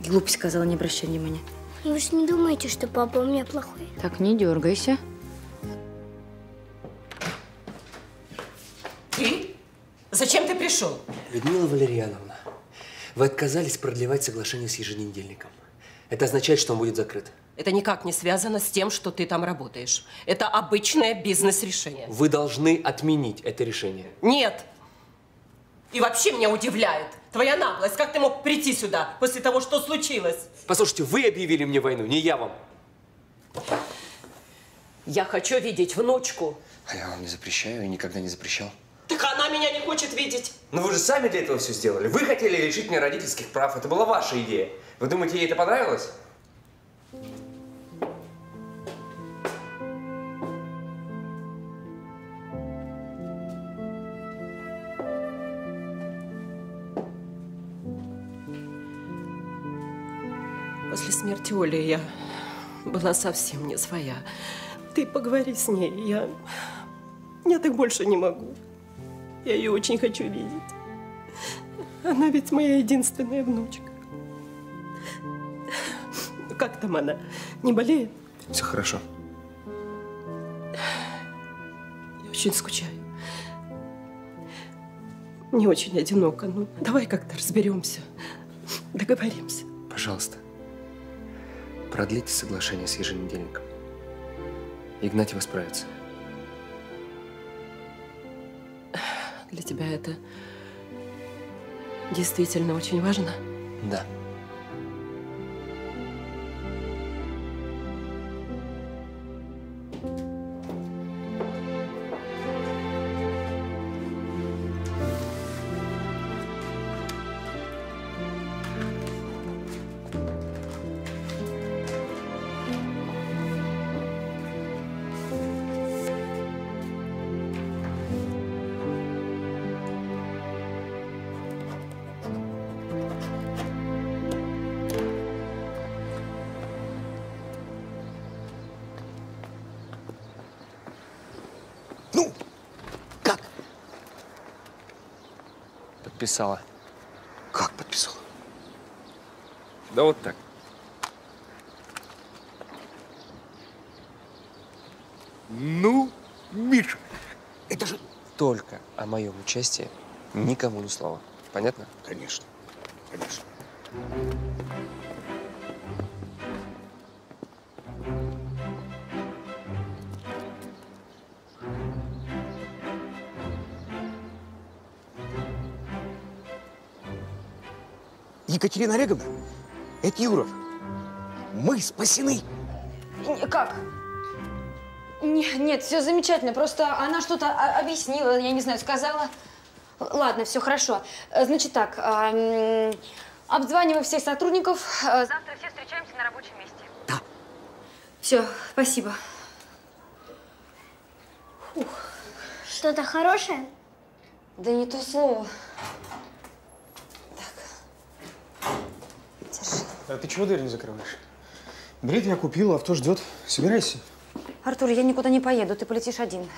Глупость сказала, не обращай внимания. Вы же не думаете, что папа у меня плохой? Так, не дергайся. Ты? Зачем ты пришел? Людмила Валерьяновна, вы отказались продлевать соглашение с еженедельником. Это означает, что он будет закрыт. Это никак не связано с тем, что ты там работаешь. Это обычное бизнес-решение. Вы должны отменить это решение. Нет. И вообще меня удивляет твоя наглость. Как ты мог прийти сюда после того, что случилось? Послушайте, вы объявили мне войну, не я вам. Я хочу видеть внучку. А я вам не запрещаю и никогда не запрещал. Так она меня не хочет видеть. Но вы же сами для этого все сделали. Вы хотели лишить меня родительских прав. Это была ваша идея. Вы думаете, ей это понравилось? После смерти Оли я была совсем не своя. Ты поговори с ней. Я так больше не могу. Я ее очень хочу видеть. Она ведь моя единственная внучка. Как там она? Не болеет? Все хорошо. Я очень скучаю. Мне очень одиноко. Ну, давай как-то разберемся. Договоримся. Пожалуйста, продлите соглашение с еженедельником. Игнатьева справится. Для тебя это действительно очень важно? Да. Подписала. Как подписала? Да вот так. Ну, Миша, это же… Только о моем участии никому ни слова. Понятно? Конечно. Конечно. Екатерина Олеговна, это Юров. Мы спасены. Как? Нет, все замечательно. Просто она что-то объяснила, я не знаю, сказала. Ладно, все хорошо. Значит так, обзваниваем всех сотрудников. Завтра все встречаемся на рабочем месте. Да. Все, спасибо. Что-то хорошее? Да не то слово. А ты чего дверь не закрываешь? Билет я купил, авто ждет. Собирайся. Артур, я никуда не поеду, ты полетишь один.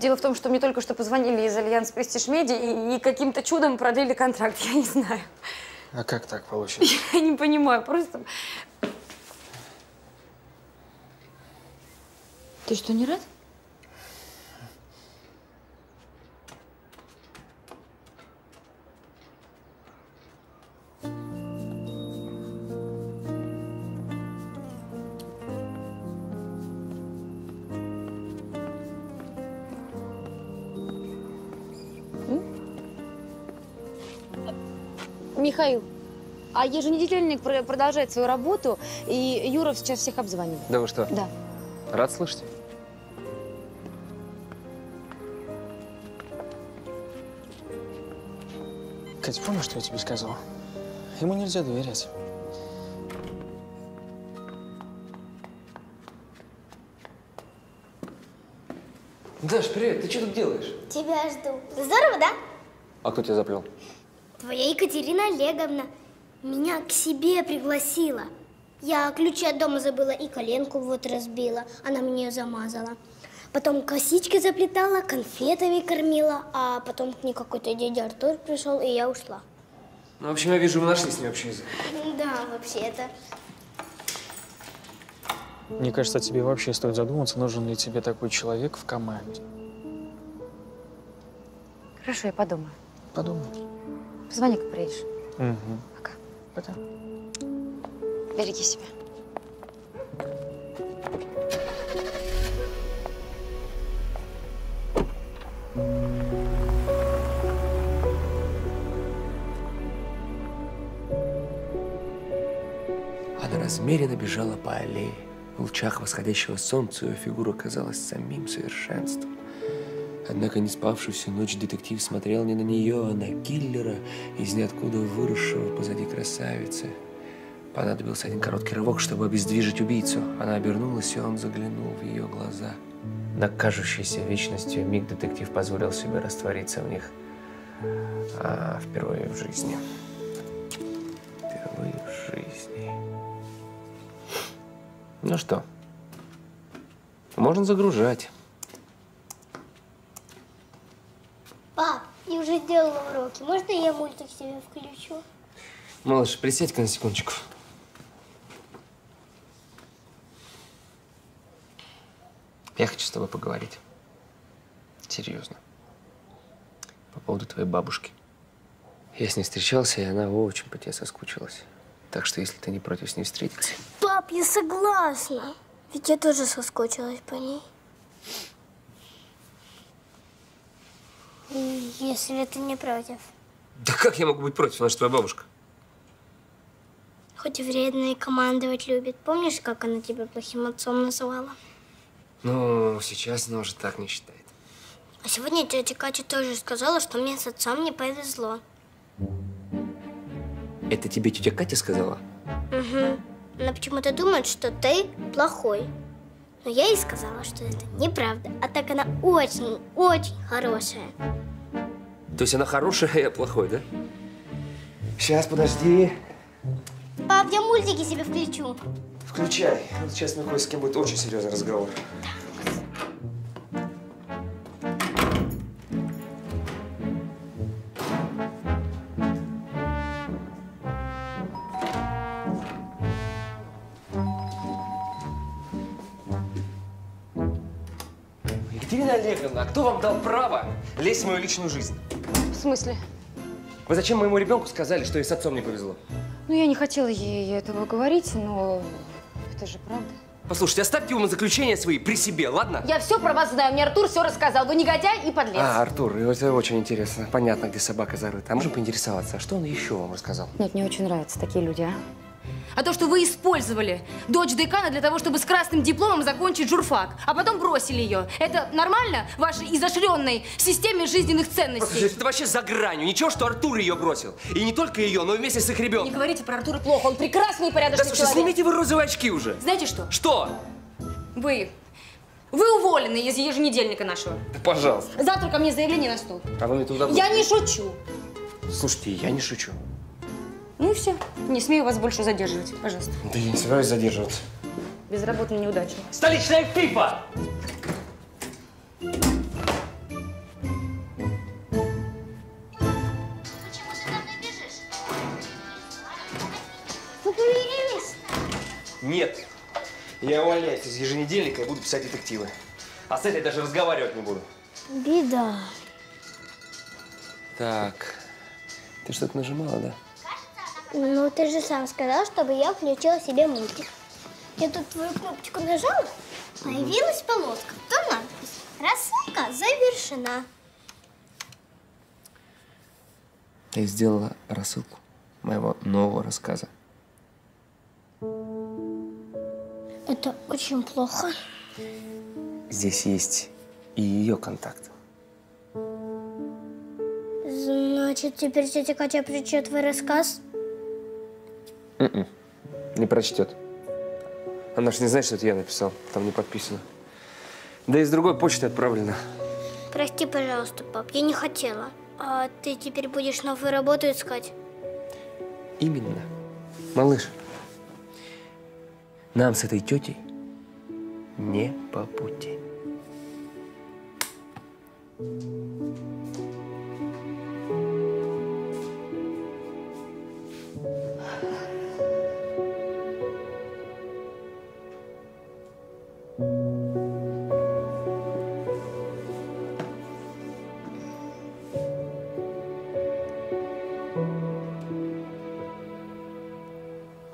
Дело в том, что мне только что позвонили из Альянс Престиж Медиа и каким-то чудом продлили контракт, я не знаю. А как так получилось? Я не понимаю, просто… Ты что, не рад? Михаил, а еженедельник продолжает свою работу, и Юров сейчас всех обзванивает. Да вы что? Да. Рад слышать. Кать, помнишь, что я тебе сказала? Ему нельзя доверять. Даш, привет, ты что тут делаешь? Тебя жду. Здорово, да? А кто тебя заплел? Твоя Екатерина Олеговна меня к себе пригласила. Я ключи от дома забыла и коленку вот разбила. Она мне ее замазала. Потом косички заплетала, конфетами кормила. А потом к ней какой-то дядя Артур пришел, и я ушла. Ну, в общем, я вижу, вы нашли с ней общий язык. Да, вообще это… Мне кажется, тебе вообще стоит задуматься, нужен ли тебе такой человек в команде. Хорошо, я подумаю. Подумай. Позвони, как приедешь. Угу. Пока. Пока. Береги себя. размеренно бежала по аллее. В лучах восходящего солнца ее фигура казалась самим совершенством. Однако не спавшую всю ночь детектив смотрел не на нее, а на киллера, из ниоткуда выросшего позади красавицы. Понадобился один короткий рывок, чтобы обездвижить убийцу. Она обернулась, и он заглянул в ее глаза. На кажущейся вечностью миг детектив позволил себе раствориться в них впервые в жизни. Впервые в жизни. Ну что, можно загружать. Пап, я уже делала уроки. Можно я мультик себе включу? Малыш, присядь-ка на секундочку. Я хочу с тобой поговорить. Серьезно. По поводу твоей бабушки. Я с ней встречался, и она очень по тебе соскучилась. Так что, если ты не против с ней встретиться… Пап, я согласна. Ведь я тоже соскучилась по ней. Если ты не против. Да как я могу быть против? Она же твоя бабушка. Хоть и вредная, и командовать любит. Помнишь, как она тебя плохим отцом называла? Ну, сейчас она уже так не считает. А сегодня тетя Катя тоже сказала, что мне с отцом не повезло. Это тебе тетя Катя сказала? Угу. Она почему-то думает, что ты плохой. Но я ей сказала, что это неправда. А так она очень-очень хорошая. То есть она хорошая, а я плохой, да? Сейчас, подожди. Пап, я мультики себе включу. Включай. Вот сейчас мы с кем будет очень серьезный разговор. Екатерина Олеговна, а кто вам дал право лезть в мою личную жизнь? В смысле? Вы зачем моему ребенку сказали, что ей с отцом не повезло? Ну, я не хотела ей этого говорить, но это же правда. Послушайте, оставьте умозаключения свои при себе, ладно? Я все про вас знаю, мне Артур все рассказал. Вы негодяй и подлец. А, Артур, это очень интересно. Понятно, где собака зарыта. А можем поинтересоваться, что он еще вам рассказал? Нет, мне очень нравятся такие люди, а? А то, что вы использовали дочь декана для того, чтобы с красным дипломом закончить журфак, а потом бросили ее. Это нормально в вашей изощренной системе жизненных ценностей? Послушайте, это вообще за гранью. Ничего, что Артур ее бросил. И не только ее, но и вместе с их ребенком. Не говорите про Артура плохо, он прекрасный и порядочный человек. Да слушай, снимите вы розовые очки уже. Знаете что? Что? Вы уволены из еженедельника нашего. Да, пожалуйста. Завтра ко мне заявление на стол. А вы мне туда будете? Я не шучу. Слушайте, я не шучу. Ну и все. Не смею вас больше задерживать. Пожалуйста. Да я не собираюсь задерживаться. Безработный неудачник. Столичная пипа! Почему сюда ты бежишь? Вы помирились? Нет. Я увольняюсь из еженедельника и буду писать детективы. А с этой даже разговаривать не буду. Беда. Так. Ты что-то нажимала, да? Ну, ты же сам сказал, чтобы я включила себе мультик. Я тут твою кнопочку нажала, появилась полоска. Там надпись. Рассылка завершена. Я сделала рассылку моего нового рассказа. Это очень плохо. Здесь есть и ее контакт. Значит, теперь тетя Катя прочтет твой рассказ? Не прочтет. Она же не знает, что это я написал. Там не подписано. Да и с другой почты отправлено. Прости, пожалуйста, пап. Я не хотела. А ты теперь будешь новую работу искать? Именно. Малыш, нам с этой тетей не по пути.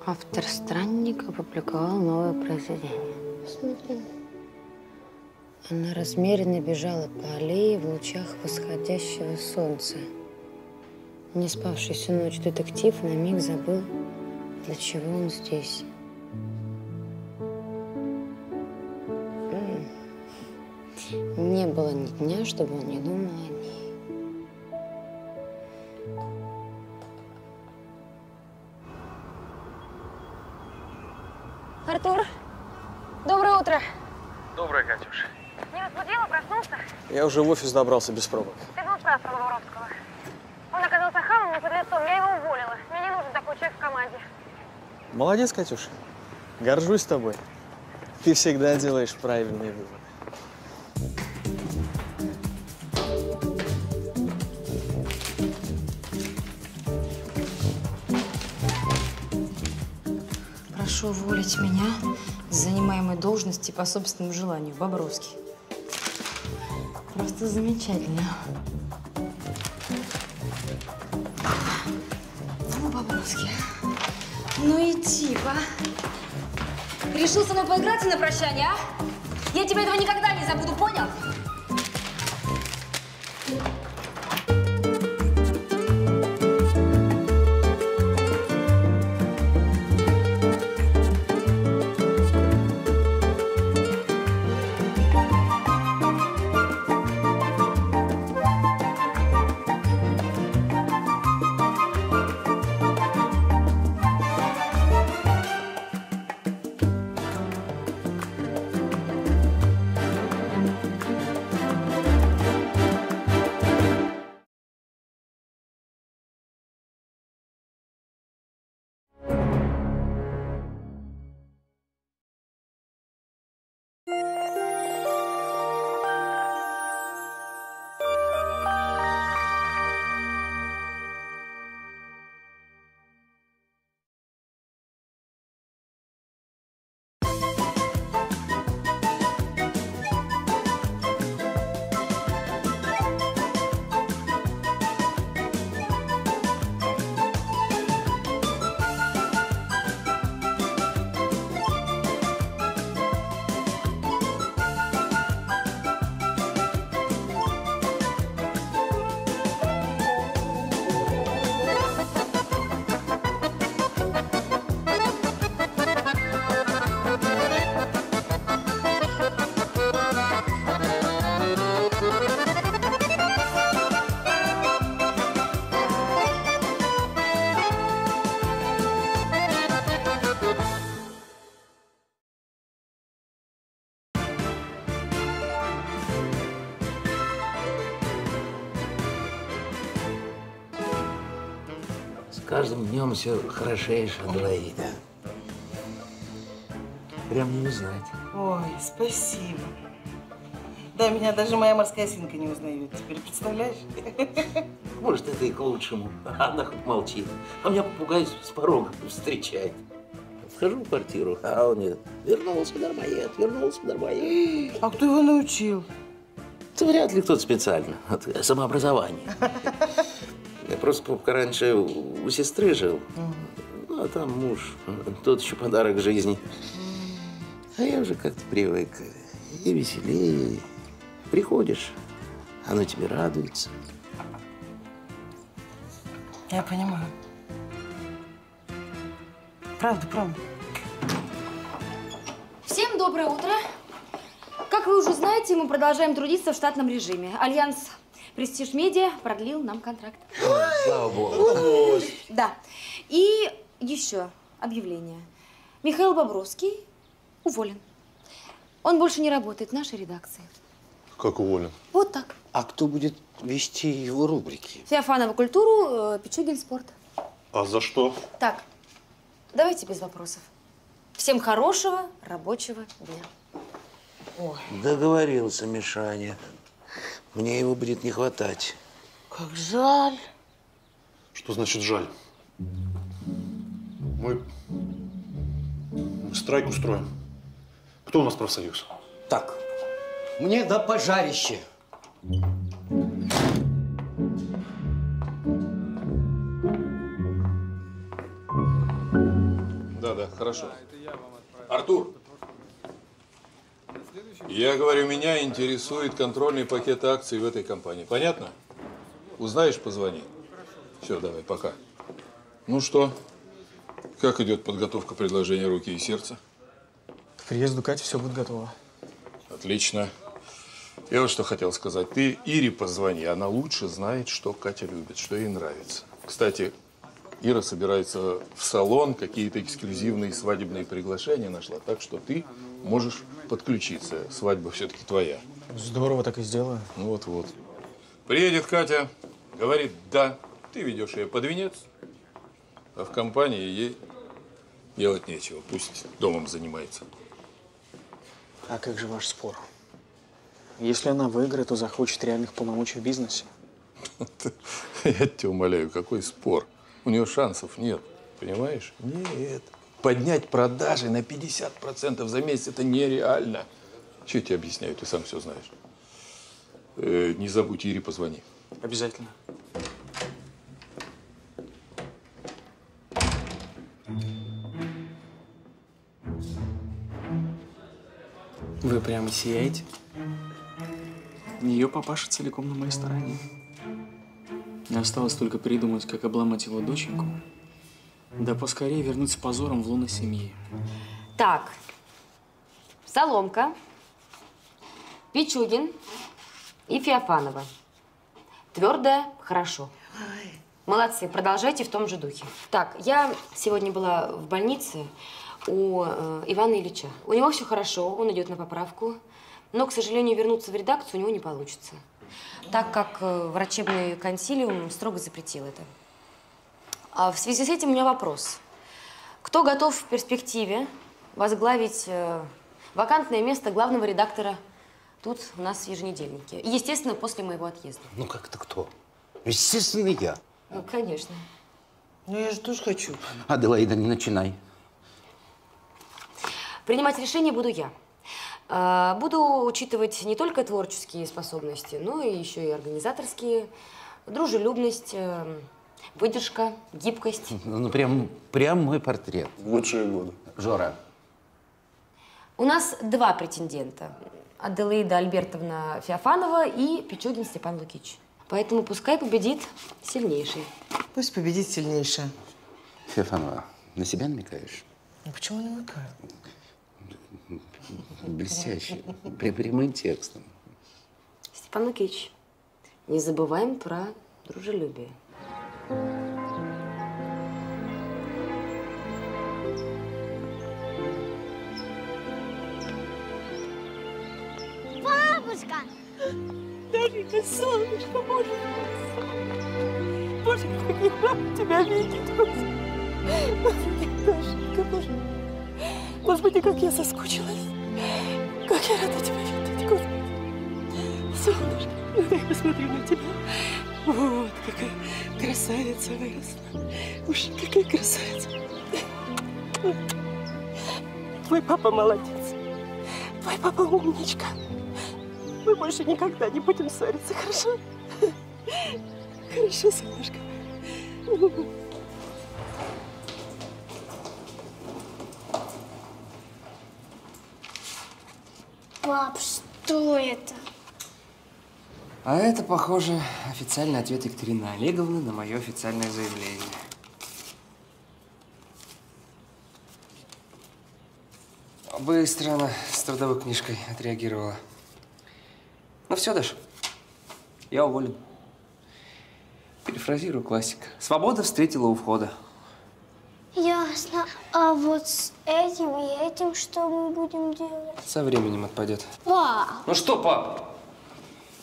Автор «Странника» опубликовал новое произведение. Посмотри. Она размеренно бежала по аллее в лучах восходящего солнца. Не спавший всю ночь детектив на миг забыл, для чего он здесь. Не было ни дня, чтобы он не думал о ней. Артур, доброе утро. Доброе, Катюша. Не разбудила, проснулся? Я уже в офис добрался без пробок. Ты был прав про Бобровского. Он оказался хамом и подлецом, я его уволила. Мне не нужен такой человек в команде. Молодец, Катюша. Горжусь тобой. Ты всегда делаешь правильные выводы. Прошу уволить меня с занимаемой должности по собственному желанию, Бобровский. Просто замечательно. Ну, Бобровский, ну и типа. Решил со мной поиграть и на прощание, а? Я тебя этого никогда не забуду, понял? Каждым днем все хорошеешь, Аделаида. Прям не узнать. Ой, спасибо. Да, меня даже моя морская свинка не узнает. Теперь представляешь? Может, это и к лучшему. Она хоть молчит. А меня попугай с порога встречает. Вхожу в квартиру, а он мне: вернулся дармоед, вернулся дармоед. А кто его научил? Это вряд ли кто-то специально. Это самообразование. Я просто, папка, раньше у сестры жил, ну, а там муж, тот еще подарок жизни. А я уже как-то привык, и веселее. Приходишь, оно тебе радуется. Я понимаю. Правда, правда. Всем доброе утро. Как вы уже знаете, мы продолжаем трудиться в штатном режиме. Альянс Престиж Медиа продлил нам контракт. Слава богу. Да. И еще объявление. Михаил Бобровский уволен. Он больше не работает в нашей редакции. Как уволен? Вот так. А кто будет вести его рубрики? Феофанова культуру, Пичугин спорт. А за что? Так, давайте без вопросов. Всем хорошего рабочего дня. Ой. Договорился, Мишаня. Мне его будет не хватать. Как жаль. Что значит жаль? Мы страйк устроим. Кто у нас профсоюз? Так, мне до пожарища. Да, хорошо. Артур! Я говорю, меня интересует контрольный пакет акций в этой компании. Понятно? Узнаешь, позвони. Все, давай, пока. Ну что, как идет подготовка предложения руки и сердца? К приезду Кати все будет готово. Отлично. Я вот что хотел сказать. Ты Ире позвони, она лучше знает, что Катя любит, что ей нравится. Кстати, Ира собирается в салон, какие-то эксклюзивные свадебные приглашения нашла, так что ты можешь подключиться. Свадьба все-таки твоя. Здорово, так и сделаю. Вот-вот. Приедет Катя, говорит «да», ты ведешь ее под венец, а в компании ей делать нечего, пусть домом занимается. А как же ваш спор? Если она выиграет, то захочет реальных полномочий в бизнесе. Я тебя умоляю, какой спор? У нее шансов нет, понимаешь? Нет. Поднять продажи на 50% за месяц – это нереально. Че я тебе объясняю, ты сам все знаешь. Не забудь, Ире позвони. Обязательно. Вы прямо сияете. Ее папаша целиком на моей стороне. Мне осталось только придумать, как обломать его доченьку, да поскорее вернуть с позором в лоно семьи. Так, Соломка, Пичугин и Феофанова. Твердое – хорошо. Молодцы, продолжайте в том же духе. Так, я сегодня была в больнице у Ивана Ильича. У него все хорошо, он идет на поправку. Но, к сожалению, вернуться в редакцию у него не получится, так как врачебный консилиум строго запретил это. А в связи с этим у меня вопрос. Кто готов в перспективе возглавить вакантное место главного редактора тут у нас в еженедельнике? Естественно, после моего отъезда. Ну как-то кто? Естественно, я. Ну, конечно. Ну, я же тоже хочу. Аделаида, не начинай. Принимать решение буду я. Буду учитывать не только творческие способности, но и еще и организаторские, дружелюбность, выдержка, гибкость. Ну, прям мой портрет. Лучшие годы. Жора. У нас два претендента. Аделаида Альбертовна Феофанова и Пичугин Степан Лукич. Поэтому пускай победит сильнейший. Пусть победит сильнейшая. Феофанова, на себя намекаешь? Ну, почему намекаю? Блестяще, прямым текстом. Степан Лукич, не забываем про дружелюбие. Бабушка! Даренька, солнышко, боже мой! Боже, как я рад тебя видеть! Дашенька, боже мой! Господи, как я соскучилась! Как я рада тебя видеть, Господи! Солнышко, я посмотрю на тебя. Вот, какая красавица выросла. Уж какая красавица. Твой папа молодец. Твой папа умничка. Мы больше никогда не будем ссориться, хорошо? Хорошо, солнышко. Пап, что это? А это, похоже, официальный ответ Екатерины Олеговны на мое официальное заявление. Быстро она с трудовой книжкой отреагировала. Ну все, Даша, я уволен. Перефразирую классика. Свобода встретила у входа. Ясно. А вот с этим и этим что мы будем делать? Со временем отпадет. Пап! Ну что, пап?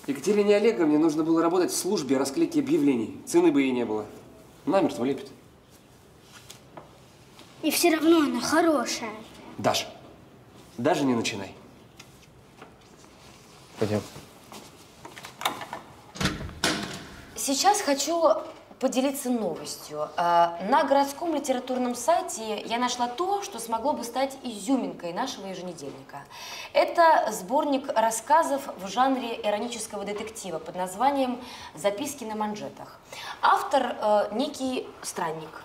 Екатерине Олеговне нужно было работать в службе расклейки объявлений. Цены бы ей не было. Намертво лепит. И все равно она хорошая. Даша, даже не начинай. Пойдем. Сейчас хочу поделиться новостью. На городском литературном сайте я нашла то, что смогло бы стать изюминкой нашего еженедельника. Это сборник рассказов в жанре иронического детектива под названием «Записки на манжетах». Автор некий Странник.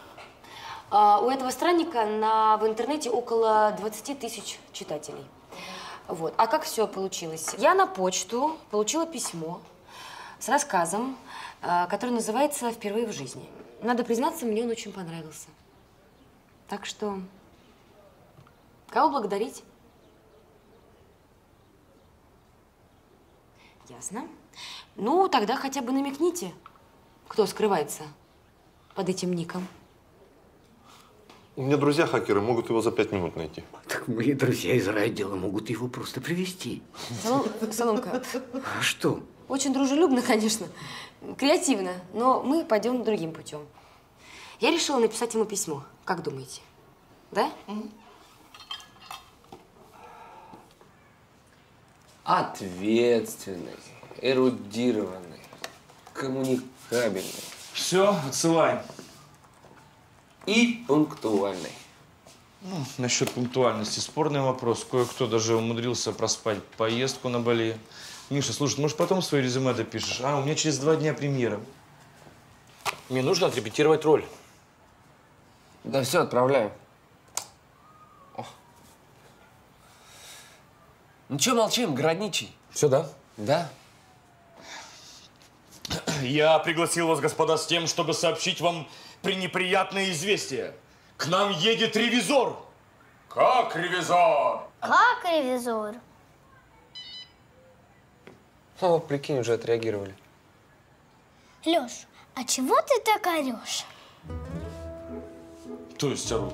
У этого Странника в интернете около 20 тысяч читателей. Вот. А как все получилось? Я на почту получила письмо с рассказом, который называется «Впервые в жизни». Надо признаться, мне он очень понравился. Так что, кого благодарить? Ясно. Ну, тогда хотя бы намекните, кто скрывается под этим ником. У меня друзья-хакеры могут его за 5 минут найти. Так мои друзья из райотдела могут его просто привести. Соломка. А что? Очень дружелюбно, конечно, креативно, но мы пойдем другим путем. Я решила написать ему письмо. Как думаете? Да? Ответственный, эрудированный, коммуникабельный. Все, отсылаем. И пунктуальный. Ну, насчет пунктуальности спорный вопрос. Кое-кто даже умудрился проспать поездку на Бали. Миша, слушай, может, потом свое резюме допишешь? А, у меня через 2 дня премьера. Мне нужно отрепетировать роль. Да все, отправляю. О. Ну что молчим, городничий? Все, да? Да. Я пригласил вас, господа, с тем, чтобы сообщить вам пренеприятное известие. К нам едет ревизор. Как ревизор? Как ревизор? О, прикинь, уже отреагировали. Лёш, а чего ты так орёшь? То есть ору?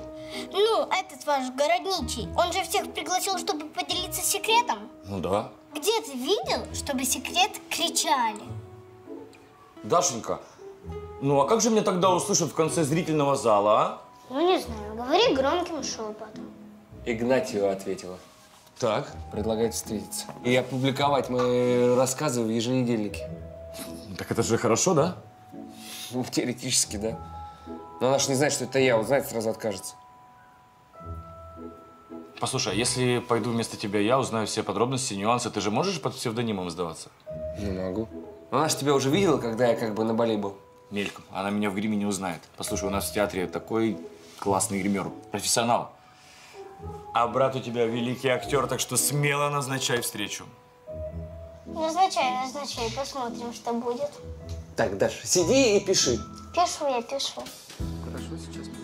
Ну, этот ваш городничий, он же всех пригласил, чтобы поделиться секретом. Ну да. Где ты видел, чтобы секрет кричали? Дашенька, ну а как же мне тогда услышат в конце зрительного зала, а? Ну не знаю, говори громким шепотом. Игнатьева ответила. Так. Предлагает встретиться и опубликовать мои рассказы в еженедельнике. Так это же хорошо, да? Ну, теоретически, да. Но она же не знает, что это я. Узнает, сразу откажется. Послушай, а если пойду вместо тебя я, узнаю все подробности, нюансы, ты же можешь под псевдонимом сдаваться? Не могу. Но она же тебя уже видела, когда я как бы на Бали был. Мельком. Она меня в гриме не узнает. Послушай, у нас в театре такой классный гример, профессионал. А брат у тебя великий актер, так что смело назначай встречу. Назначай, посмотрим, что будет. Так, Даша, сиди и пиши. Пишу я, пишу. Хорошо, сейчас пишу.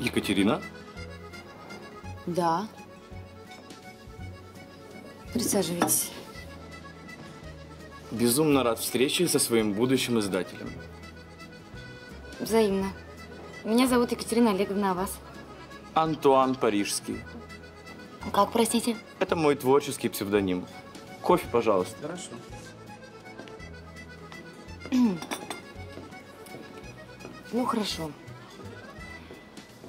Екатерина? Да. Присаживайтесь. Безумно рад встрече со своим будущим издателем. Взаимно. Меня зовут Екатерина Олеговна, а вас? Антуан Парижский. Как, простите? Это мой творческий псевдоним. Кофе, пожалуйста. Хорошо. Ну, хорошо.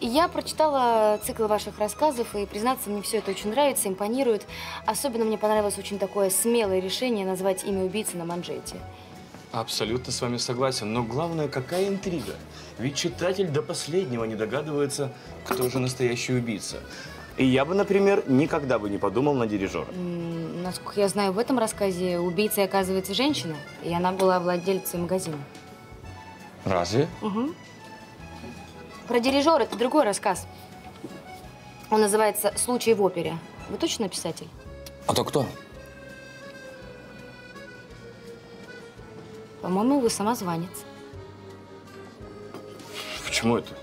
Я прочитала цикл ваших рассказов, и, признаться, мне все это очень нравится, импонирует. Особенно мне понравилось очень такое смелое решение назвать имя убийцы на манжете. Абсолютно с вами согласен, но главное, какая интрига. Ведь читатель до последнего не догадывается, кто же настоящий убийца. И я бы, например, никогда бы не подумал на дирижера. Насколько я знаю, в этом рассказе убийцей оказывается женщина, и она была владельцей магазина. Разве? Угу. Про дирижера это другой рассказ. Он называется «Случай в опере». Вы точно писатель? А то кто? По-моему, вы самозванец. Почему это?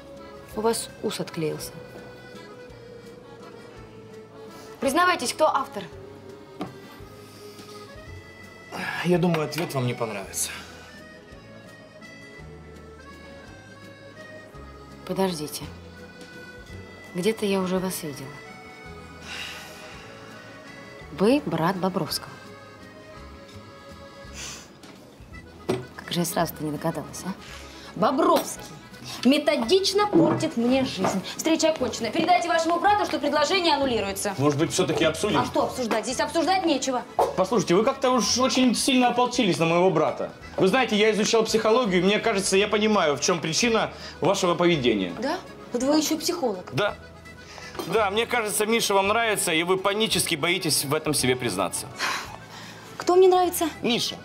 У вас ус отклеился. Признавайтесь, кто автор? Я думаю, ответ вам не понравится. Подождите. Где-то я уже вас видела. Вы брат Бобровского. Как же я сразу-то не догадалась, а? Бобровский методично портит мне жизнь. Встреча окончена. Передайте вашему брату, что предложение аннулируется. Может быть, все-таки обсудим? А что обсуждать? Здесь обсуждать нечего. Послушайте, вы как-то уж очень сильно ополчились на моего брата. Вы знаете, я изучал психологию, и мне кажется, я понимаю, в чем причина вашего поведения. Да? Вот вы еще психолог. Да. Да, мне кажется, Миша вам нравится, и вы панически боитесь в этом себе признаться. Кто мне нравится? Миша.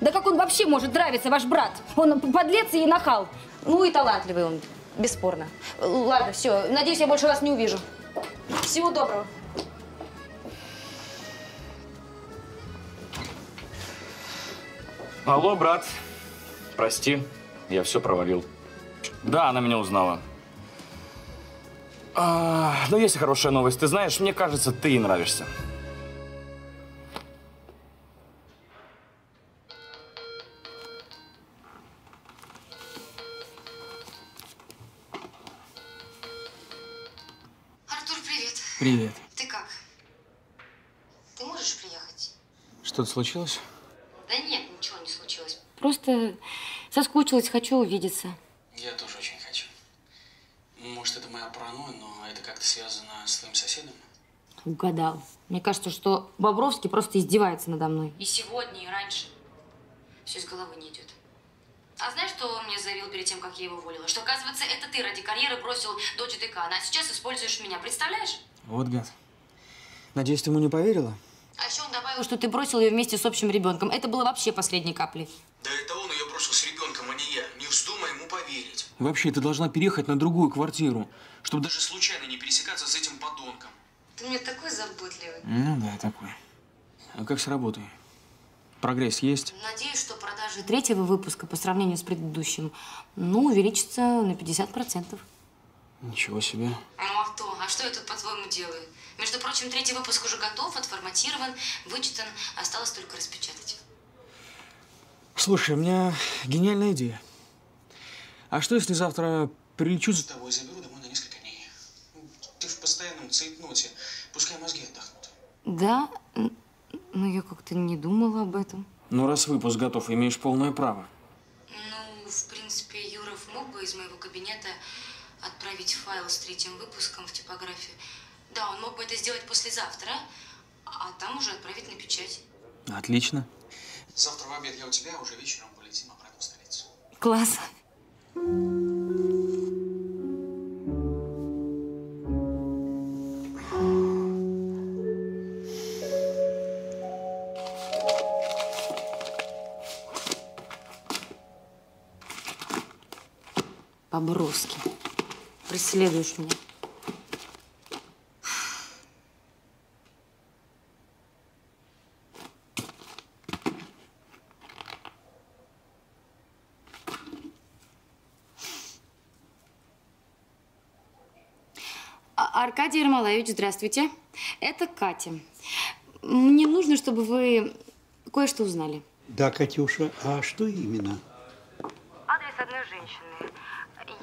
Да как он вообще может нравиться, ваш брат? Он подлец и нахал. Ну и талантливый он, бесспорно. Ладно, все. Надеюсь, я больше вас не увижу. Всего доброго. Алло, брат. прости, я все провалил. Да, она меня узнала. Но есть и хорошая новость. Ты знаешь, мне кажется, ты ей нравишься. Артур, привет. Привет. Ты как? Ты можешь приехать? Что-то случилось? Да нет, ничего не случилось. Просто соскучилась, хочу увидеться. Я тоже очень хочу. Может, это моя паранойя, но это как-то связано с твоим соседом? Угадал. Мне кажется, что Бобровский просто издевается надо мной. И сегодня, и раньше. Все из головы не идет. А знаешь, что он мне заявил перед тем, как я его уволила? Что, оказывается, это ты ради карьеры бросил дочь декана, а сейчас используешь меня. Представляешь? Вот гад. Надеюсь, ты ему не поверила? А еще он добавил, что ты бросил ее вместе с общим ребенком. Это было вообще последней каплей. Да это он ее бросил с ребенком, а не я. Не вздумай ему поверить. Вообще, ты должна переехать на другую квартиру, чтобы даже случайно не пересекаться с этим подонком. Ты мне такой заботливый. Ну да, такой. А как с работой? Прогресс есть? Надеюсь, что продажи третьего выпуска по сравнению с предыдущим, ну, увеличится на 50%. Ничего себе. Ну а то, а что я тут, по-твоему, делаю? Между прочим, третий выпуск уже готов, отформатирован, вычитан, осталось только распечатать. Слушай, у меня гениальная идея. А что, если завтра прилечу за тобой и заберу домой на несколько дней? Ты в постоянном цейтноте, пускай мозги отдохнут. Да, но я как-то не думала об этом. Ну, раз выпуск готов, имеешь полное право. Ну, в принципе, Юров мог бы из моего кабинета отправить файл с третьим выпуском в типографию. Да, он мог бы это сделать послезавтра, а там уже отправить на печать. Отлично. Завтра в обед я у тебя, уже вечером полетим обратно в столицу. Класс. Бобровский, преследуешь меня. Аркадий Ермолаевич, здравствуйте. Это Катя. Мне нужно, чтобы вы кое-что узнали. Да, Катюша, а что именно? Адрес одной женщины.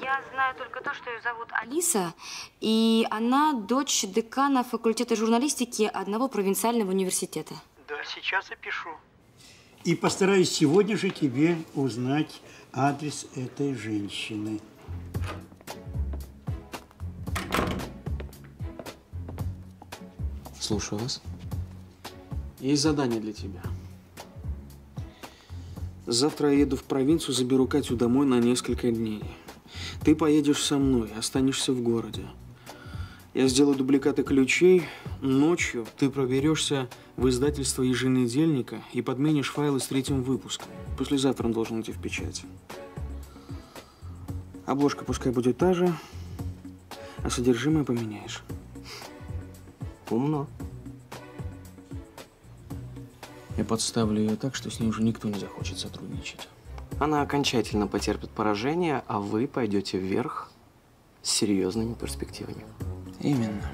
Я знаю только то, что ее зовут Алиса, и она дочь декана факультета журналистики одного провинциального университета. Да, сейчас и пишу. И постараюсь сегодня же тебе узнать адрес этой женщины. Слушаю вас. Есть задание для тебя. Завтра я еду в провинцию, заберу Катю домой на несколько дней. Ты поедешь со мной, останешься в городе. Я сделаю дубликаты ключей. Ночью ты проберешься в издательство еженедельника и подменишь файлы с третьим выпуском. Послезавтра он должен идти в печать. Обложка пускай будет та же, а содержимое поменяешь. Умно. Я подставлю ее так, что с ней уже никто не захочет сотрудничать. Она окончательно потерпит поражение, а вы пойдете вверх с серьезными перспективами. Именно.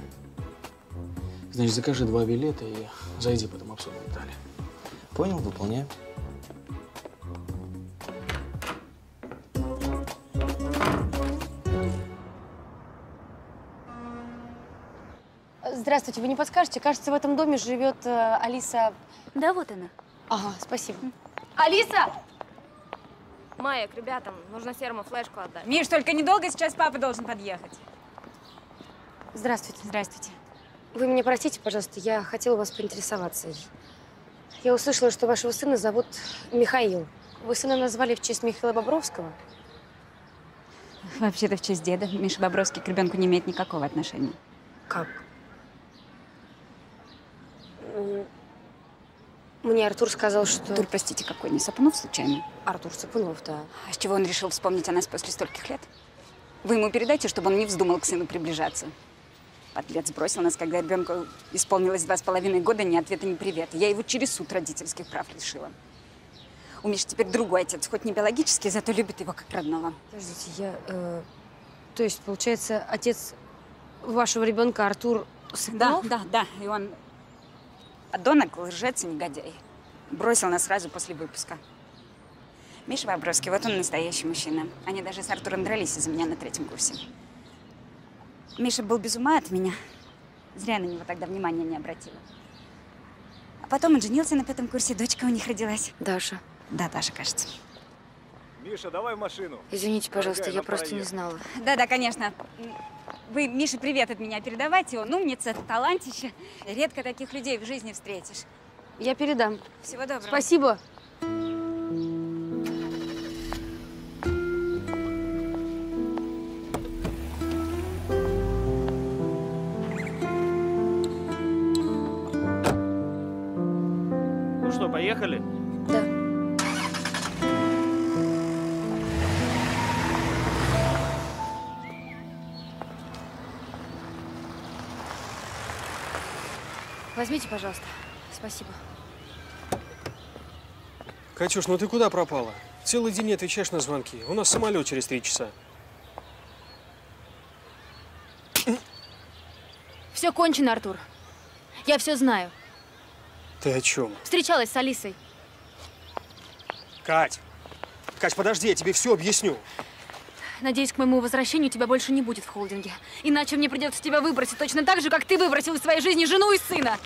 Значит, закажи 2 билета и зайди потом обсудим детали. Понял, выполняю. Здравствуйте, вы не подскажете? Кажется, в этом доме живет Алиса. Да, вот она. Ага, спасибо. Алиса! Майк, ребятам, нужно Серому флешку отдать. Миш, только недолго, сейчас папа должен подъехать. Здравствуйте. Здравствуйте. Вы меня простите, пожалуйста, я хотела вас поинтересоваться. Я услышала, что вашего сына зовут Михаил. Вы сына назвали в честь Михаила Бобровского? Вообще-то в честь деда. Миша Бобровский к ребенку не имеет никакого отношения. Как? Мне Артур сказал, что… Артур, простите, какой? Не Сапунов, случайно? Артур Сапунов, да. А с чего он решил вспомнить о нас после стольких лет? Вы ему передайте, чтобы он не вздумал к сыну приближаться. Подлец бросил нас, когда ребенку исполнилось 2,5 года, ни ответа, ни привета. Я его через суд родительских прав лишила. У Миши теперь другой отец, хоть не биологический, зато любит его как родного. Подождите, я… то есть, получается, отец вашего ребенка Артур Сапунов? Да. И он… Подонок, лжец и негодяй. Бросил нас сразу после выпуска. Миша Бобровский, вот он настоящий мужчина. Они даже с Артуром дрались из-за меня на третьем курсе. Миша был без ума от меня. Зря я на него тогда внимания не обратила. А потом он женился на пятом курсе, дочка у них родилась. Даша. Да, Даша, кажется. Миша, давай в машину. Извините, пожалуйста, я просто не знала. Да, конечно. Вы, Миша, привет от меня передавайте. Он умница, талантище. Редко таких людей в жизни встретишь. Я передам. Всего доброго. Спасибо. Поехали? Да. Возьмите, пожалуйста. Спасибо. Катюш, ну ты куда пропала? Целый день не отвечаешь на звонки. У нас самолет через 3 часа. Все кончено, Артур. Я все знаю. Ты о чем? Встречалась с Алисой. Кать, подожди, я тебе все объясню. Надеюсь, к моему возвращению тебя больше не будет в холдинге. Иначе мне придется тебя выбросить точно так же, как ты выбросил из своей жизни жену и сына.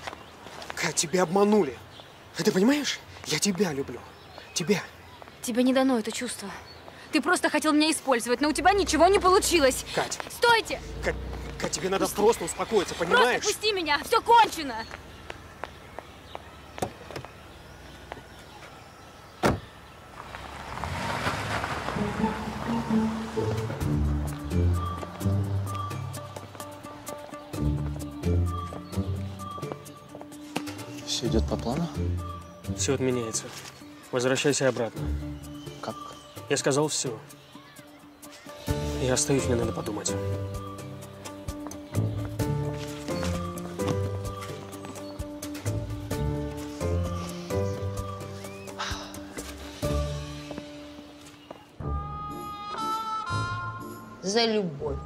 Кать, тебя обманули. Ты понимаешь? Я тебя люблю. Тебя. Тебе не дано это чувство. Ты просто хотел меня использовать, но у тебя ничего не получилось. Кать. Стойте! Кать, тебе надо просто успокоиться, понимаешь? Просто пусти меня, все кончено. Все идет по плану? Все отменяется. Возвращайся обратно. Как? Я сказал все. Я остаюсь, мне надо подумать. За любовь.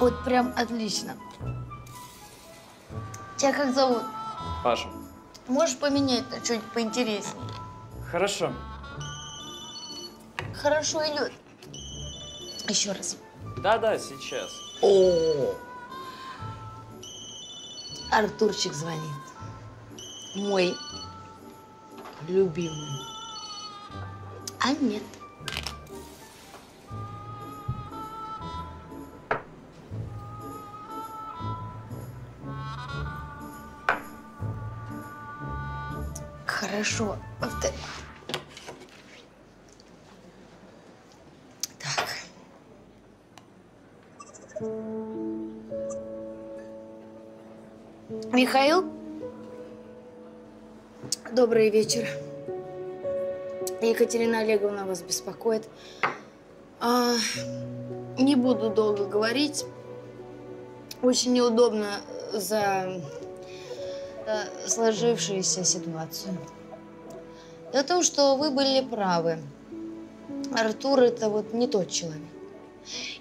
Вот прям отлично. Тебя как зовут? Паша. Можешь поменять на что-нибудь поинтереснее? Хорошо. Хорошо идет. Еще раз. Да, сейчас. О-о-о. Артурчик звонит. Мой любимый. А нет. Хорошо. Так. Михаил? Добрый вечер. Екатерина Олеговна вас беспокоит. Не буду долго говорить. Очень неудобно за сложившуюся ситуацию. О том, что вы были правы. Артур – это вот не тот человек.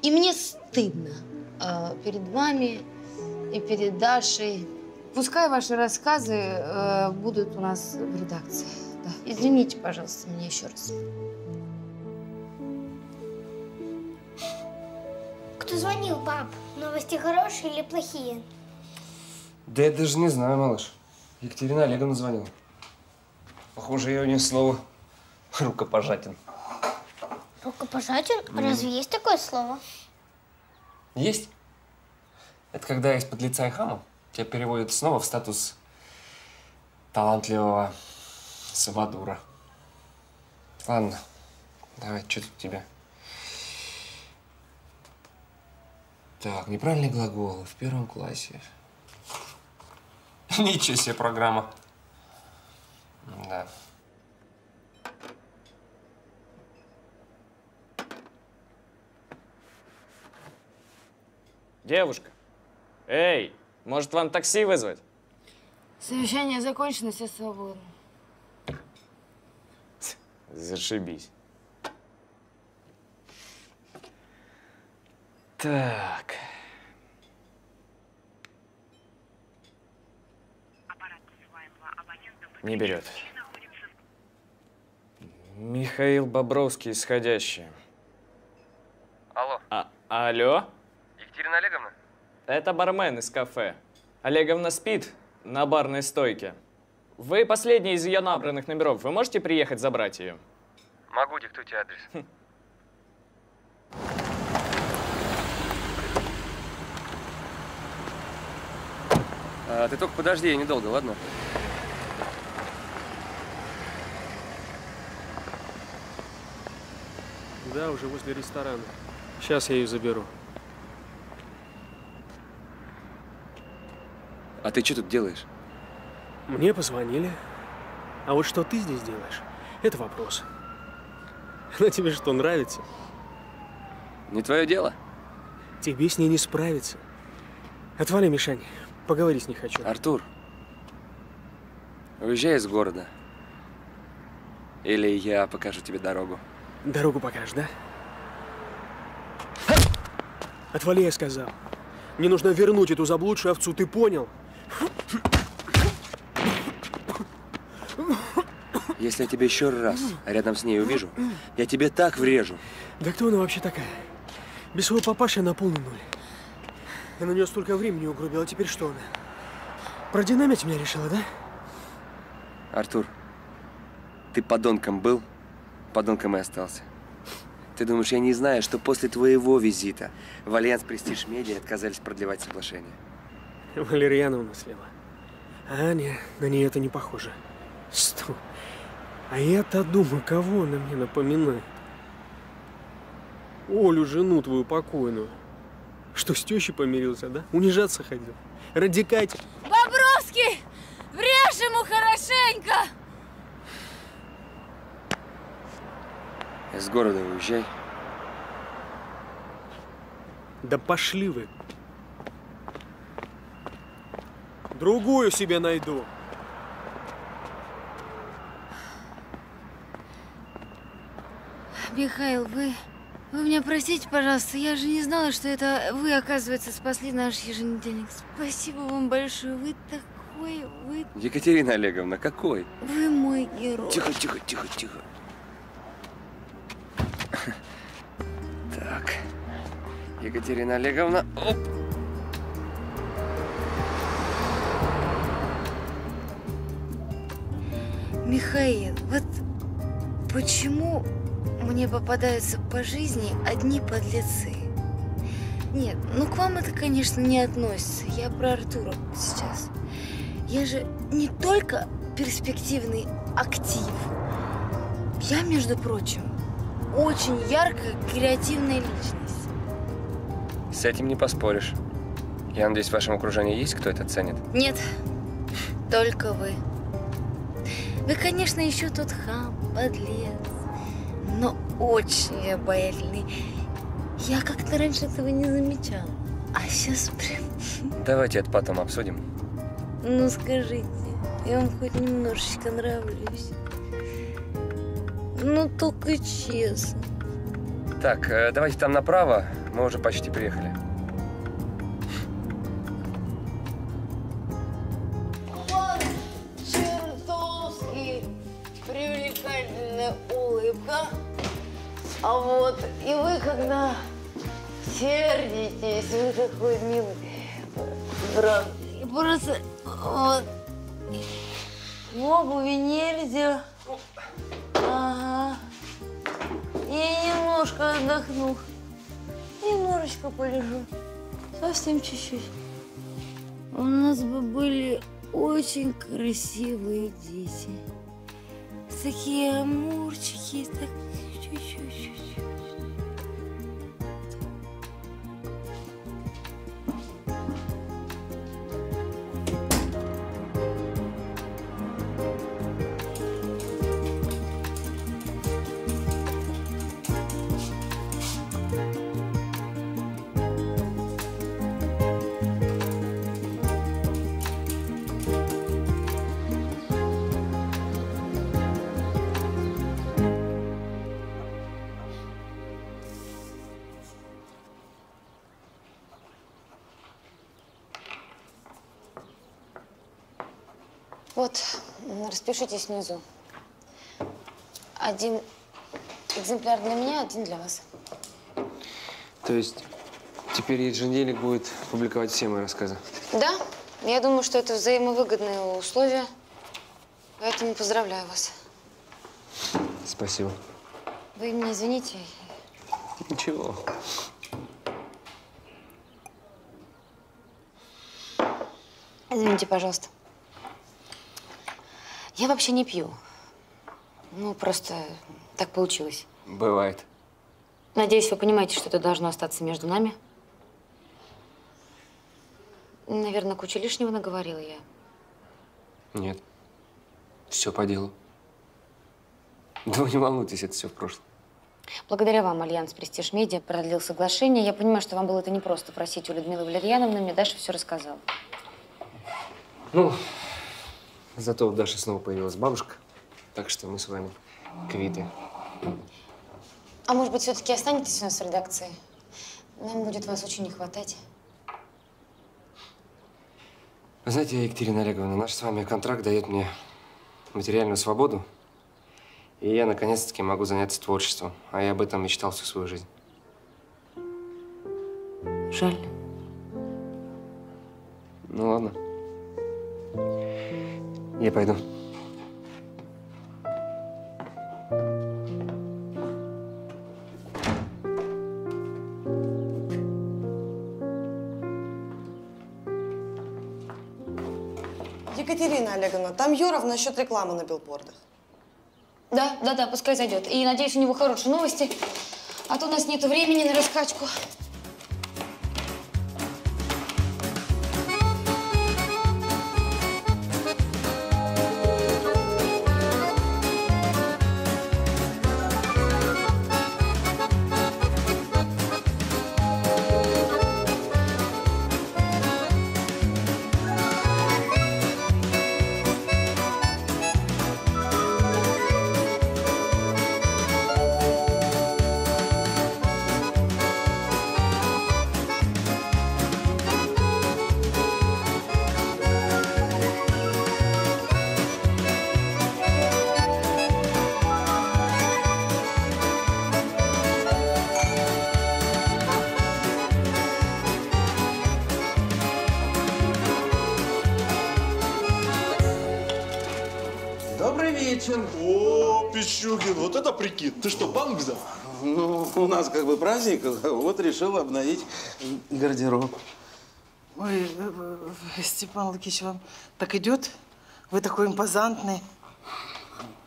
И мне стыдно перед вами и перед Дашей. Пускай ваши рассказы будут у нас в редакции. Да. Извините, пожалуйста, меня еще раз. Кто звонил, пап? Новости хорошие или плохие? Да я даже не знаю, малыш. Екатерина Олеговна звонила. Похоже, я у нее слово рукопожатен. Рукопожатен? Разве есть такое слово? Есть. Это когда из-под лица и хама тебя переводят снова в статус талантливого самодура. Ладно, давай, что тут у тебя? Так, неправильный глагол в 1 классе. Ничего себе программа. Да. Девушка, эй, может, вам такси вызвать? Совещание закончено, все свободны. Зашибись. Так. Не берет. Михаил Бобровский, исходящий. Алло. Алло? Екатерина Олеговна? Это бармен из кафе. Олеговна спит на барной стойке. Вы последний из ее набранных номеров. Вы можете приехать забрать ее? Могу, диктуйте адрес. Ты только подожди, я недолго, ладно? Да, уже возле ресторана. Сейчас я ее заберу. А ты что тут делаешь? Мне позвонили. А вот что ты здесь делаешь, это вопрос. Она тебе что, нравится? Не твое дело. Тебе с ней не справиться. Отвали, Мишань. Поговорить не хочу. Артур, уезжай из города. Или я покажу тебе дорогу. Дорогу покажешь, да? Отвали, я сказал. Мне нужно вернуть эту заблудшую овцу, ты понял? Если я тебя еще раз рядом с ней увижу, я тебе так врежу. Да кто она вообще такая? Без своего папаши на полный нуль. Я на нее столько времени угробил, а теперь что она? Продинамить меня решила, да? Артур, ты подонком был, подонком и остался. Ты думаешь, я не знаю, что после твоего визита в Альянс Престиж Медиа отказались продлевать соглашение? Валерьяновна слила. А не, на нее это не похоже. Что? А я-то думаю, кого она мне напоминает? Олю, жену твою покойную. Что, с тещей помирился, да? Унижаться ходил. Радикать. Бобровский! Врежь ему хорошенько! Из города уезжай. Да пошли вы. Другую себе найду. Михаил, вы меня простите, пожалуйста. Я же не знала, что это вы, оказывается, спасли наш еженедельник. Спасибо вам большое. Вы такой, вы… Екатерина Олеговна, какой? Вы мой герой. Тихо, тихо, тихо, тихо. Так, Екатерина Олеговна, оп! Михаил, вот почему мне попадаются по жизни одни подлецы? Нет, ну к вам это, конечно, не относится. Я про Артура сейчас. Я же не только перспективный актив. Я, между прочим, очень яркая, креативная личность. С этим не поспоришь. Я надеюсь, в вашем окружении есть кто это ценит? Нет, только вы. Вы, конечно, еще тот хам, подлец, но очень обаятельный. Я как-то раньше этого не замечала, а сейчас прям… Давайте это потом обсудим. Ну, скажите, я вам хоть немножечко нравлюсь. Ну, только честно. Так, давайте там направо, мы уже почти приехали. Вот чертовски привлекательная улыбка, а вот и вы, когда сердитесь, вы такой милый брат. Просто вот в обуви нельзя. Ага. Я немножко отдохну. Немножечко полежу. Совсем чуть-чуть. У нас бы были очень красивые дети. Такие амурчики, так чуть-чуть. Вот, распишитесь внизу. Один экземпляр для меня, один для вас. То есть теперь еженедельник будет публиковать все мои рассказы? Да. Я думаю, что это взаимовыгодные условия. Поэтому поздравляю вас. Спасибо. Вы меня извините. Ничего. Извините, пожалуйста. Я вообще не пью. Ну, просто так получилось. Бывает. Надеюсь, вы понимаете, что это должно остаться между нами. Наверное, кучу лишнего наговорила я. Нет. Все по делу. Да вы не волнуйтесь, это все в прошлом. Благодаря вам Альянс Престиж Медиа продлил соглашение. Я понимаю, что вам было это непросто просить у Людмилы Валерьяновны. Мне Даша все рассказала. Ну, зато у Даши снова появилась бабушка. Так что мы с вами квиты. А может быть, все-таки останетесь у нас в редакции? Нам будет вас очень не хватать. Вы знаете, Екатерина Олеговна, наш с вами контракт дает мне материальную свободу. И я, наконец-таки, могу заняться творчеством. А я об этом мечтал всю свою жизнь. Жаль. Ну, ладно. Я пойду. Екатерина Олеговна, там Юров насчет рекламы на билбордах. Да, пускай зайдет. И надеюсь, у него хорошие новости, а то у нас нет времени на раскачку. О, Пичугин, вот это прикид. Ты что, банк взял? Ну, у нас как бы праздник, вот решил обновить гардероб. Ой, Степан Лукич, вам так идет? Вы такой импозантный.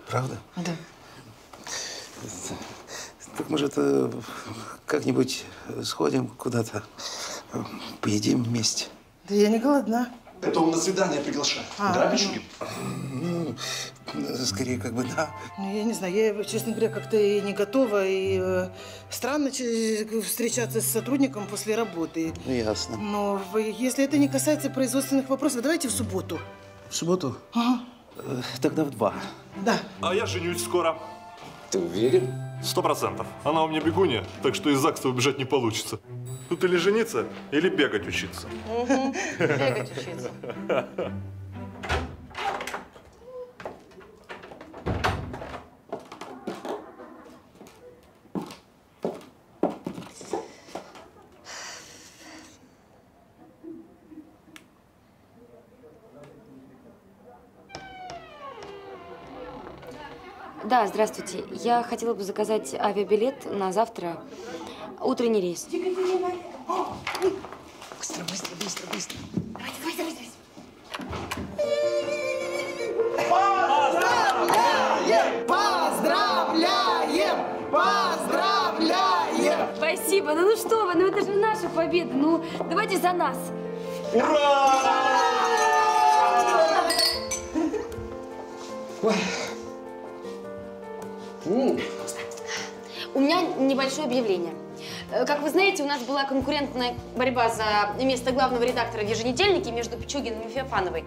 Правда? Да. Так, может, как-нибудь сходим куда-то, поедим вместе? Да я не голодна. Это он на свидание приглашает. Да, Пичугин? Ну, скорее, как бы, да. Ну, я не знаю, я, честно говоря, как-то и не готова, и странно встречаться с сотрудником после работы. Ясно. Но если это не касается производственных вопросов, давайте в субботу. В субботу? Ага. Тогда в 2. Да. А я женюсь скоро. Ты уверен? 100%. Она у меня бегунья, так что из ЗАГСа убежать не получится. Тут или жениться, или бегать учиться. Угу. Бегать учиться. Да, здравствуйте. Я хотела бы заказать авиабилет на завтра, утренний рейс. Екатерина! Быстро, быстро, быстро, быстро. Давайте, давайте, давайте. Поздравляем! Поздравляем! Поздравляем! Спасибо. Ну что вы, ну это же наша победа. Ну, давайте за нас. Ура! Ой. У меня небольшое объявление. Как вы знаете, у нас была конкурентная борьба за место главного редактора в еженедельнике между Пичугиным и Феофановой.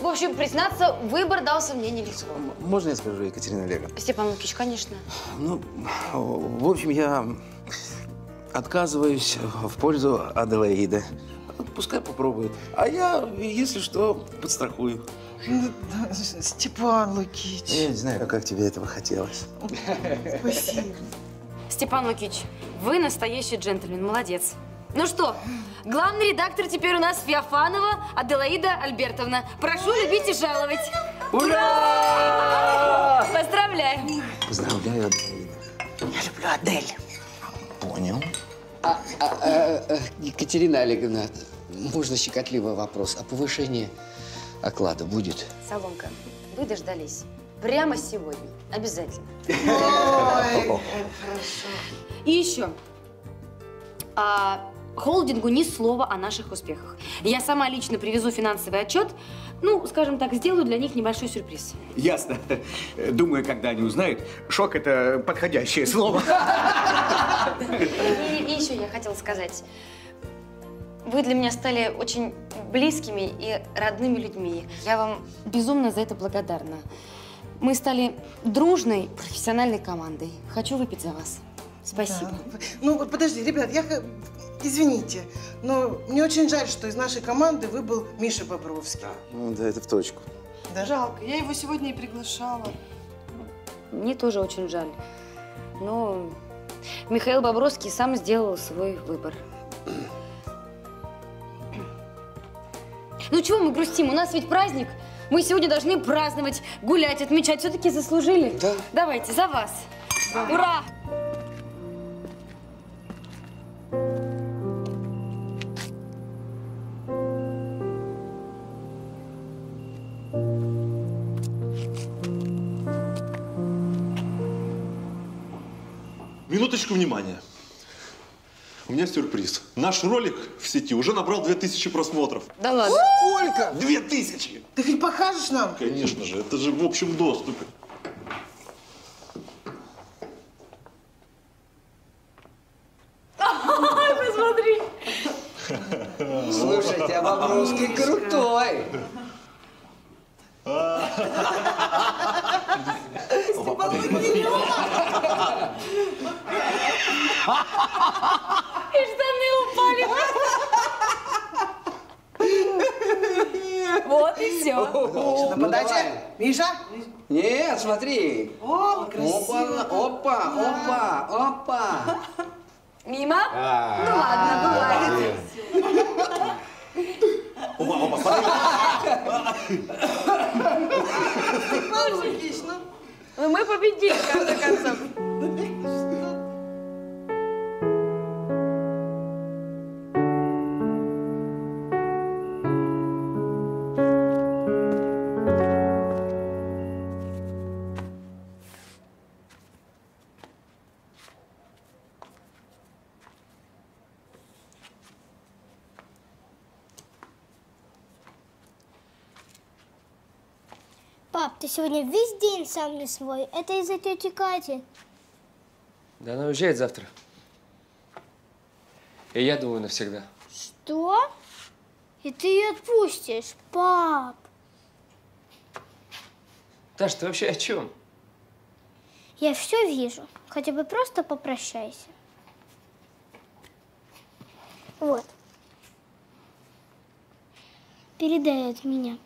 В общем, признаться, выбор дался мне нелегко. Можно я скажу, Екатерина Олеговна? Степан Лукич, конечно. Ну, в общем, я отказываюсь в пользу Аделаиды. пускай попробует. А я, если что, подстрахую. Степан Лукич. Я не знаю, как тебе этого хотелось. Спасибо. Степан Лукич, вы настоящий джентльмен, молодец. Ну что, главный редактор теперь у нас Феофанова Аделаида Альбертовна. Прошу любить и жаловать. Ура! Поздравляю. Поздравляю, Адель. Я люблю Адель. Понял. Екатерина Олеговна, можно щекотливый вопрос. А повышение оклада будет? Соломка, вы дождались. Прямо сегодня. Обязательно. Ой, хорошо. И еще. Холдингу ни слова о наших успехах. Я сама лично привезу финансовый отчет. Ну, скажем так, сделаю для них небольшой сюрприз. Ясно. Думаю, когда они узнают, шок – это подходящее слово. И еще я хотела сказать. Вы для меня стали очень близкими и родными людьми. Я вам безумно за это благодарна. Мы стали дружной, профессиональной командой. Хочу выпить за вас. Спасибо. Да. Ну, подожди, ребят, я... Извините, но мне очень жаль, что из нашей команды выбыл Миша Бобровский. Ну, да, это в точку. Да. Жалко, я его сегодня и приглашала. Мне тоже очень жаль. Но Михаил Бобровский сам сделал свой выбор. Ну, чего мы грустим? У нас ведь праздник. Мы сегодня должны праздновать, гулять, отмечать. Все-таки заслужили. Да. Давайте, за вас. Да. Ура! Минуточку внимания. У меня сюрприз. Наш ролик в сети уже набрал 2000 просмотров. Да ладно? Сколько? 2000! Ты хоть покажешь нам? Конечно же, это же в общем доступе. Посмотри! Слушайте, а Бобровский крутой! И штаны упали. Вот и все. Подача. Миша? Нет, смотри. О, красиво. Опа, опа, опа. Мимо? Ну ладно, бывает. Опа, опа, подожди. Тоже отлично. Мы победили, в конце концов. Пап, ты сегодня весь день сам не свой. Это из-за тети Кати. Да она уезжает завтра. И я думаю, навсегда. Что? И ты ее отпустишь, пап. Таш, ты вообще о чем? Я все вижу. Хотя бы просто попрощайся. Вот. Передай от меня.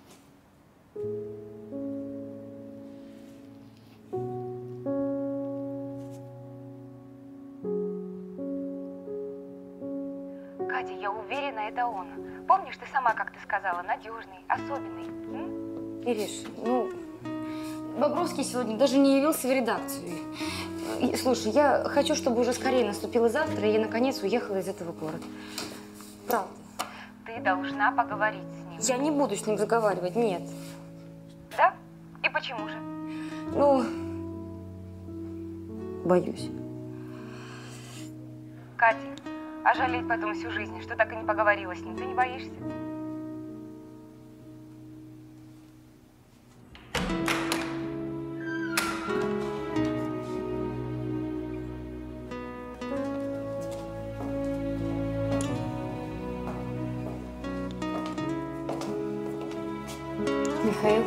Я уверена, это он. Помнишь, ты сама, как ты сказала, надежный, особенный. М? Ириш, ну, Бобровский сегодня даже не явился в редакцию. И, слушай, я хочу, чтобы уже скорее наступило завтра, и я, наконец, уехала из этого города. Правда. Ты должна поговорить с ним. Я не буду с ним разговаривать, нет. Да? И почему же? Ну, боюсь. Катя. А жалеть потом всю жизнь, что так и не поговорила с ним. Ты не боишься? Михаил?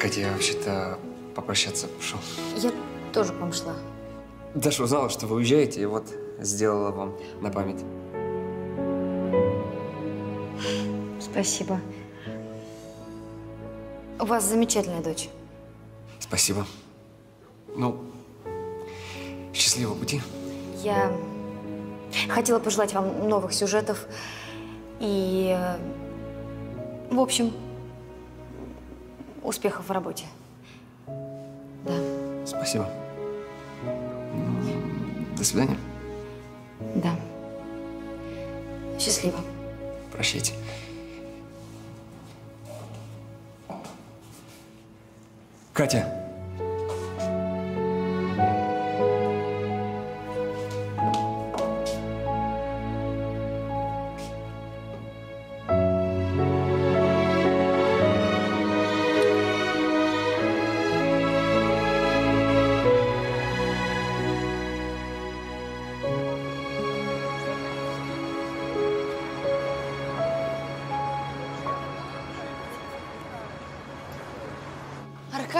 Катя, я вообще-то попрощаться пошел. Я тоже к вам шла. Даша узнала, что вы уезжаете, и вот сделала вам на память. Спасибо. У вас замечательная дочь. Спасибо. Ну, счастливого пути. Я хотела пожелать вам новых сюжетов и, в общем, успехов в работе. Да. Спасибо. До свидания. Да. Счастливо. Прощайте. Катя.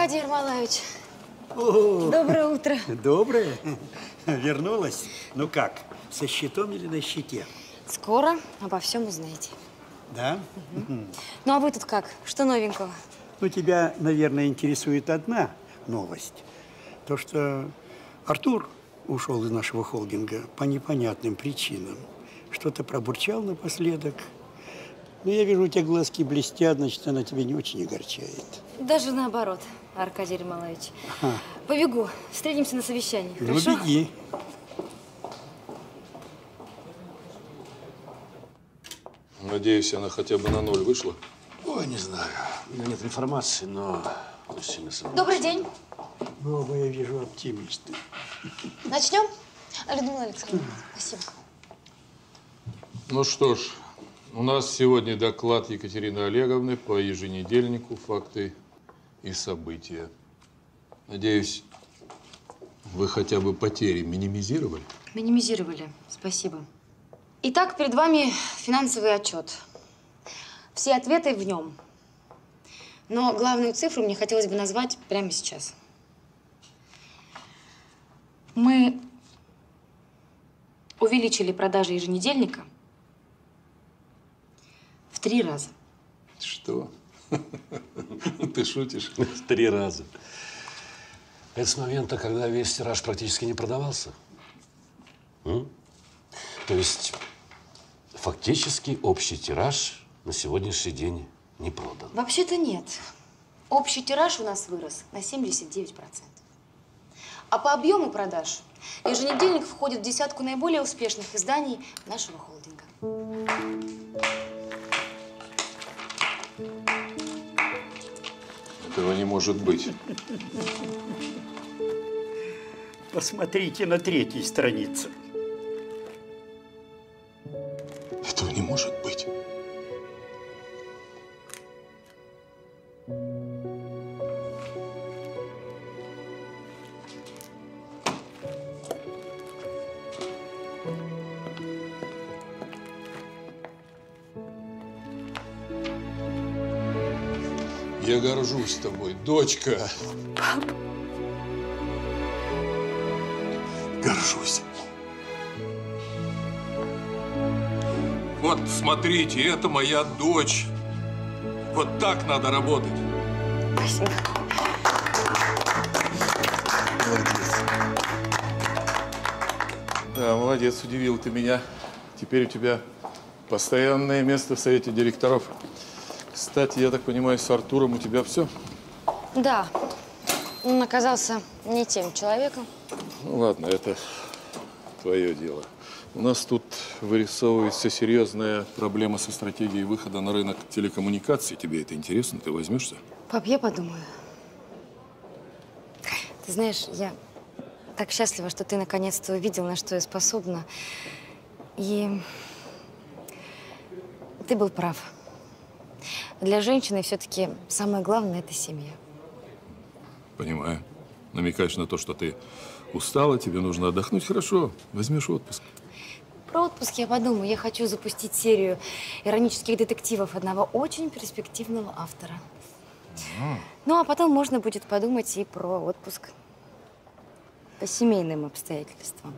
Аркадий Ермолаевич, доброе утро. Доброе? Вернулась? Ну как, со щитом или на щите? Скоро обо всем узнаете. Да? Угу. Ну а вы тут как? Что новенького? Ну тебя, наверное, интересует одна новость. То, что Артур ушел из нашего холдинга по непонятным причинам. Что-то пробурчал напоследок. Ну я вижу, у тебя глазки блестят, значит, она тебя не очень огорчает. Даже наоборот, Аркадий Романович. Ага. Побегу. Встретимся на совещании. Ну, хорошо? Беги. Надеюсь, она хотя бы на ноль вышла. Ой, не знаю. У меня нет информации, но сильно сомневаюсь. Добрый день. Ну, оба, я вижу, оптимисты. Начнем? Людмила Александровна, спасибо. Ну что ж, у нас сегодня доклад Екатерины Олеговны по еженедельнику «Факты и события». Надеюсь, вы хотя бы потери минимизировали? Минимизировали, спасибо. Итак, перед вами финансовый отчет. Все ответы в нем. Но главную цифру мне хотелось бы назвать прямо сейчас. Мы увеличили продажи еженедельника в 3 раза. Что? Ты шутишь? В 3 раза. Это с момента, когда весь тираж практически не продавался. То есть, фактически, общий тираж на сегодняшний день не продан. Вообще-то нет. Общий тираж у нас вырос на 79%. А по объему продаж еженедельник входит в десятку наиболее успешных изданий нашего холдинга. Этого не может быть. Посмотрите на 3-й странице. Этого не может быть. Я горжусь тобой, дочка. Папа. Горжусь. Вот, смотрите, это моя дочь. Вот так надо работать. Спасибо. Молодец. Да, молодец, удивил ты меня. Теперь у тебя постоянное место в совете директоров. Кстати, я так понимаю, с Артуром у тебя все? Да. Он оказался не тем человеком. Ну ладно, это твое дело. У нас тут вырисовывается серьезная проблема со стратегией выхода на рынок телекоммуникаций. Тебе это интересно? Ты возьмешься? Пап, я подумаю. Ты знаешь, я так счастлива, что ты наконец-то увидел, на что я способна. И ты был прав. Для женщины все-таки самое главное – это семья. Понимаю. Намекаешь на то, что ты устала, тебе нужно отдохнуть. Хорошо, возьмешь отпуск. Про отпуск я подумаю. Я хочу запустить серию иронических детективов одного очень перспективного автора. Ну, а потом можно будет подумать и про отпуск по семейным обстоятельствам.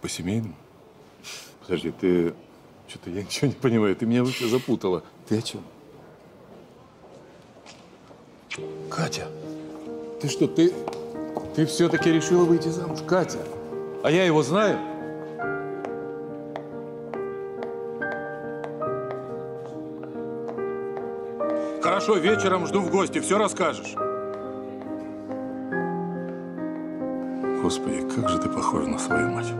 По семейным? Подожди, ты Что-то я ничего не понимаю. Ты меня вообще запутала. Ты о чем? Катя, ты что, ты все-таки решила выйти замуж? Катя, а я его знаю? Хорошо, вечером жду в гости, все расскажешь. Господи, как же ты похожа на свою мать.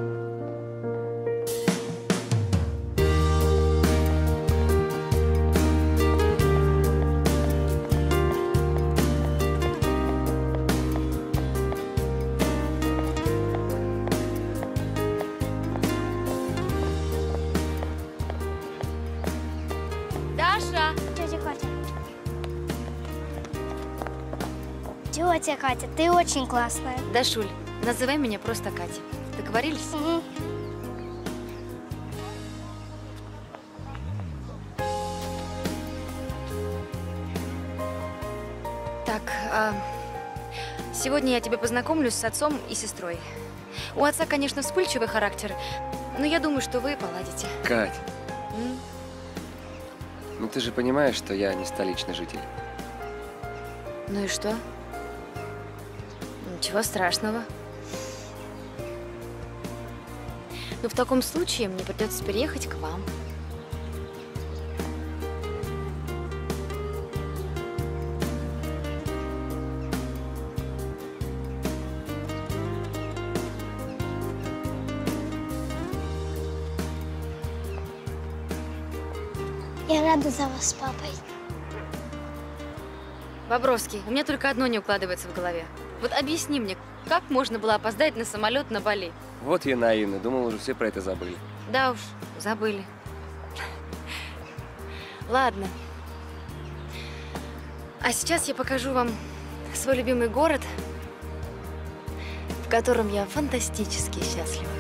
Тетя Катя, ты очень классная. Дашуль, называй меня просто Катя. Договорились? Угу. Так, сегодня я тебя познакомлю с отцом и сестрой. У отца, конечно, вспыльчивый характер, но я думаю, что вы поладите. Кать, ну ты же понимаешь, что я не столичный житель. Ну и что? Ничего страшного. Но в таком случае мне придется переехать к вам. Я рада за вас с папой. Бобровский, у меня только одно не укладывается в голове. Вот объясни мне, как можно было опоздать на самолет на Бали? Вот я наивно. Думал, уже все про это забыли. Да уж, забыли. Ладно. А сейчас я покажу вам свой любимый город, в котором я фантастически счастлива.